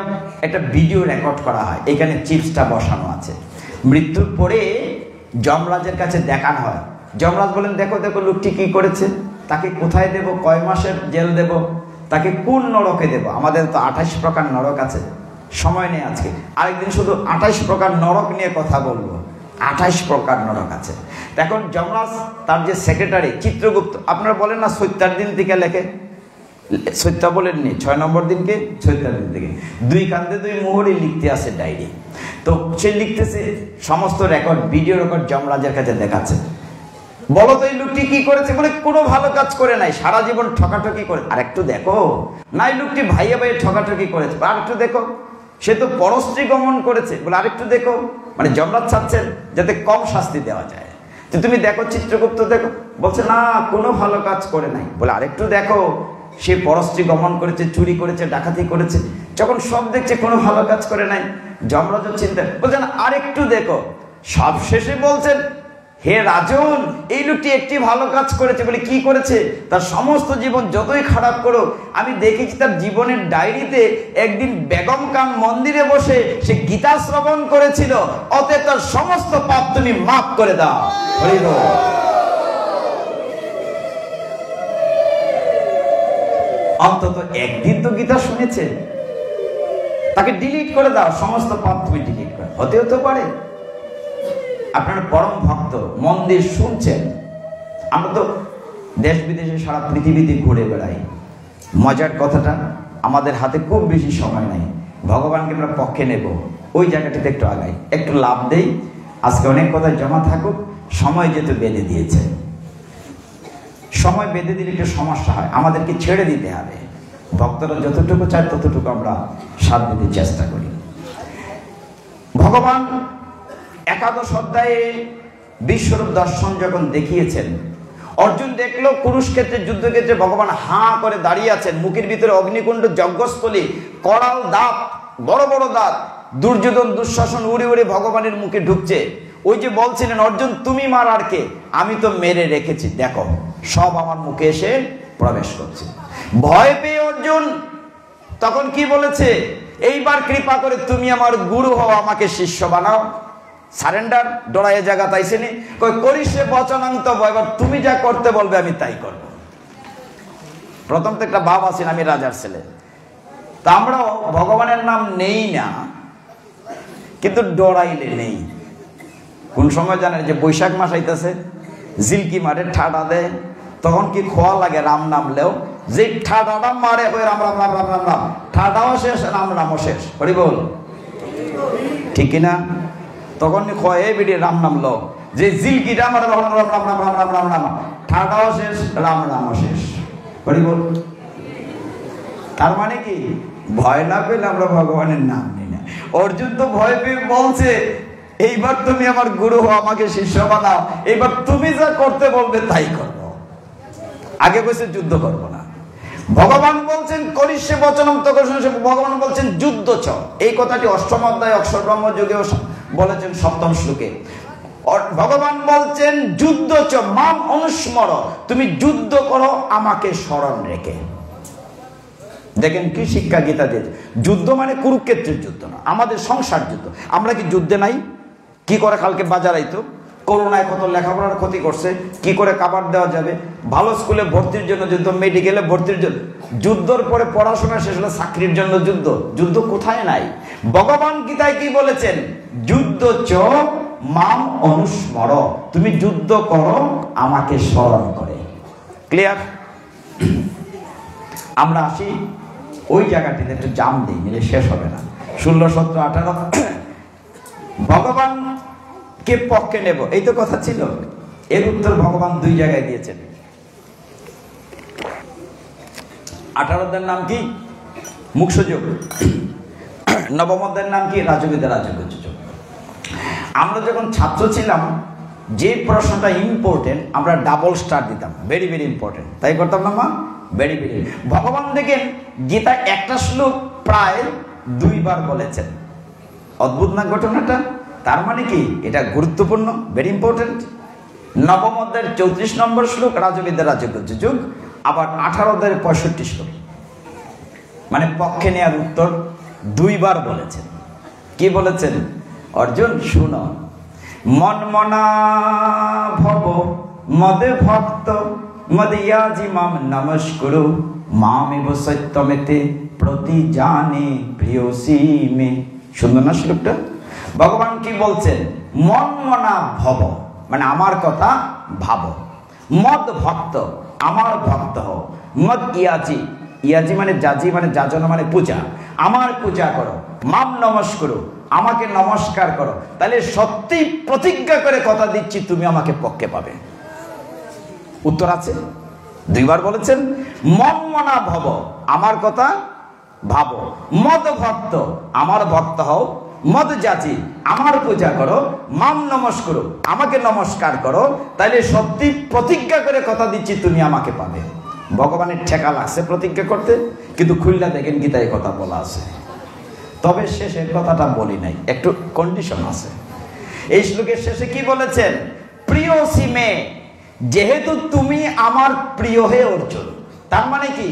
একটা ভিডিও রেকর্ড করা হয়, এখানে চিপসটা বসানো আছে। মৃত্যুর পরে যমরাজের কাছে দেখা হয়, যমরাজ বলেন দেখো দেখো লোকটি কি করেছে, তাকে কোথায় দেব, কয় মাসের জেল দেব, তাকে কোন নরকে দেব। আমাদের তো আঠাশ প্রকার নরক আছে, समय नहीं आज के आकदिन शुद्ध अट्ठाईस प्रकार नरक नहीं कथा बोलो, अट्ठाईस प्रकार नरक आछे। जमराज तार जे सेक्रेटारी चित्रगुप्त, अपनारा बोलें ना सत्तर दिन दिके लेखे, सत्या बोलेंनी छय नम्बर दिन के सत्तर दिन दिके दुई कांधे दुई मोहरे लिखते आसे डायरि। तो से लिखते से समस्त रेकर्ड भिडियो रेकर्ड जमराजेर काछे देखाच्छे। বলো তো এই লোকটি কি করেছে, বলে কোনো ভালো কাজ করে নাই, সারা জীবন ঠকাঠকি করে। আর একটু দেখো না, এই লোকটি ভাইয়া ভাইয়ে ঠকাঠকি করেছে। আর একটু দেখো, সে তো পরস্ত্রী গমন করেছে, বলে আরেকটু দেখো। মানে জমরাজ চাচ্ছেন যাতে কম শাস্তি দেওয়া যায়। তো তুমি দেখো চিত্রগুপ্ত দেখো, বলছে না কোনো ভালো কাজ করে নাই, বলে আরেকটু দেখো, সে পরস্ত্রী গমন করেছে, চুরি করেছে, ডাকাতি করেছে। যখন সব দেখছে কোনো ভালো কাজ করে নাই, জমরাজও চিন্তা, বলছে না আরেকটু দেখো। সব শেষে বলছেন হে রাজন, এই লোকটি একটি ভালো কাজ করেছে। বলে কি করেছে, তার সমস্ত জীবন যতই খারাপ করো, আমি দেখেছি তার জীবনের ডায়েরিতে একদিন বেগম কাম মন্দিরে বসে সে গীতা শ্রবণ করেছিল, অতএব তার সমস্ত পাপ তুমি মাফ করে দাও। অন্তত একদিন তো গীতা শুনেছে, তাকে ডিলিট করে দাও, সমস্ত পাপ তুমি ডিলিট করে। হতেও তো পারে আপনার পরম ভক্ত মন্দির শুনছেন। আমরা তো দেশ বিদেশে সারা পৃথিবীতে ঘুরে বেড়াই। মজার কথাটা, আমাদের হাতে খুব বেশি সময় নাই, ভগবানকে আমরা পক্ষে নেব, ওই জায়গাটিতে একটু আগাই, একটু লাভ দেই। আজকে অনেক কথা জমা থাকুক, সময় যেহেতু বেঁধে দিয়েছে। সময় বেঁধে দিলে একটু সমস্যা হয়, আমাদেরকে ছেড়ে দিতে হবে। ভক্তরা যতটুকু চায় ততটুকু আমরা সাথ দিতে চেষ্টা করি। ভগবান একাদশ অধ্যায়ে বিশ্বরূপ দর্শন যখন দেখিয়েছেন, অর্জুন দেখলো কুরুক্ষেত্রে যুদ্ধক্ষেত্রে ভগবান হা করে দাঁড়িয়ে আছেন, মুখের ভিতরে অগ্নিকুণ্ড, যজ্ঞস্থলী, করাল দাঁত, বড় বড় দাঁত, দুর্যোধন দুঃশাসন উড়ে উড়ে ভগবানের মুখে ঢুকছে। ওই যে বলছিলেন অর্জুন তুমি মার আর কে, আমি তো মেরে রেখেছি, দেখো সব আমার মুখে এসে প্রবেশ করছে। ভয় পেয়ে অর্জুন তখন কি বলেছে, এইবার কৃপা করে তুমি আমার গুরু হও, আমাকে শিষ্য বানাও। সারেন্ডার ডরাইয়ের জায়গা তাইছে নি, কই করিসে বচনান্ত, এবার তুমি যা করতে বলবে আমি তাই করব। প্রথম তো একটা ভাব আছেন আমি রাজার ছেলে, তা আমরাও ভগবানের নাম নেই না, কিন্তু ডরাইলে নেই। কোন সময় জানেন, যে বৈশাখ মাস আইতেছে, জিলকি মারে ঠাডা দেয়, তখন কি খোয়া লাগে রাম নামলেও, যে ঠাডাটা মারে কই রাম রাম রাম রাম রাম রাম, ঠাডাও শেষ রাম নামও শেষ। হরি বল, ঠিক কিনা? তখন খয়ে বেটি রাম নাম ল, যে জিলকিটা আমার রাম রাম রাম রাম রাম রাম রাম, ঠাটাও শেষ রাম রামও শেষ। হরি বল। তার মানে কি, ভয় না পেলে আমরা ভগবানের নাম নিই না। অর্জুন তো ভয় পেয়ে বলছে এইবার তুমি আমার গুরু হও, আমাকে শিষ্য বানাও, এইবার তুমি যা করতে বলবে তাই করবো, আগে বসে যুদ্ধ করবো না। ভগবান বলছেন করিস সে বচনম, তখন ভগবান বলছেন যুদ্ধ চ। এই কথাটি অষ্টম অধ্যায় অক্ষর ব্রহ্ম যোগে বলেছেন, সপ্তম শ্লোকে ভগবান বলছেন যুদ্ধ চ মাম অনুস্মর, তুমি যুদ্ধ করো আমাকে স্মরণ রেখে। দেখেন কি শিক্ষা গীতা দিয়েছে। যুদ্ধ মানে কুরুক্ষেত্রের যুদ্ধ না, আমাদের সংসার যুদ্ধ। আমরা কি যুদ্ধে নাই? কি করে কালকে বাজারাইতো, করোনায় কত লেখাপড়ার ক্ষতি করছে, কি করে কাবার দেওয়া যাবে, ভালো স্কুলে ভর্তির জন্য যুদ্ধ, মেডিকেলে ভর্তির জন্য যুদ্ধর পরে পড়াশোনা শেষ হলে চাকরির জন্য যুদ্ধ। যুদ্ধ কোথায় নাই? ভগবান গীতায় কি বলেছেন, যুদ্ধ চ মাম অনুস্মর, তুমি যুদ্ধ করো আমাকে স্মরণ করে। ক্লিয়ার? আমরা আসি ওই জায়গাটিতে, একটু জাম দিই, নিলে শেষ হবে না। ষোলো সতেরো আঠারো, ভগবান কে পক্ষে নেব, এই তো কথা ছিল। एर उत्तर भगवान दुई जगह दिए अठारो अध्याय नाम की मुखसुयोग नवम अध्याय नाम की राजविद्या राजयोग जो छात्र छिलाम जे प्रश्नटा इम्पोर्टेंट आमरा डबल स्टार दिताम वेरी वेरी इम्पोर्टेंट ताई करताम ना मा वेरी वेरी भगवान देखें गीता एकटा श्लोक प्राय दुई बार बोलेछेन अद्भुत ना घटनाटा तार माने कि एटा गुरुत्वपूर्ण वेरी इम्पोर्टेंट नवम अध्याय चौत्रिश नम्बर श्लोक राजविद्या राजयोग आबार अठारो अध्याय पঁয়ষট্টি श्लोक माने पक्षे नेयार उत्तर दुई बार बोलेछेन कि बोलेछेन अर्जुन शुनो मनमना भव मद भक्त मदयाजी माम नमस्कुरु मामेव सत्यमेते प्रति जाने प्रियोसी में सुंदर ना श्लोकटा भगवान की बोलছেন मनमना भव माने आमार कथा भावो मद भक्त आमार भक्त हो मदयाजी याजी माने जाजी माने जाजन माने पूजा आमार पूजा करो माम नमस्कुरु আমাকে নমস্কার করো তাহলে সত্যি প্রতিজ্ঞা করে কথা দিচ্ছি তুমি আমাকে পক্ষে পাবে উত্তর আছে দুইবার বলেছেন মনমনা ভব আমার কথা ভাবো মদ ভক্ত আমার ভক্ত হও মদ জাতি আমার পূজা করো মাম নমস্কার আমাকে নমস্কার করো তাহলে সত্যি প্রতিজ্ঞা করে কথা দিচ্ছি তুমি আমাকে পাবে ভগবানের ঠেকা লাগছে প্রতিজ্ঞা করতে কিন্তু খুললা দেখেন গীতায় কথা বলা আছে তবে শেষের কথাটা বলি নাই একটু কন্ডিশন আছে এই শ্লোকের শেষে কি বলেছেন প্রিয় সিমে যেহেতু তুমি আমার প্রিয় হে অর্জুন তার মানে কি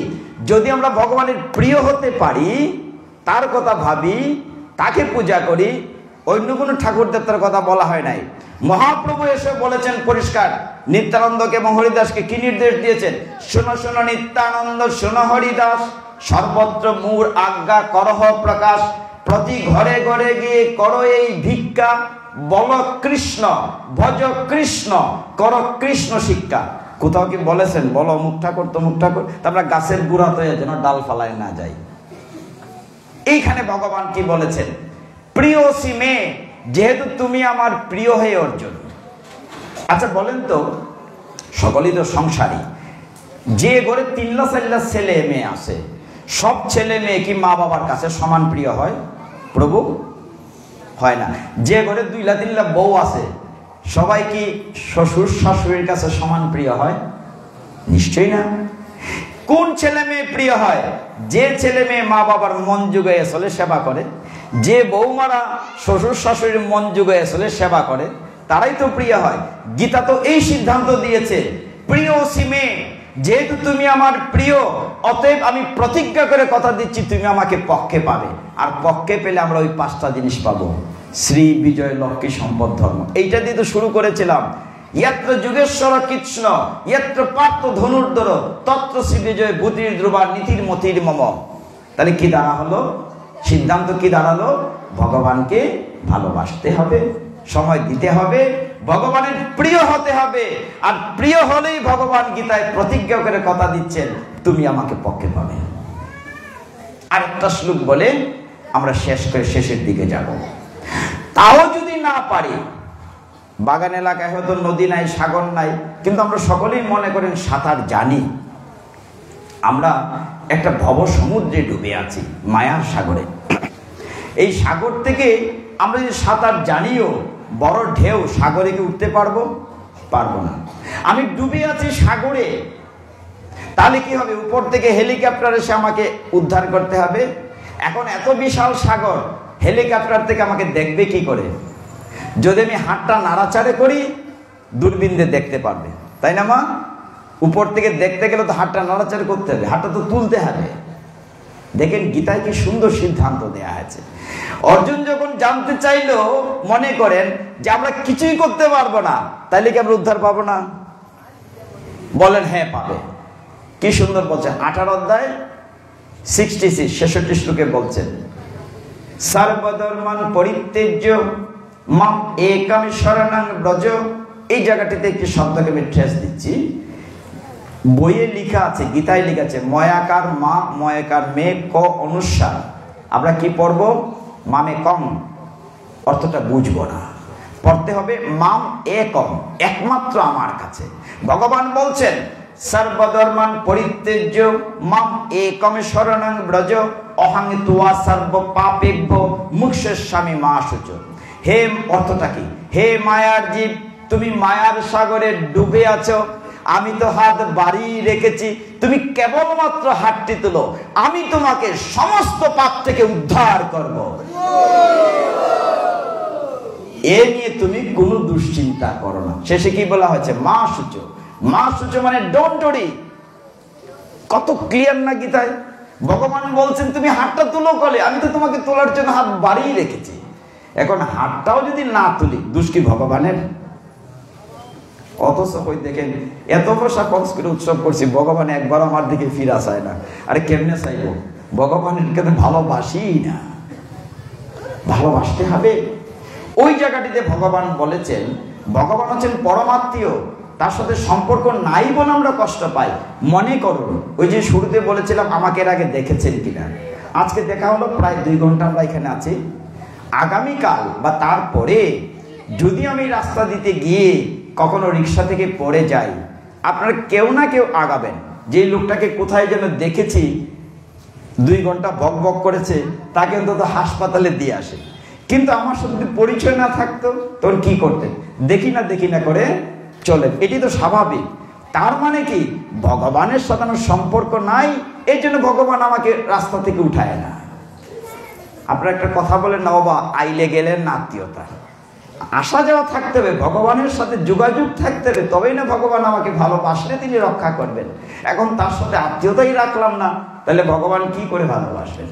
যদি আমরা ভগবানের প্রিয় হতে পারি তার কথা ভাবি তাকে পূজা করি অন্য কোনো ঠাকুর দেবতার কথা বলা হয় নাই মহাপ্রভু এসে বলেছেন পরিষ্কার নিত্যানন্দকে মহরিদাসকে কি নির্দেশ দিয়েছেন শোনো শোনো নিত্যানন্দ শোনো হরিদাস सर्वत्र मूर आज्ञा करह प्रकाश प्रति घरे घरे गिये करो एई भिक्षा बोल कृष्ण भज कृष्ण कर कृष्ण शिक्षा कोथाओ कि बोलेछेन बोलो मुख ठाकुर तो मुख ठाकुर तारपरे गाछेर गुड़ाते जेन डाल फालाय ना जाय एइखाने भगवान कि बोलेछेन प्रिय सीमे जेहेतु तुमी आमार प्रिय हये अर्जुन अच्छा बोलेन तो सकलेई तो संसारी যে ঘরে তিনলা চারলা ছেলে মেয়ে আসে সব ছেলে মেয়ে কি মা বাবার কাছে সমান প্রিয় হয় প্রভু হয় না যে ঘরে দুইলা তিনলা বউ আছে সবাই কি শ্বশুর শাশুড়ির কাছে সমান প্রিয় হয় নিশ্চয়ই না কোন ছেলে মেয়ে প্রিয় হয় যে ছেলে মেয়ে মা বাবার মন জুগিয়ে চলে সেবা করে যে বউমারা শ্বশুর শাশুড়ির মন জুগিয়ে চলে সেবা করে তারাই তো প্রিয় হয় গীতা তো এই সিদ্ধান্ত দিয়েছে প্রিয় সীমে যেহেতু তুমি আমার প্রিয় অতএব আমি প্রতিজ্ঞা করে কথা দিচ্ছি তুমি আমাকে পক্ষে পাবে আর পক্ষে পেলে আমরা ওই পাঁচটা জিনিস পাবো শ্রী বিজয় লক্ষ্মী সম্পদ ধর্ম এইটা দিয়ে তো শুরু করেছিলাম ইত্র যুগেশ্বর কৃষ্ণ ইত্র পাত্র ধনুর্ধর তত্র শ্রী বিজয় বুদ্ধির দ্রুবার নীতির মতির মম তাহলে কি দাঁড়া হলো সিদ্ধান্ত কি দাঁড়ালো ভগবানকে ভালোবাসতে হবে সময় দিতে হবে ভগবানের প্রিয় হতে হবে আর প্রিয় হলেই ভগবান গীতায় প্রতিজ্ঞা করে কথা দিচ্ছেন তুমি আমাকে পক্ষে পাবে আর একটা শ্লোক বলে আমরা শেষ করে শেষের দিকে যাব তাও যদি না পারি বাগান এলাকায় হয়তো নদী নাই সাগর নাই কিন্তু আমরা সকলেই মনে করেন সাঁতার জানি আমরা একটা ভব সমুদ্রে ডুবে আছি মায়ার সাগরে এই সাগর থেকে আমরা যদি সাঁতার জানিও বড় ঢেউ সাগরে কি উঠতে পারবো পারবো না আমি ডুবে আছি সাগরে তাহলে কি হবে উপর থেকে হেলিকপ্টার এসে আমাকে উদ্ধার করতে হবে এখন এত বিশাল সাগর হেলিকপ্টার থেকে আমাকে দেখবে কি করে যদি আমি হাতটা নাড়াচাড়া করি দূরবীন দিয়ে দেখতে পারবে তাই না মা উপর থেকে দেখতে গেলে তো হাতটা নাড়াচাড়া করতে হবে হাতটা তো তুলতে হবে দেখেন গীতায় কি সুন্দর সিদ্ধান্ত দেয়া আছে অর্জুন যখন জানতে চাইলো মনে করেন যে আমরা কিছুই করতে পারবো না তাইলে কি আমরা উদ্ধার পাবো না বলেন হ্যাঁ পাবে কি সুন্দর বলছেন আঠারো অধ্যায় ছেষট্টি শ্লোকে বলছেন সর্বধর্মান পরিত্যজ্য মাম একম শরণং ব্রজ এই জায়গাটিতে একটি শব্দকে আমি ঠেস দিচ্ছি বইয়ে লেখা আছে গীতায় লেখা আছে ময়াকার মা ময়াকার মে ক অনুসার আমরা কি পড়ব মানে কম অর্থটা বুঝবো না पढ़ते होबे माम एकम एकमात्र आमार काछे। भगवान बोलছেন सर्वधर्मान परित्यज्य माम एकम शरणं व्रज अहं तुआ सर्व पापेभ्यो मोक्षस्यामि मा शुच। हे अर्थटा कि हे मायार जीव तुमी मायार सागरे डुबे आछो, आमी तो हाथ बाड़ी रेखेछि, तुमी केवलमात्र हाथटी तुलो, आमी तुम्हें समस्त पाप थेके उद्धार करब। ए निये तुमी कोनो दुश्चिंता करो ना। शेषे कि बोला हयेछे मा सूचो, मा सूचो माने डोन्ट वरी। कत क्लियर ना गीताय भगवान बोलছেন तुमी हाथटा तुलो कोले, आमी तो तुम्हें तोलार जोन्नो हाथ बाड़ी रेखेछि। एखन हाथटाओ जोदि ना तुली दोष कि भगवानेर? অথচ কই দেখেন এত বর্ষা কনস্ক্রিট উৎসব করছি, ভগবান একবার আমার দিকে ফিরে চায় না। আরে কেমনে চাইবো? ভগবানের কাছে ভালোবাসি না, ভালোবাসতে হবে। ওই জায়গাটিতে ভগবান বলেছেন, ভগবান হচ্ছেন পরমাত্মীয়, তার সাথে সম্পর্ক নাই বলে আমরা কষ্ট পাই। মনে করুন ওই যে শুরুতে বলেছিলাম আমাকে এর আগে দেখেছেন কিনা, আজকে দেখা হলো প্রায় দুই ঘন্টা আমরা এখানে আছি। আগামীকাল বা তারপরে যদি আমি রাস্তা দিতে গিয়ে কখনো রিকশা থেকে পড়ে যাই, আপনারা কেউ না কেউ আগাবেন। যে লোকটাকে কোথায় যেন দেখেছি দুই ঘন্টা বক বক করেছে, তাকে অন্তত হাসপাতালে দিয়ে আসে। কিন্তু আমার সাথে পরিচয় না থাকতো তখন কি করতেন? দেখি না দেখি না করে চলেন, এটি তো স্বাভাবিক। তার মানে কি ভগবানের সাথে আমার সম্পর্ক নাই, এই জন্য ভগবান আমাকে রাস্তা থেকে উঠায় না। আপনারা একটা কথা বলেন না, বাবা আইলে গেলেন আত্মীয়তা, আসা যাওয়া থাকতে হবে, ভগবানের সাথে যোগাযোগ থাকতে হবে, তবেই না ভগবান আমাকে ভালোবাসলে তিনি রক্ষা করবেন। এখন তার সাথে আত্মীয়তাই রাখলাম না, তাহলে ভগবান কি করে ভালোবাসবেন?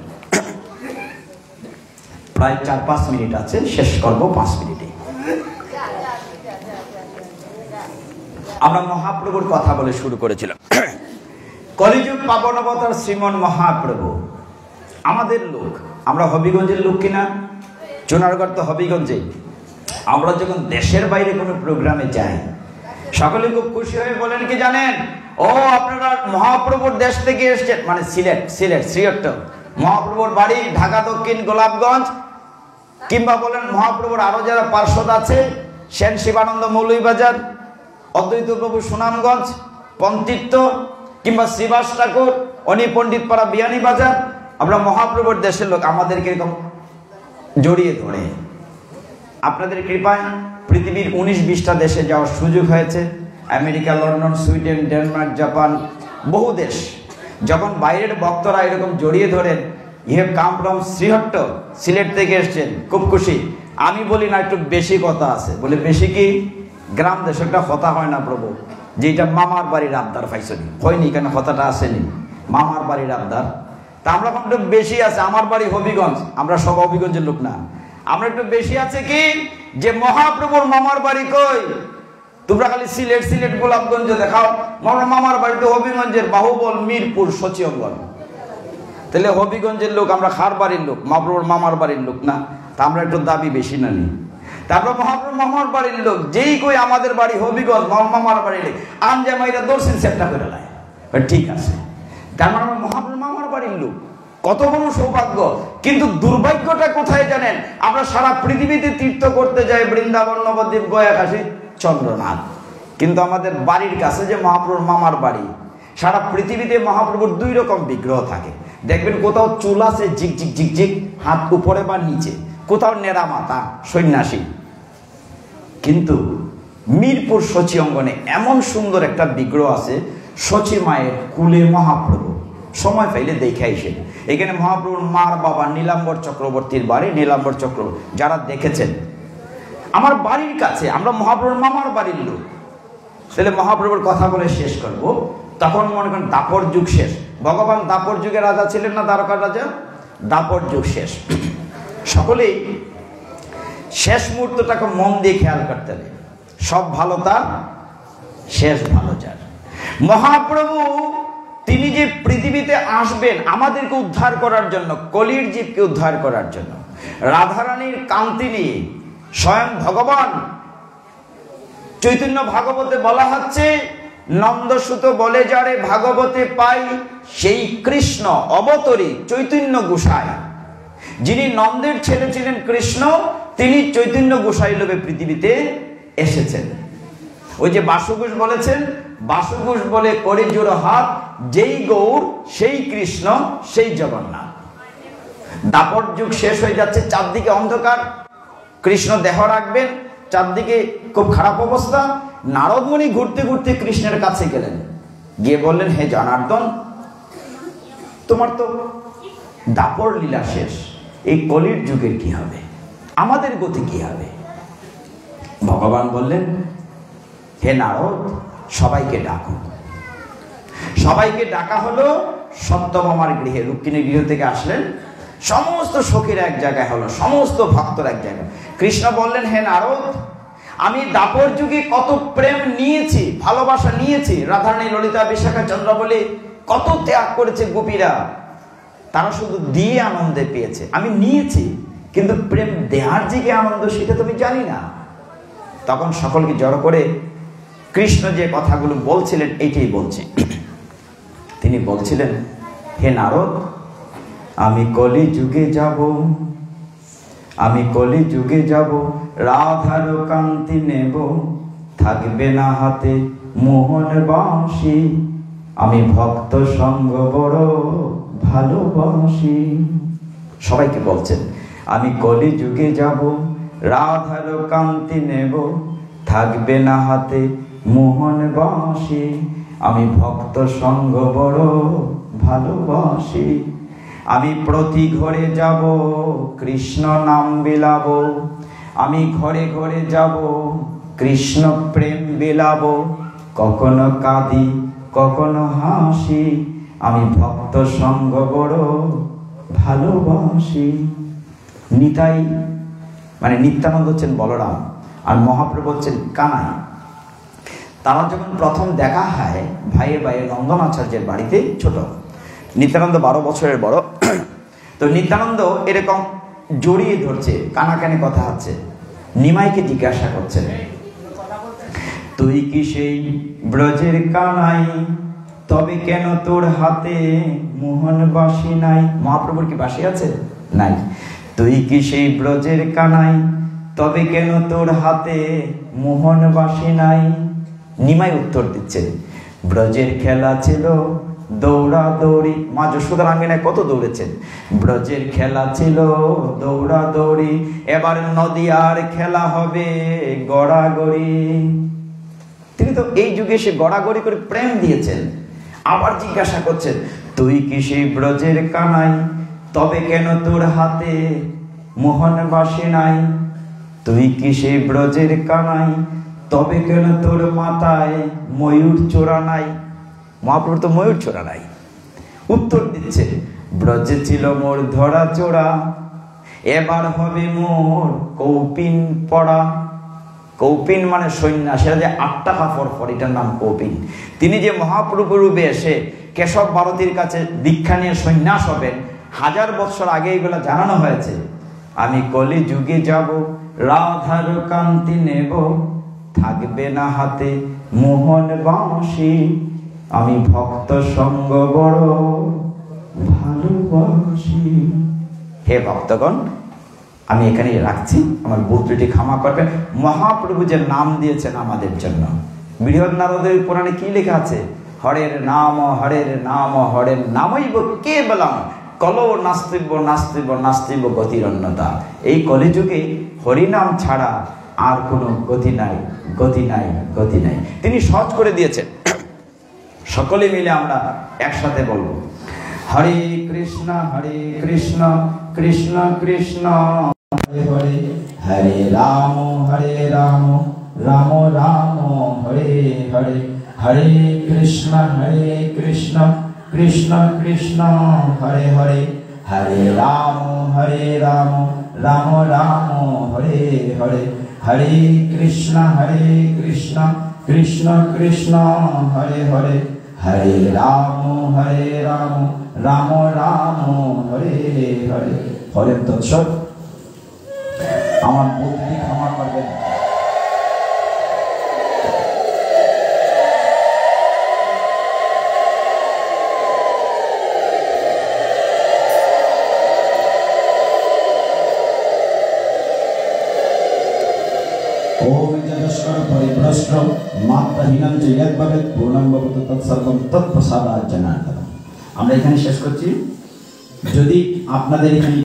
প্রায় চার পাঁচ মিনিট আছে, শেষ করব পাঁচ মিনিটে। আমরা মহাপ্রভুর কথা বলে শুরু করেছিলাম। কলিযুগ পাবন অবতার শ্রীমন মহাপ্রভু আমাদের লোক। আমরা হবিগঞ্জের লোক কিনা? জোনারগড় তো হবিগঞ্জে। আমরা যখন দেশের বাইরে কোনো প্রোগ্রামে যাই, সকলে খুব খুশি হয়ে বলেন কি জানেন, ও আপনারা মহাপ্রভুর দেশ থেকে এসেছেন, মানে সিলেট সিলেট সিলেট মহাপ্রভুর বাড়ি ঢাকা দক্ষিণ গোলাপগঞ্জ, কিংবা বলেন মহাপ্রভুর আরও যারা পার্শ্বদ আছে সেন শিবানন্দ মৌলভীবাজার, অদ্বৈত প্রভু সুনামগঞ্জ পন্তিত্ব, কিংবা শ্রীবাস ঠাকুর অনি পণ্ডিত পাড়া বিয়ানীবাজার। আমরা মহাপ্রভুর দেশের লোক, আমাদেরকে এরকম জড়িয়ে ধরে। আপনাদের কৃপায় পৃথিবীর উনিশ বিশটা দেশে যাওয়ার সুযোগ হয়েছে। America, London, Sweden, Denmark, Japan, বহু দেশ। যখন বাইরের ভক্তরা এরকম জড়িয়ে ধরেন, you have come from Srihatta, Sylhet থেকে এসছেন, খুব খুশি। আমি বলি না একটু বেশি কথা আছে, বলে বেশি কি? গ্রাম দেশে একটা কথা হয় না প্রভু, যেটা মামার বাড়ির আবদার পাইছনি হয়নি, কেন কথাটা আসেনি মামার বাড়ির আবদার। তা আমরা এখন একটু বেশি আছে, আমার বাড়ি হবিগঞ্জ, আমরা সব হবিগঞ্জের লোক না, আমরা একটু বেশি আছে কি যে মহাপ্রভুর মামার বাড়ি কই? তোমরা খালি সিলেট সিলেট গোলাপগঞ্জ দেখাও, মামার বাড়ি তো হবিগঞ্জের বাহুবল, মিরপুর, সচিবগঞ্জ। তাহলে হবিগঞ্জের লোক আমরা, খার বাড়ির লোক, মহাপ্রভুর মামার বাড়ির লোক না, তা আমরা একটু দাবি বেশি না নিই। তারপর মহাপ্রভুর মামার বাড়ির লোক যেই কই আমাদের বাড়ি হবিগঞ্জ, মামার বাড়ির লোক আনজামাইরা দর্শন সেটটা করে নেয়, ঠিক আছে। তার মানে আমরা মহাপ্রভুর মামার বাড়ির লোক, কত বড় সৌভাগ্য। কিন্তু দুর্ভাগ্যটা কোথায় জানেন? আমরা সারা পৃথিবীতে তীর্থ করতে যাই, বৃন্দাবন, নবদ্বীপ, গয়াকাশী, চন্দ্রনাথ, কিন্তু আমাদের বাড়ির কাছে যে মহাপ্রভুর মামার বাড়ি, সারা পৃথিবীতে মহাপ্রভুর দুই রকম বিগ্রহ থাকে। দেখবেন কোথাও চুল আছে ঝিকঝিক ঝিকঝিক, হাত উপরে বা নিচে, কোথাও নেড়া মাতা, সন্ন্যাসী। কিন্তু মিরপুর সচি অঙ্গনে এমন সুন্দর একটা বিগ্রহ আছে, সচি মায়ের কুলে মহাপ্রভু। সময় পাইলে দেখে আইসেন। এখানে মহাপ্রভুর মার বাবা নীলাম্বর চক্রবর্তীর বাড়ি, নীলাম্বর চক্রবর্তী যারা দেখেছেন আমার বাড়ির কাছে, আমরা মহাপ্রভুর মামার বাড়ির লোক। তাহলে মহাপ্রভুর কথা বলে শেষ করব। তখন মনে করেন দাপর যুগ শেষ, ভগবান দাপর যুগে রাজা ছিলেন না দ্বারকার রাজা? দাপর যুগ শেষ। সকলেই শেষ মুহূর্তটাকে মন দিয়ে খেয়াল করতে হবে। সব ভালো তার শেষ ভালো যার। মহাপ্রভু তিনি যে পৃথিবীতে আসবেন আমাদেরকে উদ্ধার করার জন্য, কলির জীবকে উদ্ধার করার জন্য, রাধারানীর কান্তি নিয়ে স্বয়ং ভগবান চৈতন্য ভাগবতে বলা হচ্ছে, নন্দসুত বলে যারে ভাগবতে পাই, সেই কৃষ্ণ অবতরে চৈতন্য গোসাই। जिन्हें नंदेर छेले छिलेन कृष्ण तिनी चैतन्य गोसाई लोभे पृथिवीते एसेछेन। ओई जे বাসুঘোষ বলেছেন, বাসুঘোষ বলে করে জোড় হাত যেই গৌর সেই কৃষ্ণ সেই জগন্নাথ। দাপট যুগ শেষ হয়ে যাচ্ছে, চারদিকে অন্ধকার, কৃষ্ণ দেহ রাখবেন, চারদিকে খুব খারাপ অবস্থা। নারদ মুনি ঘুরতে ঘুরতে কৃষ্ণের কাছে গেলেন, গিয়ে বললেন, হে জনার্দন, তোমার তো দাপর লীলা শেষ, এই কলির যুগের কি হবে, আমাদের গতি কি হবে? ভগবান বললেন, হে নারদ, সবাইকে ডাকো। সবাইকে ডাকা হলো। সত্যভামার গৃহে, রুক্মিণীর গৃহ থেকে আসলেন, সমস্ত সখীরা এক জায়গায় হলো, সমস্ত ভক্তরা এক জায়গায়। কৃষ্ণ বললেন, হে নারদ, আমি দাপর যুগে কত প্রেম নিয়েছি, ভালোবাসা নিয়েছি, রাধারানী, ললিতা, বিশাখা, চন্দ্রাবলী কত ত্যাগ করেছে গোপীরা, তারা শুধু দিয়ে আনন্দে পেয়েছে, আমি নিয়েছি, কিন্তু প্রেম দেওয়ার যে কি আনন্দ সেটা তো আমি জানি না। তখন সকলকে জড়ো করে কৃষ্ণ যে কথাগুলো বলছিলেন এটাই বলছি। তিনি বলছিলেন, হে নারদ, আমি কলি যুগে যাব, আমি কলি যুগে যাব, রাধার কান্তি নেব, থাকবে না হাতে মোহন বাঁশি, আমি ভক্ত সঙ্গ বড় ভালোবাসি। সবাইকে বলছেন, আমি কলি যুগে যাব, রাধার কান্তি নেব, থাকবে না হাতে মোহন বাঁশি, আমি ভক্ত সঙ্গ বড় ভালোবাসি। আমি প্রতি ঘরে যাব, কৃষ্ণ নাম বিলাব, আমি ঘরে ঘরে যাব, কৃষ্ণ প্রেম বিলাব, কখনো কাঁদি কখনো হাসি, আমি ভক্ত সঙ্গ বড় ভালোবাসি। নিতাই মানে নিত্যানন্দ হচ্ছেন বলরাম, আর মহাপ্রভু হচ্ছেন কানাই। তারা যখন প্রথম দেখা হয় ভাইয়ের ভাইয়ে নন্দন আচার্যের বাড়িতে, ছোট নিত্যানন্দ বারো বছরের বড়, তো নিত্যানন্দ এরকম জড়িয়ে ধরছে, কানাকানে কথা হচ্ছে। নিমাইকে জিজ্ঞাসা করছে, তুই কি সেই ব্রজের কানাই, তবে কেন তোর হাতে মোহন বাসি নাই? মহাপ্রভুর কি বাসি আছে? নাই। তুই কি সেই ব্রজের কানাই, তবে কেন তোর হাতে মোহন বাসি নাই? নিমাই উত্তর দিচ্ছে, ব্রজের খেলা ছিল দৌড়া দৌড়ি। মা যশোদার আঙ্গিনায় কত দৌড়েছেন। ব্রজের খেলা ছিল দৌড়া দৌড়ি, এবার নদী আর খেলা হবে গড়াগড়ি। তিনি তো এই যুগে সে গড়াগড়ি করে প্রেম দিয়েছেন। আবার জিজ্ঞাসা করছেন, তুই কি সেই ব্রজের কানাই, তবে কেন তোর হাতে মোহন বাসি নাই? তুই কি সেই ব্রজের কানাই, তবে কেন তোর মাথায় ময়ূর চোরা নাই? মহাপ্রভুর তো ময়ূর চোরা নাই। উত্তর দিচ্ছে, ব্রজে ছিল মোর ধরা চোরা, এবার হবে মোর কৌপিন পড়া। কৌপিন মানে সন্ন্যাসীরা যে আটটা কাপড় পরে, এটার নাম কৌপিন। তিনি যে মহাপ্রভু রূপে এসে কেশব ভারতীর কাছে দীক্ষা নিয়ে সন্ন্যাস হবেন, হাজার বছর আগে এগুলো জানানো হয়েছে। আমি কলি যুগে যাব, রাধার কান্তি নেব, থাকবে না হাতে মোহন বাঁশি, আমি ভক্ত সঙ্গ বড় ভালোবাসি। হে ভক্তগণ, আমি এখানে রাখছি, আমার বুদ্ধটি ক্ষমা করবেন। মহাপ্রভু যে নাম দিয়েছেন আমাদের জন্য, বৃহৎ নারদের পুরাণে কি লেখা আছে? হরের নাম হরের নাম হরের নামই কে বলাম, কল নাস্তিব্য নাস্তিব্য নাস্তিব্য গতিরন্যতা। এই কলিযুগে হরিনাম ছাড়া আর কোনো গতি নাই, গতি নাই, গতি নাই। তিনি সহজ করে দিয়েছেন। সকলে মিলে আমরা একসাথে বলবো, হরে কৃষ্ণ হরে কৃষ্ণ কৃষ্ণ কৃষ্ণ হরে হরে, হরে রাম হরে রাম রাম রাম হরে হরে, হরে কৃষ্ণ হরে কৃষ্ণ কৃষ্ণ কৃষ্ণ হরে হরে, হরে রাম হরে রাম রাম রাম হরে হরে, হরে কৃষ্ণ হরে কৃষ্ণ কৃষ্ণ কৃষ্ণ হরে হরে, হরে রাম হরে রাম রাম রাম হরে হরে। হরে তৎসব। আমার বুদ্ধি ক্ষমা করবেন। ओम जदस्कर परिभ्रष्ट मात्राहीनं च यद्भवेत् पूर्णं भवतु तत्सर्वं तत्प्रसादात् जनार्दनम्। আমরা এখানে শেষ করছি। যদি আপনাদের